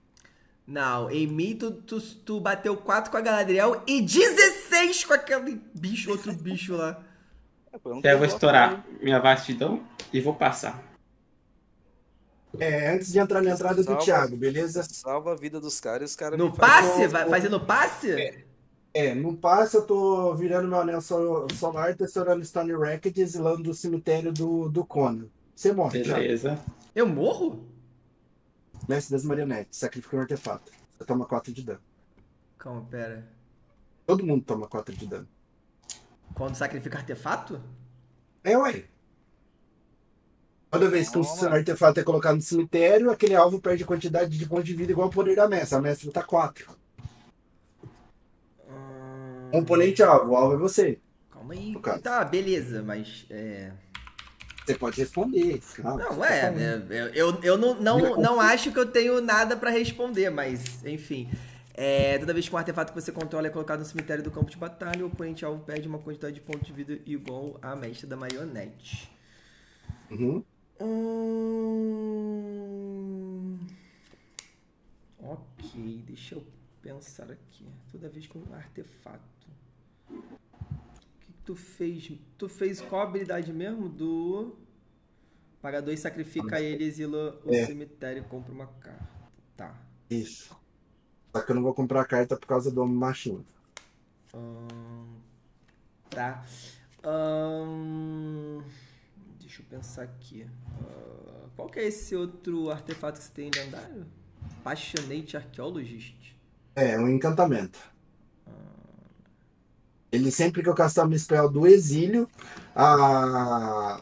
Não, em mim tu bateu 4 com a Galadriel e 16 com aquele bicho, outro bicho lá. Eu vou estourar minha vastidão e vou passar. É, antes de entrar na entrada do Thiago, beleza? Salva a vida dos caras e os caras... No passe? Vai fazer no passe? No passe eu tô virando meu anel solar, tesourando Stone Racket e exilando do cemitério do Conan. Você morre, beleza. Thiago. Eu morro? Mestre das Marionetes, sacrifica um artefato. Você toma 4 de dano. Calma, pera. Todo mundo toma 4 de dano. Quando sacrifica artefato? É, ué. Toda vez que um artefato é colocado no cemitério, aquele alvo perde a quantidade de pontos de vida igual ao poder da mestra. A mestra tá 4. Componente alvo. O alvo é você. Calma aí. Tá, beleza, mas... Você pode responder. Claro. Não, eu não acho que eu tenho nada pra responder, mas, enfim. Toda vez que um artefato que você controla é colocado no cemitério do campo de batalha, o oponente alvo perde uma quantidade de pontos de vida igual à mestra da marionete. Uhum. Ok, deixa eu pensar aqui. Toda vez com um artefato. O que tu fez? Tu fez qual habilidade mesmo? Do paga 2, sacrifica ele, exila o cemitério e compra uma carta. Tá. Isso. Só que eu não vou comprar a carta por causa do homem machinho. Tá. Deixa eu pensar aqui. Qual que é esse outro artefato que você tem lendário? Passionate Archaeologist? É, um encantamento. Ele sempre que eu castar uma spell do exílio, a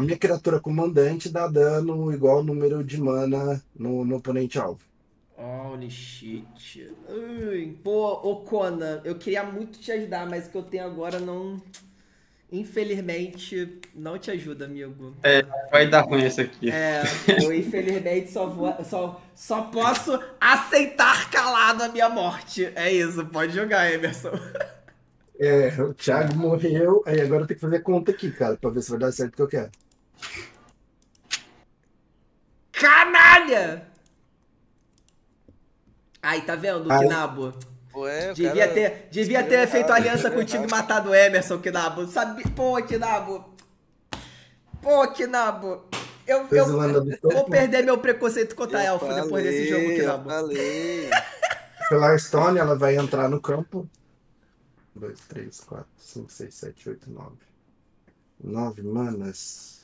minha criatura comandante dá dano igual ao número de mana no oponente alvo. Holy shit. Pô, Conan, eu queria muito te ajudar, mas o que eu tenho agora não... Infelizmente, não te ajuda, amigo. É, vai dar ruim isso aqui. É, eu infelizmente só posso aceitar calado a minha morte. É isso, pode jogar, Emerson. O Thiago morreu, aí agora eu tenho que fazer conta aqui, cara, pra ver se vai dar certo o que eu quero. Canalha! Ai, tá vendo, Kinnabu? Ué, devia ter feito aliança contigo e matado o Emerson, Kinnabu. Pô, Kinnabu. Eu vou perder meu preconceito contra a Elfa depois desse jogo, Kinnabu. Pela Stone, ela vai entrar no campo. 2, 3, 4, 5, 6, 7, 8, 9. 9 manas.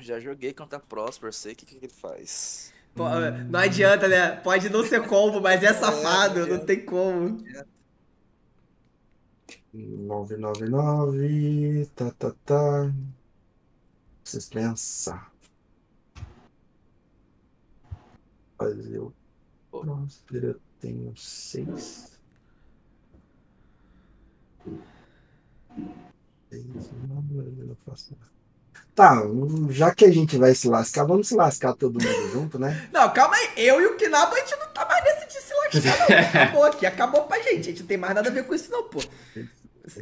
Já joguei contra Prosper, sei o que ele faz. Pô, não adianta, né? Pode não ser combo, mas é safado, não, não tem como. 999, tá. Preciso pensar. Mas eu. Prosper, eu tenho 6. 6, eu não faço nada. Tá, já que a gente vai se lascar, vamos se lascar todo mundo junto, né? Não, calma aí, eu e o Kinnabu, a gente não tá mais nesse de se lascar, não. Acabou aqui, acabou pra gente não tem mais nada a ver com isso não, pô.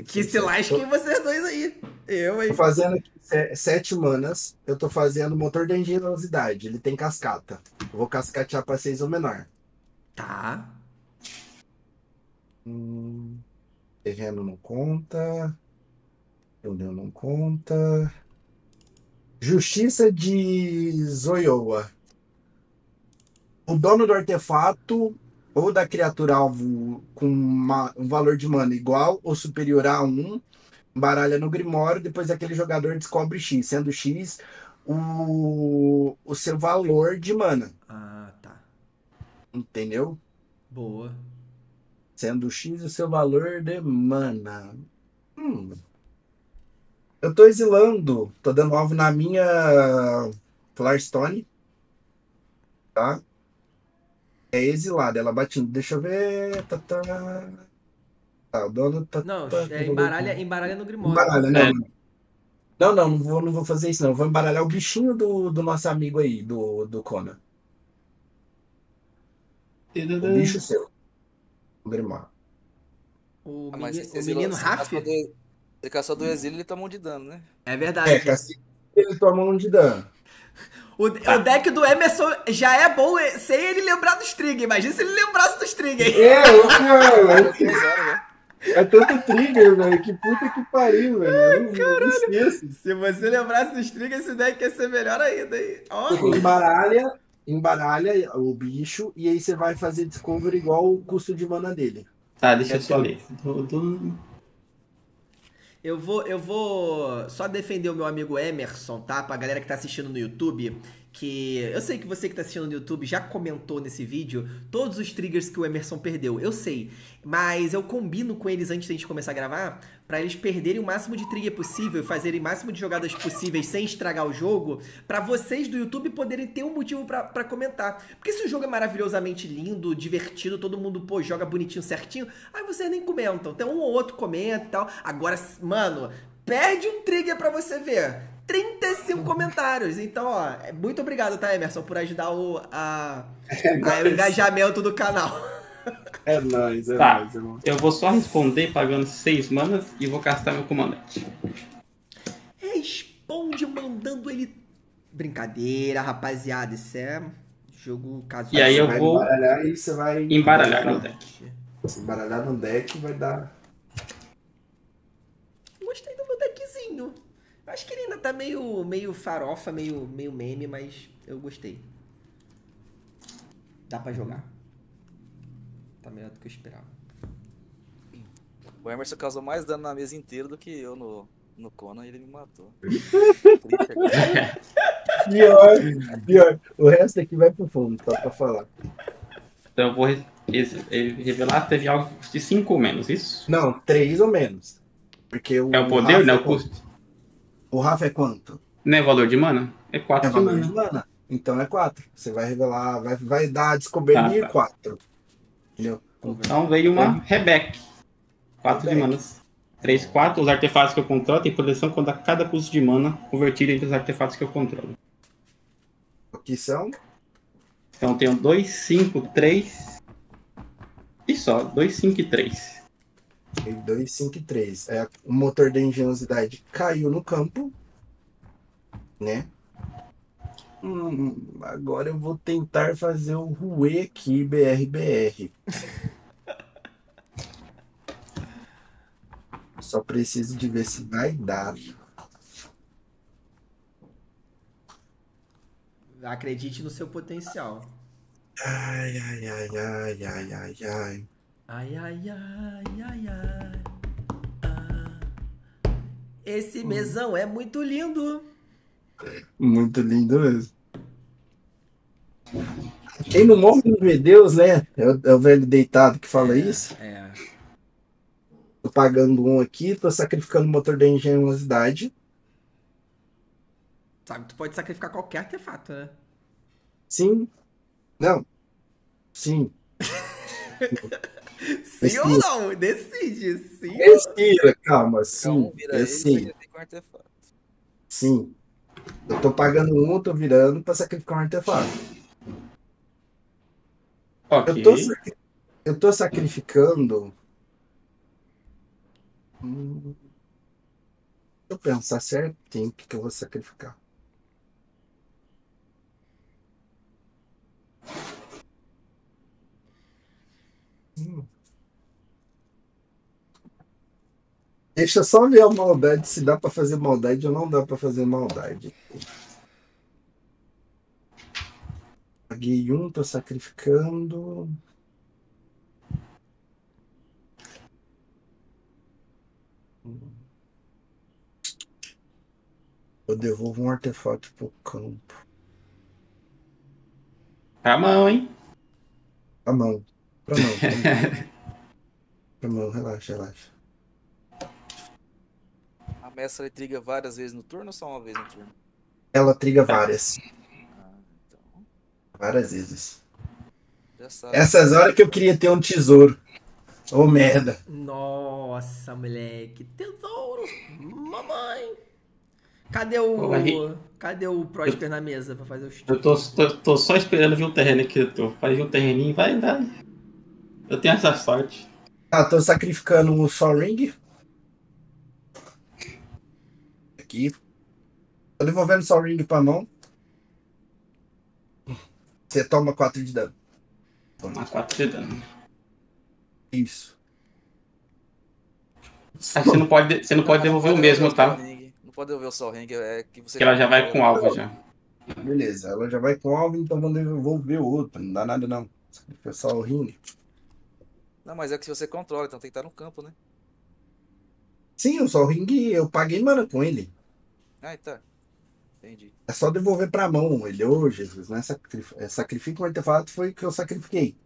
Que se lasquem vocês dois aí. Eu aí. Tô fazendo aqui 7 manas, eu tô fazendo motor de engenhosidade, ele tem cascata. Eu vou cascatear pra 6 ou menor. Tá. Terreno não conta, reunião não conta... Justiça de Zoyoa. O dono do artefato ou da criatura alvo com um valor de mana igual ou superior a 1, baralha no Grimório, depois aquele jogador descobre X, sendo X o seu valor de mana. Ah, tá. Entendeu? Boa. Sendo X o seu valor de mana. Eu tô exilando, tô dando alvo na minha Flarstone, tá? É exilada, ela batendo, deixa eu ver... Tá, o dono... Não, embaralha no Grimório. Embaralha, né? Não vou fazer isso não, vou embaralhar o bichinho do nosso amigo aí, do Conan. O bicho seu, o Grimório. O menino Rafa? Ele caçou do exílio, ele toma um de dano, né? É verdade. Ele toma um de dano. O deck do Emerson já é bom sem ele lembrar dos trigger. Imagina se ele lembrasse dos trigger. É tanto trigger, velho. Que puta que pariu, velho. Caralho. Se você lembrasse dos trigger, esse deck ia ser melhor ainda. Embaralha o bicho e aí você vai fazer discover igual o custo de mana dele. Tá, deixa eu só ler. Eu vou só defender o meu amigo Emerson, tá? Pra galera que tá assistindo no YouTube, que eu sei que você que tá assistindo no YouTube já comentou nesse vídeo todos os triggers que o Emerson perdeu, eu sei. Mas eu combino com eles antes da gente começar a gravar, pra eles perderem o máximo de trigger possível e fazerem o máximo de jogadas possíveis sem estragar o jogo, pra vocês do YouTube poderem ter um motivo pra comentar. Porque se o jogo é maravilhosamente lindo, divertido, todo mundo, pô, joga bonitinho, certinho, aí vocês nem comentam. Então um ou outro comenta e tal. Agora, mano, perde um trigger pra você ver. 35 comentários. Então, ó, muito obrigado, tá, Emerson, por ajudar o engajamento do canal. É nóis, tá, nóis, irmão. Eu vou só responder pagando 6 manas e vou castar meu comandante. Responde mandando ele... Brincadeira, rapaziada, isso é jogo casual. E aí eu vou embaralhar e você vai... Embaralhar no deck. Se embaralhar no deck vai dar... Gostei do meu deckzinho. Acho que ele ainda tá meio farofa, meio meme, mas eu gostei. Dá pra jogar. Tá melhor do que eu esperava. O Emerson causou mais dano na mesa inteira do que eu no Conan e ele me matou. Pior. O resto aqui vai pro fundo, só pra falar. Então eu vou revelar se teve algo de 5 ou menos, isso? Não, 3 ou menos. Porque é o poder, né? O custo. O Rafa é quanto? Não é valor de mana? É 4 de mana. É valor de mana. Então é 4. Você vai revelar, vai dar descobrir 4. Entendeu? Então veio uma Rebeck. 4 de manas. 3, 4. Os artefatos que eu controlo tem proteção contra cada custo de mana convertido entre os artefatos que eu controlo. O que são? Então tenho 2, 5, 3. E só. 2, 5 e 3. 2, 5 e 3. O motor da engenhosidade caiu no campo, né? Agora eu vou tentar fazer o Rue aqui, BRBR. Só preciso de ver se vai dar. Acredite no seu potencial. Ai, ai, ai, ai, ai, ai, ai. Ai, ai, ai, ai, ai. Ah. Esse mesão é muito lindo. Muito lindo mesmo. Quem não morre dos medeus, né? É o velho deitado que fala isso. É. Tô pagando um aqui, tô sacrificando o motor da engenhosidade. Sabe, tu pode sacrificar qualquer artefato, né? Sim. Não. Sim. Sim ou não? Decide. Sim. Respira, calma. Sim. Sim. Sim. Eu tô pagando um, tô virando pra sacrificar um artefato. Okay. Eu tô sacrificando... Deixa eu pensar certinho o que eu vou sacrificar. Deixa eu só ver a maldade, se dá pra fazer maldade ou não dá pra fazer maldade. Paguei um, tô sacrificando... Eu devolvo um artefato pro campo. Pra mão, hein? Pra mão. Pra mão. Pra mão, relaxa, relaxa. A mestra triga várias vezes no turno ou só uma vez no turno? Ela triga várias. Ah, então. Várias vezes. Já sabe. Essas horas que eu queria ter um tesouro. Ô, merda. Nossa, moleque. Tesouro. Mamãe. Cadê o Prosper na mesa pra fazer o chute? Eu tô só esperando vir um terreno aqui. Faz um terreninho, vai, vai. Eu tenho essa sorte. Ah, tô sacrificando um Sol Ring. Aqui. Tô devolvendo o Sol Ring pra mão. Você toma 4 de dano. Toma 4 de dano. Isso. Ah, você não pode devolver o mesmo, tá? Pode devolver o Sol Ring, é que você... Que ela já vai com alvo, já. Beleza, ela já vai com alvo, então vamos devolver o outro. Não dá nada, não. O Sol Ring. Não, mas é que se você controla, então tem que estar no campo, né? Sim, o Sol Ring eu paguei mana com ele. Ah, tá. Entendi. É só devolver pra mão ele. Ô, Jesus, né? Sacrifica um artefato, foi o que eu sacrifiquei.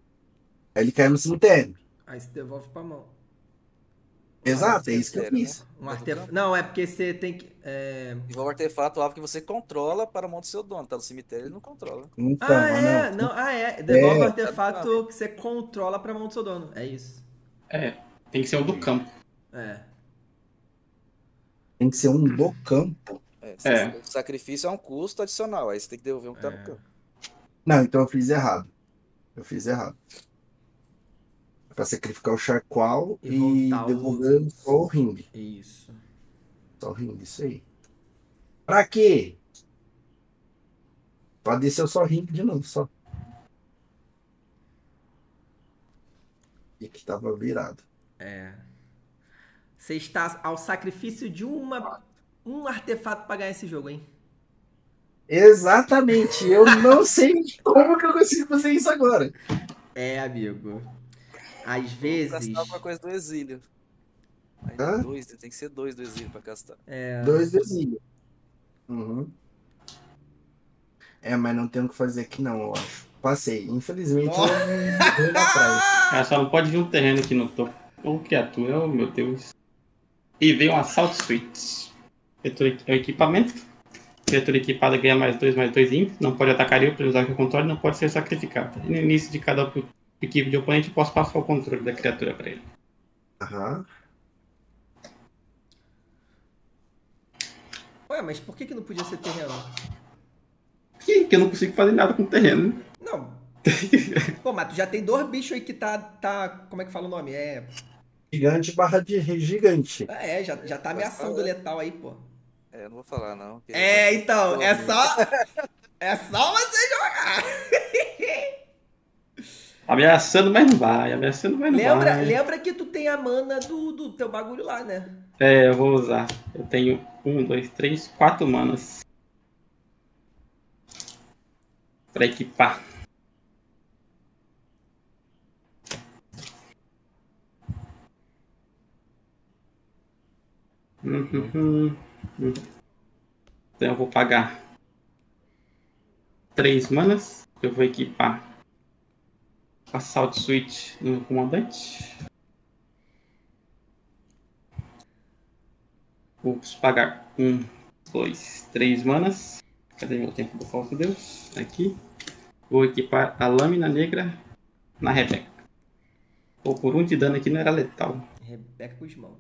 Aí ele caiu no cemitério. Aí se devolve pra mão. Exato, é isso que eu fiz. Um artefato. Não, é porque você tem que... Igual o artefato, algo que você controla para a mão do seu dono. Tá no cemitério, ele não controla. Então, não. Devolve o artefato que você controla para a mão do seu dono. É isso. É, tem que ser um do campo. É. Tem que ser um do campo? É. O sacrifício é um custo adicional, aí você tem que devolver um que tá no campo. Não, então eu fiz errado. Pra sacrificar o Charqual e devolver o Sol Ring. Isso. Sol Ring, isso aí. Pra quê? Pra descer o Sol Ring de novo, só. E que tava virado. É. Você está ao sacrifício de um artefato pra ganhar esse jogo, hein? Exatamente. Eu não sei como que eu consigo fazer isso agora. É, amigo. Às vezes... Vou gastar alguma coisa do exílio. Dois, tem que ser 2 do exílio pra gastar. 2 do exílio. Uhum. É, mas não tem o que fazer aqui não, eu acho. Passei. Infelizmente, eu vou na praia. Ah, só não pode vir um terreno aqui no topo. Ô, criatura, oh, meu Deus. E veio um Assalto Suíte. É o equipamento. Criatura equipada ganha +2/+2 imp. Não pode atacar eu pelo usar que eu controle, não pode ser sacrificado. E no início de cada... equipe de oponente, posso passar o controle da criatura pra ele. Aham. Ué, mas por que não podia ser terreno? Porque eu não consigo fazer nada com terreno. Não. Pô, mas tu já tem 2 bichos aí que tá... Como é que fala o nome? É... Gigante barra de gigante. Ah, é, já tá ameaçando o letal aí, pô. É, eu não vou falar, não. É, então, é só... É só você jogar! Ameaçando, mas não vai. Lembra que tu tem a mana do teu bagulho lá, né? É, eu vou usar. Eu tenho 1, 2, 3, 4 manas. Pra equipar. Então eu vou pagar 3 manas. Eu vou equipar Assalto Suíte no comandante. Vou pagar 1, 2, 3 manas. Cadê meu tempo do falso Deus? Aqui. Vou equipar a Lâmina Negra na Rebeca. Pô, por 1 de dano aqui não era letal. Rebeca com os mãos.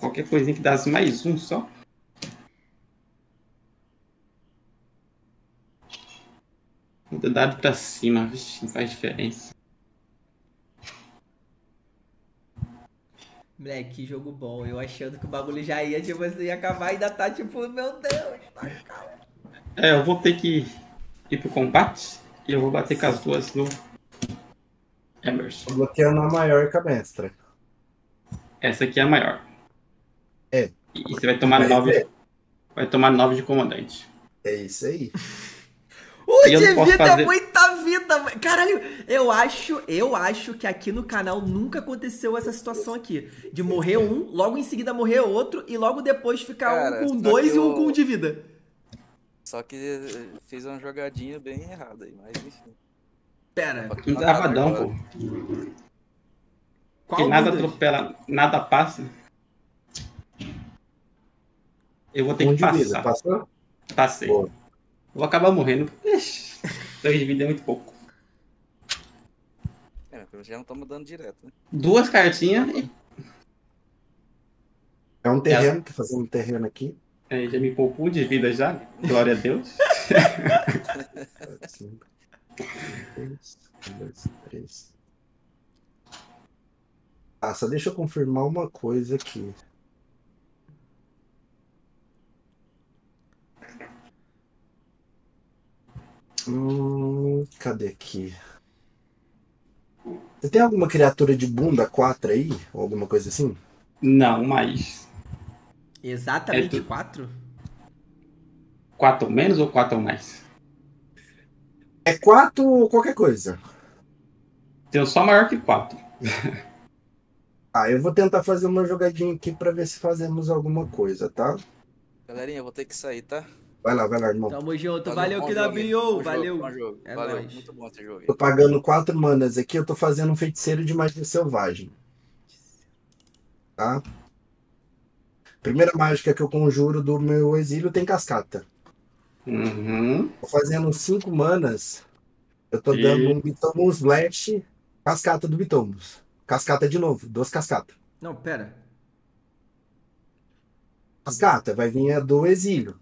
Qualquer coisinha que dá mais 1 só. Muda dado pra cima, vixe, não faz diferença. Moleque, que jogo bom. Eu achando que o bagulho já ia, tipo, assim, ia acabar e ainda tá, tipo, meu Deus. É, eu vou ter que ir pro combate e eu vou bater com as duas no Emerson. Bloqueando a maior com a mestra. Essa aqui é a maior. É. E você vai tomar 9. É. Vai tomar 9 de comandante. É isso aí. Ui, de vida fazer... é muita vida, mano. Caralho, eu acho que aqui no canal nunca aconteceu essa situação aqui. De morrer um, logo em seguida morrer outro e logo depois ficar um com 2 e um com 1 de vida. Só que fez uma jogadinha bem errada aí, mas enfim. Pera, não tava não, pô. Qual nada atropela, nada passa. Eu vou ter que passar. Vida. Passou? Passei. Boa. Vou acabar morrendo. 2 de vida é muito pouco. É, eu já não tô mudando direto, né? 2 cartinhas e... É um terreno, tô fazendo um terreno aqui. É, já me poupou de vida já, glória a Deus. 5, 1, 2, 3. Ah, só deixa eu confirmar uma coisa aqui. Cadê aqui? Você tem alguma criatura de bunda 4 aí? Ou alguma coisa assim? Não, mas... Exatamente 4? 4 ou menos ou 4 ou mais? É 4 ou qualquer coisa. Tem só maior que 4. Ah, eu vou tentar fazer uma jogadinha aqui pra ver se fazemos alguma coisa, tá? Galerinha, eu vou ter que sair, tá? Vai lá, irmão. Tamo junto. Valeu, Kinnabu. Valeu. Valeu. Muito bom esse jogo. Tô pagando 4 manas aqui. Eu tô fazendo um feiticeiro de magia selvagem. Tá? Primeira mágica que eu conjuro do meu exílio tem cascata. Tô fazendo 5 manas. Eu tô dando um Bituminous Blast. Cascata do Bituminous. Cascata de novo. 2 cascatas. Não, pera. Cascata. Vai vir a do exílio.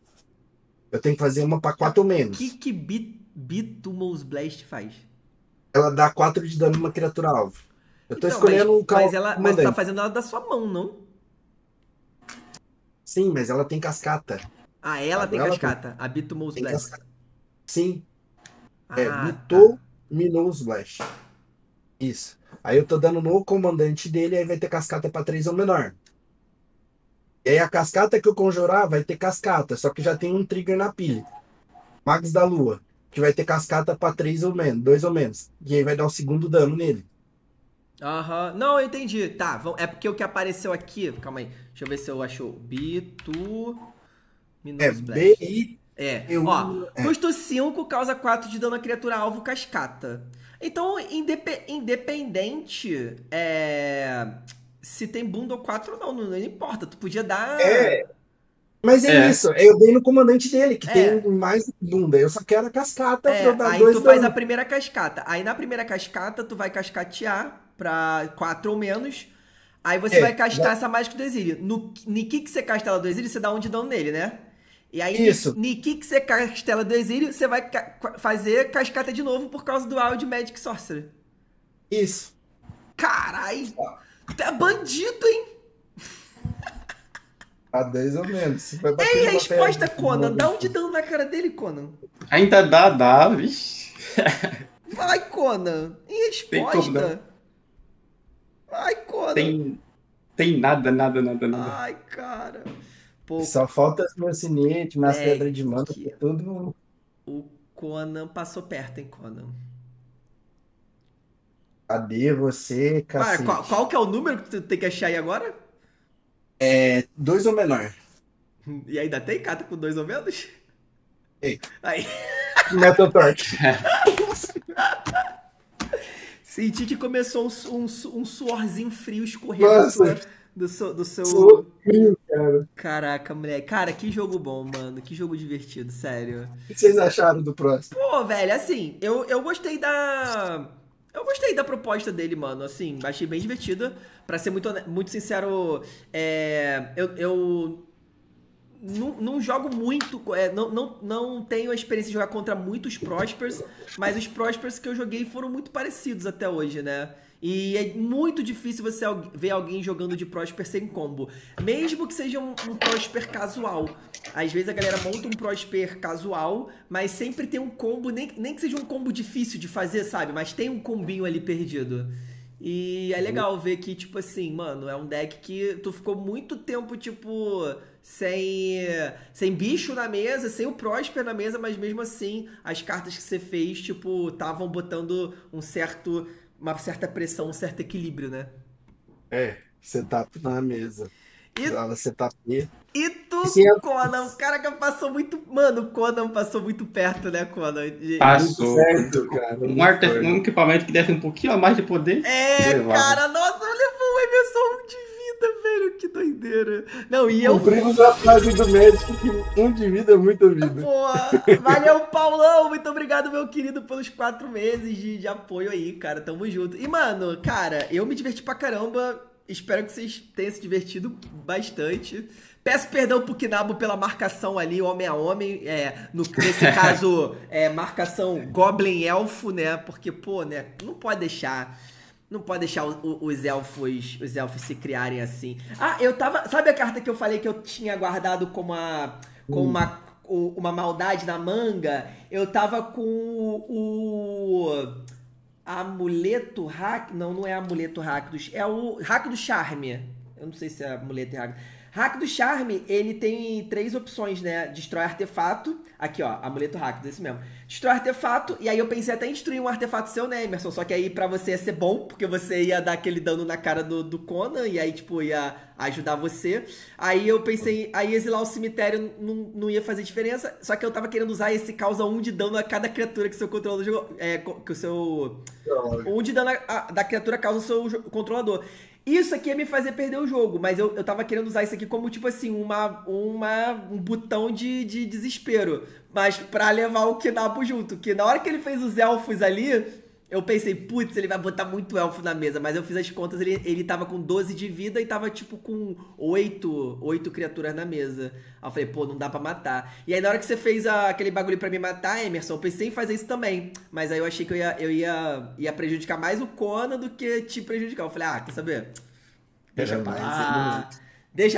Eu tenho que fazer uma pra 4 ou menos. O que Bituminous Blast faz? Ela dá 4 de dano numa criatura alvo. Eu tô escolhendo o carro. Mas tá fazendo ela da sua mão, não? Sim, mas ela tem cascata. Ah, ela tem cascata. A Bituminous Blast. Sim. É Bituminous Blast. Isso. Aí eu tô dando no comandante dele, aí vai ter cascata pra 3 ou menor. E aí a cascata que eu conjurar vai ter cascata, só que já tem um trigger na pilha. Magos da Lua, que vai ter cascata pra 3 ou menos, 2 ou menos. E aí vai dar o 2º dano nele. Aham, não, eu entendi. Tá, é porque o que apareceu aqui... Calma aí, deixa eu ver se eu acho... Bituminous Blast. Custo 5, causa 4 de dano a criatura alvo cascata. Então, independente... Se tem bunda ou 4 não importa, tu podia dar... É, mas é isso, eu dei no comandante dele, que tem mais bunda, eu só quero a cascata pra eu dar aí 2 tu faz dano. A primeira cascata, aí na primeira cascata tu vai cascatear pra 4 ou menos, aí você vai castar essa mágica do exílio. No que você casta ela do exílio, você dá 1 de dano nele, né? E aí isso. No que você casta ela do exílio, você vai fazer cascata de novo por causa do Wild Magic Sorcerer. Isso. Caralho! Tá bandido, hein? A 10 ou menos. Ei, resposta, Conan. Dá um de dano na cara dele, Conan. Ainda dá, vixe. Vai, Conan. E resposta. Vai, Conan. Tem nada. Ai, cara. Pô, só falta as mancinetes, mais pedra de manta, tudo. O Conan passou perto, hein, Conan? Cadê você, cacete? Ah, qual que é o número que tu tem que achar aí agora? É 2 ou menor. E ainda tem cata com 2 ou menos? Ei. Aí. Metal Torque. Senti que começou um suorzinho frio escorrendo. Nossa. Do seu... Frio, cara. Caraca, moleque. Cara, que jogo bom, mano. Que jogo divertido, sério. O que vocês acharam do próximo? Pô, velho, assim, eu gostei da... Eu gostei da proposta dele, mano, assim, achei bem divertida. Pra ser muito, muito sincero, eu não jogo muito, não tenho a experiência de jogar contra muitos Prospers, mas os Prospers que eu joguei foram muito parecidos até hoje, né? E é muito difícil você ver alguém jogando de Prosper sem combo. Mesmo que seja um Prosper casual. Às vezes a galera monta um Prosper casual, mas sempre tem um combo, nem que seja um combo difícil de fazer, sabe? Mas tem um combinho ali perdido. E é legal ver que, tipo assim, mano, é um deck que tu ficou muito tempo, tipo, sem bicho na mesa, sem o Prosper na mesa, mas mesmo assim, as cartas que você fez, tipo, estavam botando uma certa pressão, um certo equilíbrio, né? É, setup na mesa. E tu, sim, Conan, o cara que passou muito... Mano, o Conan passou muito perto, né, Conan? Passou. Certo, cara. Um equipamento que desse um pouquinho a mais de poder. É, levava. Cara, nossa, levou o Emerson de vida, velho, que doideira. Não, e eu... Cumprimos a frase do médico que 1 de vida é muita vida. Pô, valeu, Paulão, muito obrigado, meu querido, pelos 4 meses de apoio aí, cara, tamo junto. E, mano, cara, eu me diverti pra caramba... Espero que vocês tenham se divertido bastante. Peço perdão pro Kinnabu pela marcação ali, homem a homem. Nesse caso, marcação Goblin-Elfo, né? Porque, pô, né? Não pode deixar os elfos se criarem assim. Ah, eu tava... Sabe a carta que eu falei que eu tinha guardado com uma maldade na manga? Eu tava com o... Amuleto Hack... Não é Amuleto Rakdos. É o Hack do Charme. Eu não sei se é Amuleto e Rakdos. Hack do Charme, ele tem 3 opções, né? Destrói artefato. Aqui, ó. Amuleto Rakdos, esse mesmo. Destrói artefato. E aí eu pensei até em destruir um artefato seu, né, Emerson? Só que aí pra você ia ser bom, porque você ia dar aquele dano na cara do Conan. E aí, tipo, ia ajudar você. Aí eu pensei... Aí exilar o cemitério não ia fazer diferença. Só que eu tava querendo usar esse causa 1 de dano a cada criatura que o seu controlador jogou. Que o seu... 1 de dano da criatura causa o seu controlador. Isso aqui ia me fazer perder o jogo, mas eu tava querendo usar isso aqui como, tipo assim, um botão de desespero. Mas pra levar o Kinnabu junto, que na hora que ele fez os elfos ali, eu pensei, putz, ele vai botar muito elfo na mesa. Mas eu fiz as contas, ele tava com 12 de vida e tava, tipo, com 8 criaturas na mesa. Aí eu falei, pô, não dá pra matar. E aí na hora que você fez aquele bagulho pra me matar, Emerson, eu pensei em fazer isso também. Mas aí eu achei que eu ia prejudicar mais o Conan do que te prejudicar. Eu falei, ah, quer saber? Deixa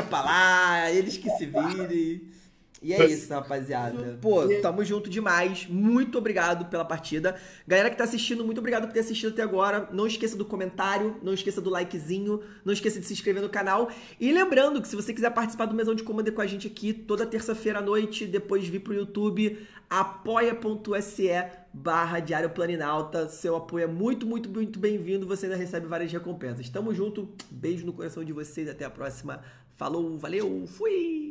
pra lá, eles que se virem. E é isso, rapaziada. Pô, tamo junto demais. Muito obrigado pela partida. Galera que tá assistindo, muito obrigado por ter assistido até agora. Não esqueça do comentário, não esqueça do likezinho, não esqueça de se inscrever no canal. E lembrando que se você quiser participar do Mesão de Commander com a gente aqui, toda terça-feira à noite, depois de vir pro YouTube, apoia.se/Diário Planinauta. Seu apoio é muito, muito, muito bem-vindo. Você ainda recebe várias recompensas. Tamo junto. Beijo no coração de vocês. Até a próxima. Falou, valeu, fui!